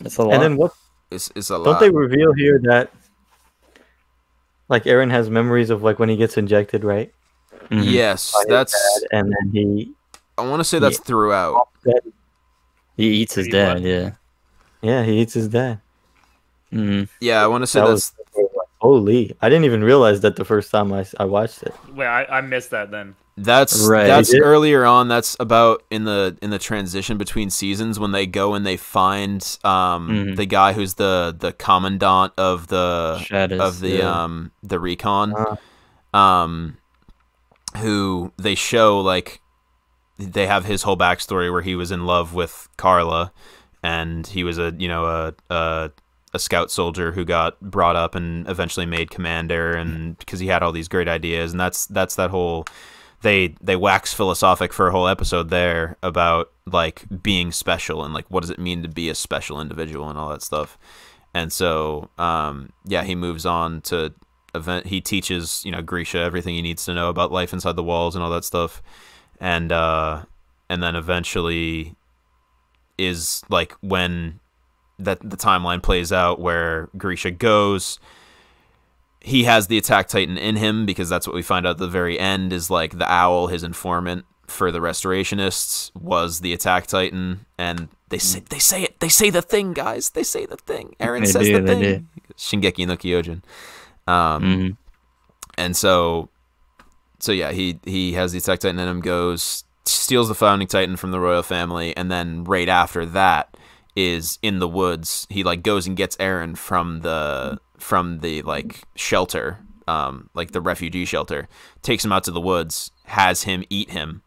it's a lot. And then what? It's it's a lot. Don't they reveal here that? Like, Eren has memories of, like, when he gets injected, right? Mm-hmm. Yes, that's... Dad, and then he... I want to say that's he, throughout. He eats his dad, yeah. Yeah, he eats his dad. Mm-hmm. Yeah, I want to say that that's... Was, holy, I didn't even realize that the first time I, I watched it. Wait, I, I missed that then. That's right. That's earlier on. That's about in the in the transition between seasons when they go and they find um mm-hmm. the guy who's the the commandant of the Shatters, of the yeah. um the recon, uh-huh. um who they show like they have his whole backstory where he was in love with Carla, and he was a you know a a, a scout soldier who got brought up and eventually made commander, and because he had all these great ideas, and that's that's that whole. They they wax philosophic for a whole episode there about like being special and like what does it mean to be a special individual and all that stuff, and so um, yeah, he moves on to event. He teaches you know Grisha everything he needs to know about life inside the walls and all that stuff, and uh, and then eventually is like when that the timeline plays out where Grisha goes. He has the Attack Titan in him, because that's what we find out at the very end is like the owl, his informant for the restorationists, was the Attack Titan, and they say they say it they say the thing, guys, they say the thing. Eren they says do, the thing. Do. Shingeki no Kyojin. Um, mm-hmm. And so so yeah, he he has the Attack Titan in him, goes, steals the Founding Titan from the royal family, and then right after that is in the woods. He like goes and gets Eren from the from the like shelter, um, like the refugee shelter, takes him out to the woods, has him eat him,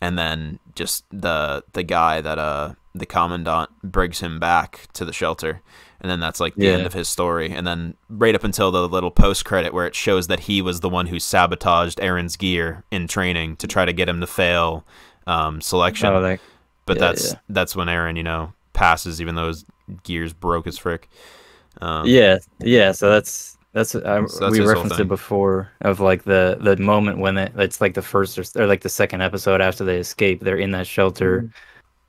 and then just the the guy that uh the commandant brings him back to the shelter. And then that's like the yeah. end of his story. And then right up until the little post credit where it shows that he was the one who sabotaged Eren's gear in training to try to get him to fail um, selection. Oh, like, but yeah, that's yeah. that's when Eren, you know, passes, even though his gear's broke as frick. Um, yeah, yeah. So that's that's, I, so that's we referenced it before of like the the moment when it, it's like the first or, or like the second episode after they escape. They're in that shelter. Mm-hmm.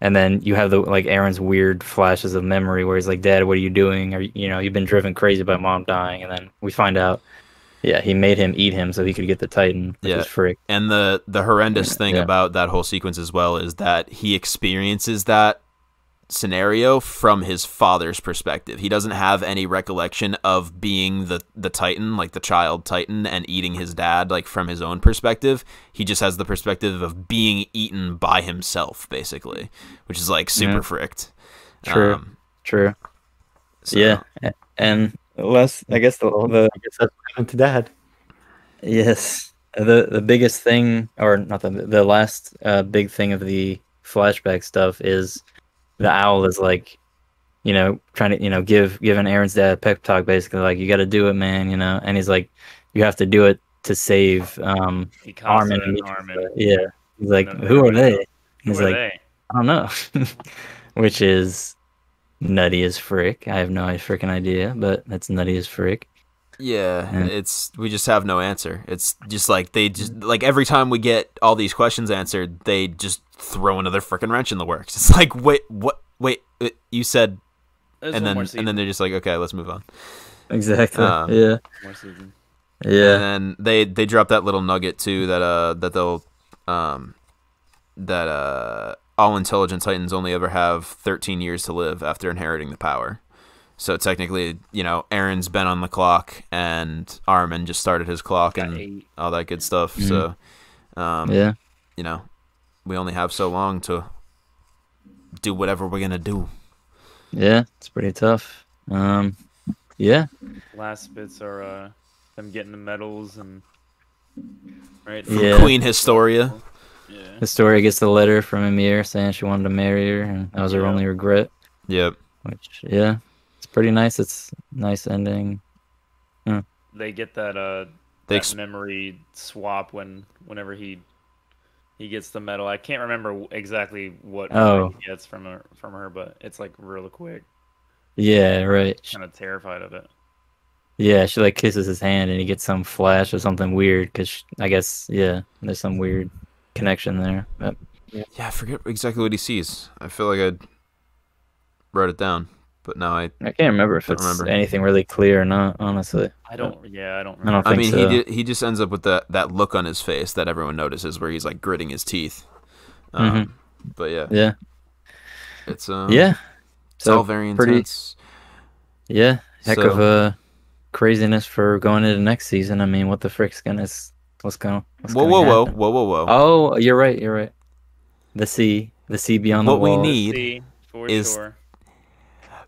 And then you have the like Eren's weird flashes of memory where he's like, "Dad, what are you doing? Or you know, you've been driven crazy by Mom dying." And then we find out, yeah, he made him eat him so he could get the Titan. Which yeah, is frick. And the the horrendous thing yeah. about that whole sequence as well is that he experiences that scenario from his father's perspective. He doesn't have any recollection of being the the Titan, like the child Titan, and eating his dad, like from his own perspective. He just has the perspective of being eaten by himself, basically, which is like super yeah. fricked. True, um, true. So. Yeah, and less. I guess the the I guess that's what happened to Dad. Yes, the the biggest thing, or not the the last uh, big thing of the flashback stuff is. The owl is like, you know, trying to, you know, give giving Eren's dad a pep talk, basically like, "You got to do it, man," you know, and he's like, "You have to do it to save um Armin." And Armin. Yeah, he's like, "Who are they?" He's like, "I don't know," which is nutty as frick. I have no freaking idea, but that's nutty as frick. Yeah, and it's we just have no answer. It's just like they just like every time we get all these questions answered, they just. Throw another freaking wrench in the works. It's like, wait, what? Wait, wait you said, There's and then and then they're just like, okay, let's move on. Exactly. Um, yeah. More season. Yeah. And then they they drop that little nugget too that uh that they'll um that uh all intelligent Titans only ever have thirteen years to live after inheriting the power. So technically, you know, Eren's been on the clock, and Armin just started his clock Got and eight. all that good stuff. Mm-hmm. So, um, yeah, you know. We only have so long to do whatever we're gonna do. Yeah, it's pretty tough. Um, yeah. Last bits are uh, them getting the medals and right from yeah. Queen Historia. Yeah. Historia gets the letter from Emir saying she wanted to marry her, and that was her yeah. only regret. Yep. Which yeah, it's pretty nice. It's a nice ending. Yeah. They get that uh that they memory swap when whenever he. He gets the medal. I can't remember exactly what oh. he gets from her, from her, but it's like real quick. Yeah, right. Kind of terrified of it. Yeah, she like kisses his hand, and he gets some flash or something weird. Cause I guess yeah, there's some weird connection there. But, yeah. yeah, I forget exactly what he sees. I feel like I wrote it down, but now I I can't remember if it's remember. anything really clear or not. Honestly, I don't. Yeah, I don't. Remember. I don't. Think I mean, so. he did, he just ends up with that that look on his face that everyone notices, where he's like gritting his teeth. Um, mm-hmm. But yeah, yeah, it's um, yeah, it's so all very intense. Pretty, yeah, heck so, of a craziness for going into next season. I mean, what the frick's gonna what's going? What's whoa, gonna whoa, happen? whoa, whoa, whoa, whoa! Oh, you're right. You're right. The sea, the sea beyond what the wall. What we need sea, for is. Sure.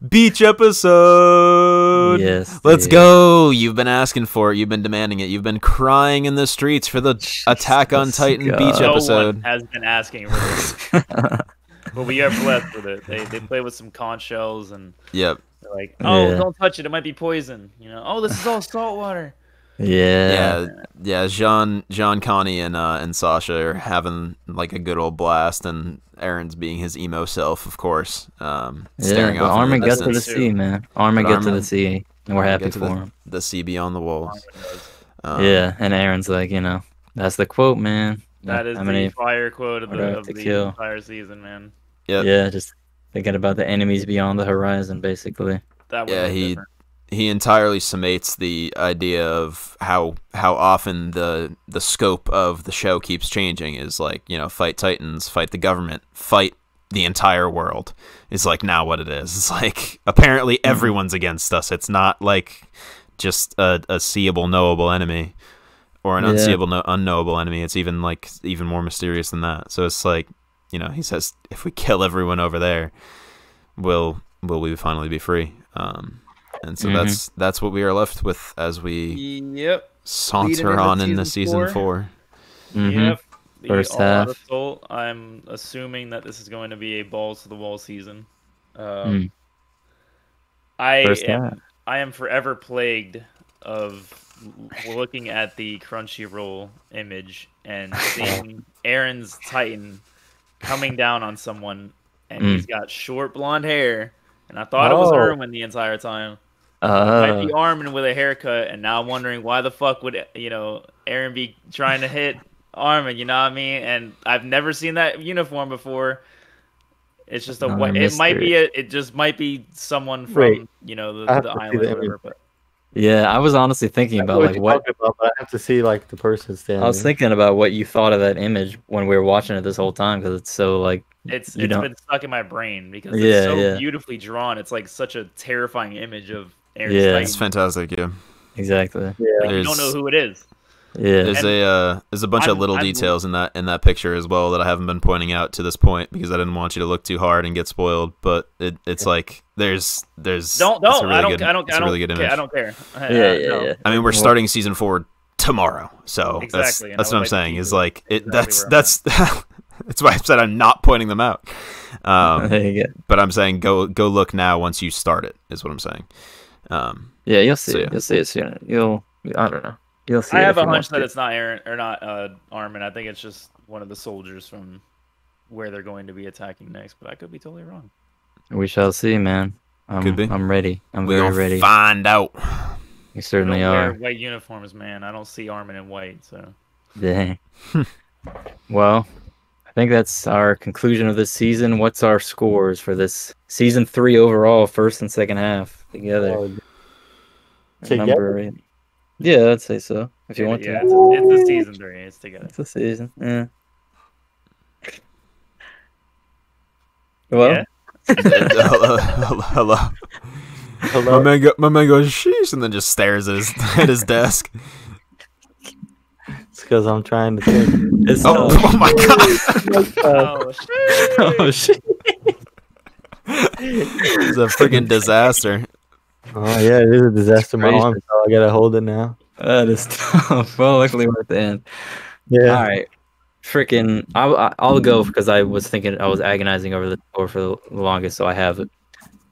Beach episode. Yes. Let's dude. go. You've been asking for it. You've been demanding it. You've been crying in the streets for the Jesus Attack on Titan God. beach episode. No one has been asking for it. But we are blessed with it. They they play with some conch shells and yep. they're like, "Oh, yeah. don't touch it. It might be poison." You know, "Oh, this is all salt water." Yeah. Yeah. Yeah, Jean Jean Connie and uh and Sasha are having like a good old blast, and Eren's being his emo self, of course. Um yeah, staring off Armin got to the sea, man. Armin got to the sea. And we're happy for him. The sea beyond the walls. Um, yeah, and Eren's like, you know, that's the quote, man. That is the fire quote of the of the entire season, man. Yeah. Yeah, just thinking about the enemies beyond the horizon, basically. That yeah, he He entirely summates the idea of how how often the the scope of the show keeps changing. Is like, you know, fight Titans, fight the government, fight the entire world. It's like now what it is. It's like apparently everyone's against us. It's not like just a, a seeable, knowable enemy. or an yeah. unseeable, no, unknowable enemy. It's even like even more mysterious than that. So it's like, you know, he says, if we kill everyone over there, will will we finally be free? Um, and so mm-hmm. that's that's what we are left with as we yep. saunter on in the season four. Mm-hmm. Yep. The First half. Result, I'm assuming that this is going to be a balls to the wall season. Um, mm. I First am, half. I am forever plagued of looking at the Crunchyroll image and seeing Eren's Titan coming down on someone, and mm. he's got short blonde hair, and I thought oh. it was Erwin the entire time. Uh, it might be Armin with a haircut, and now I'm wondering why the fuck would, you know, Eren be trying to hit Armin, you know what I mean? And I've never seen that uniform before. It's just a oh, it mystery. might be a, it just might be someone from Wait, you know the, the island or whatever. But... Yeah, I was honestly thinking about what like what about, but I have to see like the person standing. I was thinking about what you thought of that image when we were watching it this whole time, because it's so like it's it's don't... been stuck in my brain because it's yeah, so yeah. beautifully drawn. It's like such a terrifying image of Aaron's yeah, Titan. It's fantastic. Yeah, exactly. Yeah, like, you don't know who it is. Yeah, there's and a uh, there's a bunch I'm, of little I'm, details in that in that picture as well that I haven't been pointing out to this point because I didn't want you to look too hard and get spoiled. But it, it's yeah. like there's there's don't don't it's a really I don't good, I don't I don't, really good image. I don't care. Yeah, yeah, yeah, no. yeah. I mean, we're starting season four tomorrow, so exactly. that's, that's what I'm like saying. Is like it exactly that's that's that's why I said I'm not pointing them out. Um, there you go. But I'm saying go go look now once you start it is what I'm saying. Um, yeah, you'll see. So, yeah. You'll see it soon. You'll I don't know. You'll see I have a hunch that it. it's not Eren or not uh, Armin. I think it's just one of the soldiers from where they're going to be attacking next. But I could be totally wrong. We shall see, man. I'm, could be. I'm ready. I'm we'll very ready. We'll find out. We certainly don't are. Wear white uniforms, man. I don't see Armin in white. So. Dang. Well, I think that's our conclusion of this season. What's our scores for this season three overall, first and second half together? Oh, together. Number eight. Yeah, I'd say so. If you yeah, want yeah, to, it's a, it's a season three. It's together. It's a season. Yeah. Hello. Yeah. hello, hello. Hello. My man, go, my man goes sheesh, and then just stares at his at his desk. It's because I'm trying to think. It's oh, uh, oh my god! oh shit! Oh shit! It's a freaking disaster. Oh yeah, it is a disaster. My arm, so I gotta hold it now. That is tough. Well, luckily we're at the end. Yeah. All right. Freaking, I'll I'll go because I was thinking I was agonizing over the over for the longest, so I have it.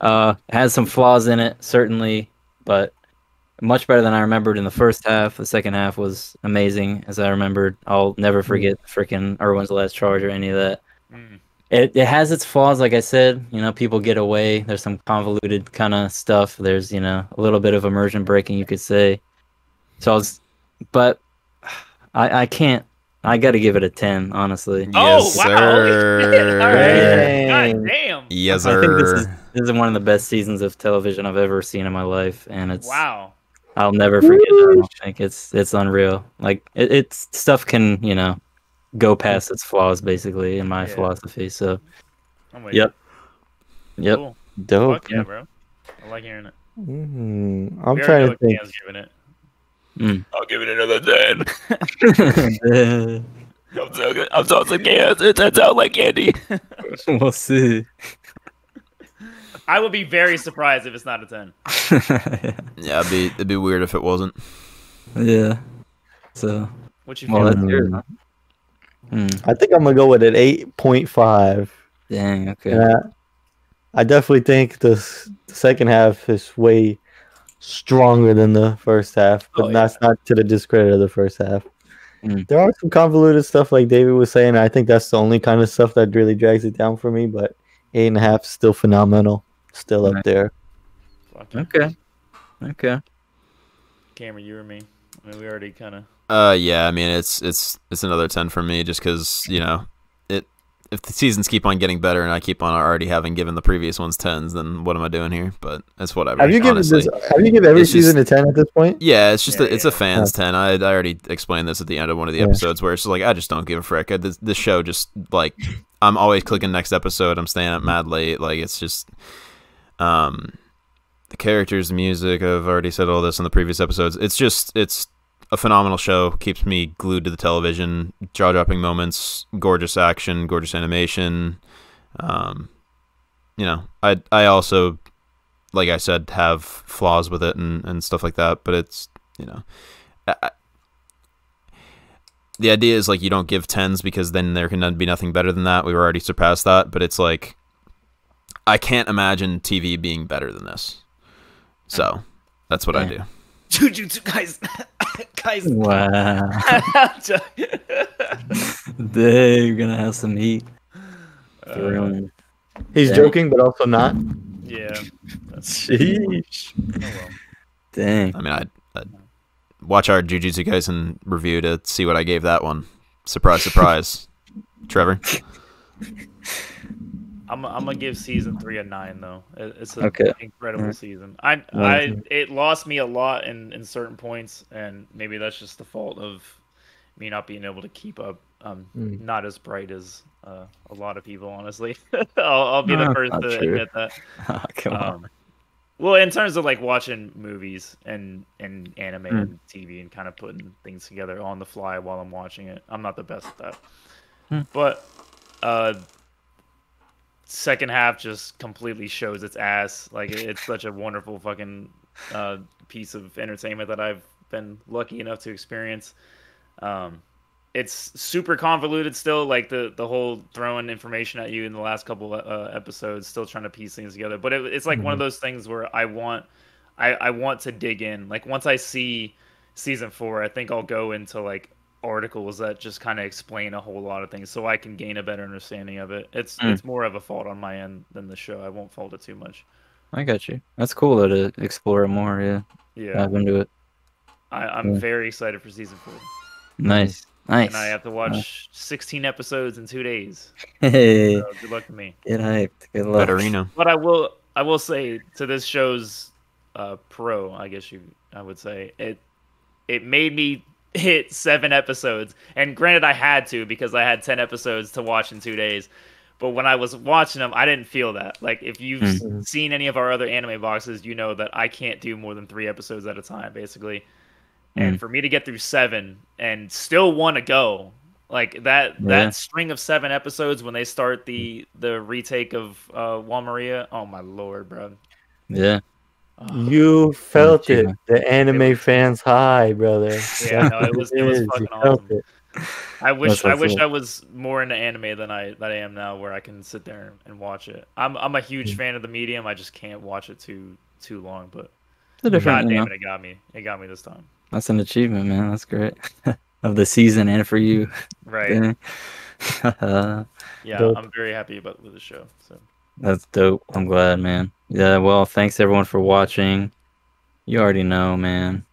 Uh, has some flaws in it certainly, but much better than I remembered in the first half. The second half was amazing, as I remembered. I'll never forget freaking Erwin's Last Charge or any of that. Mm. It it has its flaws, like I said. You know, people get away. There's some convoluted kind of stuff. There's, you know, a little bit of immersion breaking, you could say. So, I was, but I I can't. I got to give it a ten, honestly. Oh yes, wow! Sir. All right. God damn. Yes, sir. I think this is this is one of the best seasons of television I've ever seen in my life, and it's wow. I'll never forget it. I don't think it's it's unreal. Like it, it's stuff can you know. go past its flaws, basically, in my yeah. philosophy. So, I'm yep, yep, cool. Dope. Fuck yeah, bro. I like hearing it. Mm-hmm. I'm trying to think. It. Mm. I'll give it another ten. I'm so good. I'm so like yes, it turns out like candy. We'll see. I would be very surprised if it's not a ten. yeah, yeah it'd, be, it'd be weird if it wasn't. Yeah. So. What you feel? Well, that's weird, huh? Hmm. I think I'm gonna go with an eight point five. Dang, okay. Uh, I definitely think this, the second half is way stronger than the first half, but oh, that's yeah. not to the discredit of the first half. Hmm. There are some convoluted stuff, like David was saying. I think that's the only kind of stuff that really drags it down for me. But eight and a half, still phenomenal, still All up right. there. Okay, okay. Cameron, you or me? I mean, we already kind of. Uh yeah, I mean it's it's it's another ten for me just because you know it if the seasons keep on getting better and I keep on already having given the previous ones tens, then what am I doing here? But that's whatever. Have you given this, Have you given every it's season just, a ten at this point? Yeah, it's just yeah, a, it's yeah. a fan's ten. I I already explained this at the end of one of the yeah. episodes where it's just like I just don't give a frick. I, this, this show just like I'm always clicking next episode. I'm staying up mad late. Like it's just um the characters, the music. I've already said all this in the previous episodes. It's just it's. a phenomenal show. Keeps me glued to the television. Jaw-dropping moments, gorgeous action, gorgeous animation. Um, you know, I I also, like I said, have flaws with it and and stuff like that. But it's, you know, I, the idea is like you don't give tens because then there can be nothing better than that. We've already surpassed that. But it's like, I can't imagine T V being better than this. So that's what yeah. I do. Jujutsu Kaisen. Kaisen. Wow. Dude, you're gonna have some heat. Uh, He's dang. joking, but also not. Yeah. That's sheesh. Oh, well. Dang. I mean, I'd, I'd watch our Jujutsu Kaisen review to see what I gave that one. Surprise, surprise. Trevor. I'm, I'm gonna give season three a nine though. It's an okay. incredible right. season. I, well, I, it lost me a lot in, in certain points, and maybe that's just the fault of me not being able to keep up. Um, mm. Not as bright as uh, a lot of people, honestly. I'll, I'll be no, the first to true. admit that. Oh, come um, on. Well, in terms of like watching movies and and anime mm. and T V and kind of putting things together on the fly while I'm watching it, I'm not the best at that. Mm. But. Uh, second half just completely shows its ass. Like, it's such a wonderful fucking uh piece of entertainment that I've been lucky enough to experience. Um it's super convoluted still, like the the whole throwing information at you in the last couple uh, episodes, still trying to piece things together. But it, it's like mm-hmm. one of those things where i want i i want to dig in. Like, once I see season four, I think I'll go into like articles that just kind of explain a whole lot of things so I can gain a better understanding of it. It's mm. it's more of a fault on my end than the show. I won't fault it too much. I got you. That's cool though, to explore it more. Yeah, yeah, dive into it. I, I'm yeah. very excited for season four. Nice, nice. And I have to watch nice. sixteen episodes in two days. Hey, so good luck to me. Get hyped. Good luck. Katerina. But I will, I will say to this show's uh, pro, I guess you, I would say it. It made me hit seven episodes, and granted I had to because I had ten episodes to watch in two days, but when I was watching them I didn't feel that. Like, if you've mm-hmm. seen any of our other anime boxes, you know that I can't do more than three episodes at a time basically, mm-hmm. and for me to get through seven and still want to go like that yeah. that string of seven episodes when they start the the retake of uh Juan Maria, oh my lord, bro. Yeah. You felt it, the anime it was, fans high, brother. Yeah, no, it was it was fucking awesome. It. I wish I wish it. I was more into anime than I that I am now, where I can sit there and watch it. I'm I'm a huge mm-hmm. fan of the medium. I just can't watch it too too long. But God damn it, it got me. It got me this time. That's an achievement, man. That's great of the season and for you, right? yeah, dope. I'm very happy about with the show. So. That's dope. I'm glad, man. Yeah, well, thanks everyone for watching. You already know, man.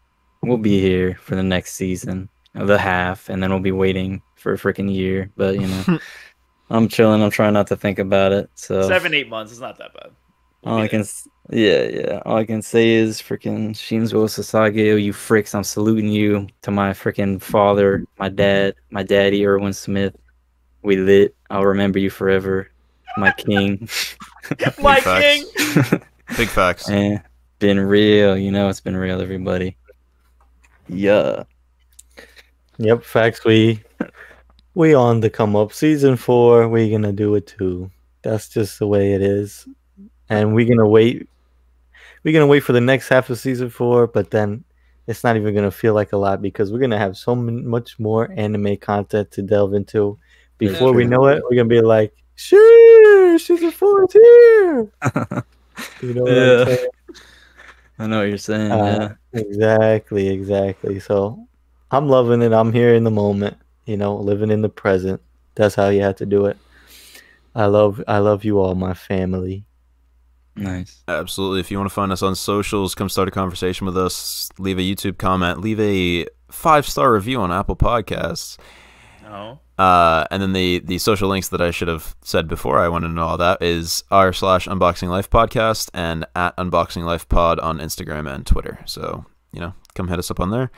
We'll be here for the next season of the half, and then we'll be waiting for a freaking year. But, you know, I'm chilling. I'm trying not to think about it. So Seven, eight months. It's not that bad. We'll all I can, yeah, yeah. All I can say is freaking Shinzo Sasageo, you fricks. I'm saluting you. To my freaking father, my dad, my daddy, Erwin Smith. We lit. I'll remember you forever. My king. My king. Big facts. Yeah, been real. You know it's been real, everybody. Yeah. Yep, facts. We we on the come up. Season four, we're going to do it too. That's just the way it is. And we're going to wait. We're going to wait for the next half of season four, but then it's not even going to feel like a lot because we're going to have so much more anime content to delve into. Before we know it, we're going to be like, sure, season four is here. You know yeah. what I'm saying? I know what you're saying. Uh, yeah. Exactly, exactly. So I'm loving it. I'm here in the moment. You know, living in the present. That's how you have to do it. I love, I love you all, my family. Nice. Absolutely. If you want to find us on socials, come start a conversation with us. Leave a YouTube comment. Leave a five star review on Apple Podcasts. Oh. Uh, and then the, the social links that I should have said before I went into all that is r slash Unboxing Life Podcast and at Unboxing Life Pod on Instagram and Twitter. So, you know, come hit us up on there.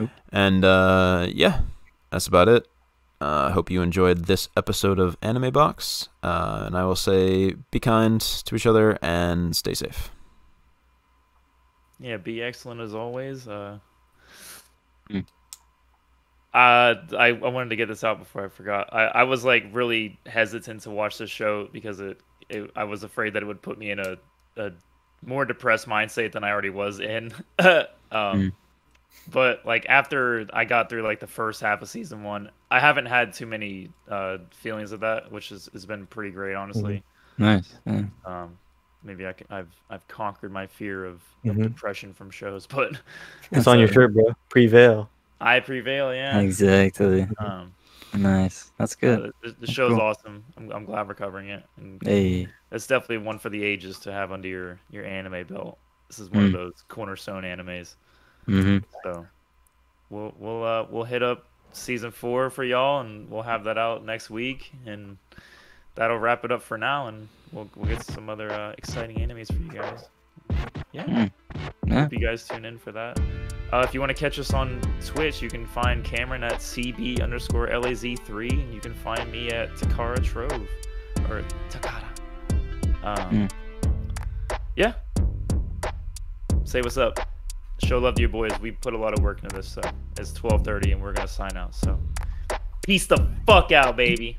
Oop. And uh, yeah, that's about it. I uh, hope you enjoyed this episode of Anime Box. Uh, and I will say be kind to each other and stay safe. Yeah, be excellent as always. Uh... Mm. Uh, I, I wanted to get this out before I forgot. I, I was like really hesitant to watch this show because it, it I was afraid that it would put me in a, a more depressed mind state than I already was in. um, mm. But like after I got through like the first half of season one, I haven't had too many uh, feelings of that, which is, has been pretty great, honestly. Nice. Yeah. Um, maybe I can, I've I've conquered my fear of, mm-hmm. of depression from shows, but it's on your shirt, bro. Prevail. I prevail, yeah. Exactly. Um, nice. That's good. Uh, the, the show's cool. Awesome. I'm, I'm glad we're covering it. And hey. It's definitely one for the ages to have under your, your anime belt. This is one mm. of those cornerstone animes. Mm-hmm. So we'll we'll uh, we'll hit up season four for y'all, and we'll have that out next week, and that'll wrap it up for now. And we'll we'll get some other uh, exciting animes for you guys. Yeah. Mm. yeah. Hope you guys tune in for that. Uh, if you want to catch us on Twitch, you can find Cameron at cb underscore laz3, and you can find me at Takara Trove, or Takara. Um, mm. Yeah. Say what's up. Show love to your boys. We put a lot of work into this, so it's twelve thirty, and we're gonna sign out. So peace the fuck out, baby.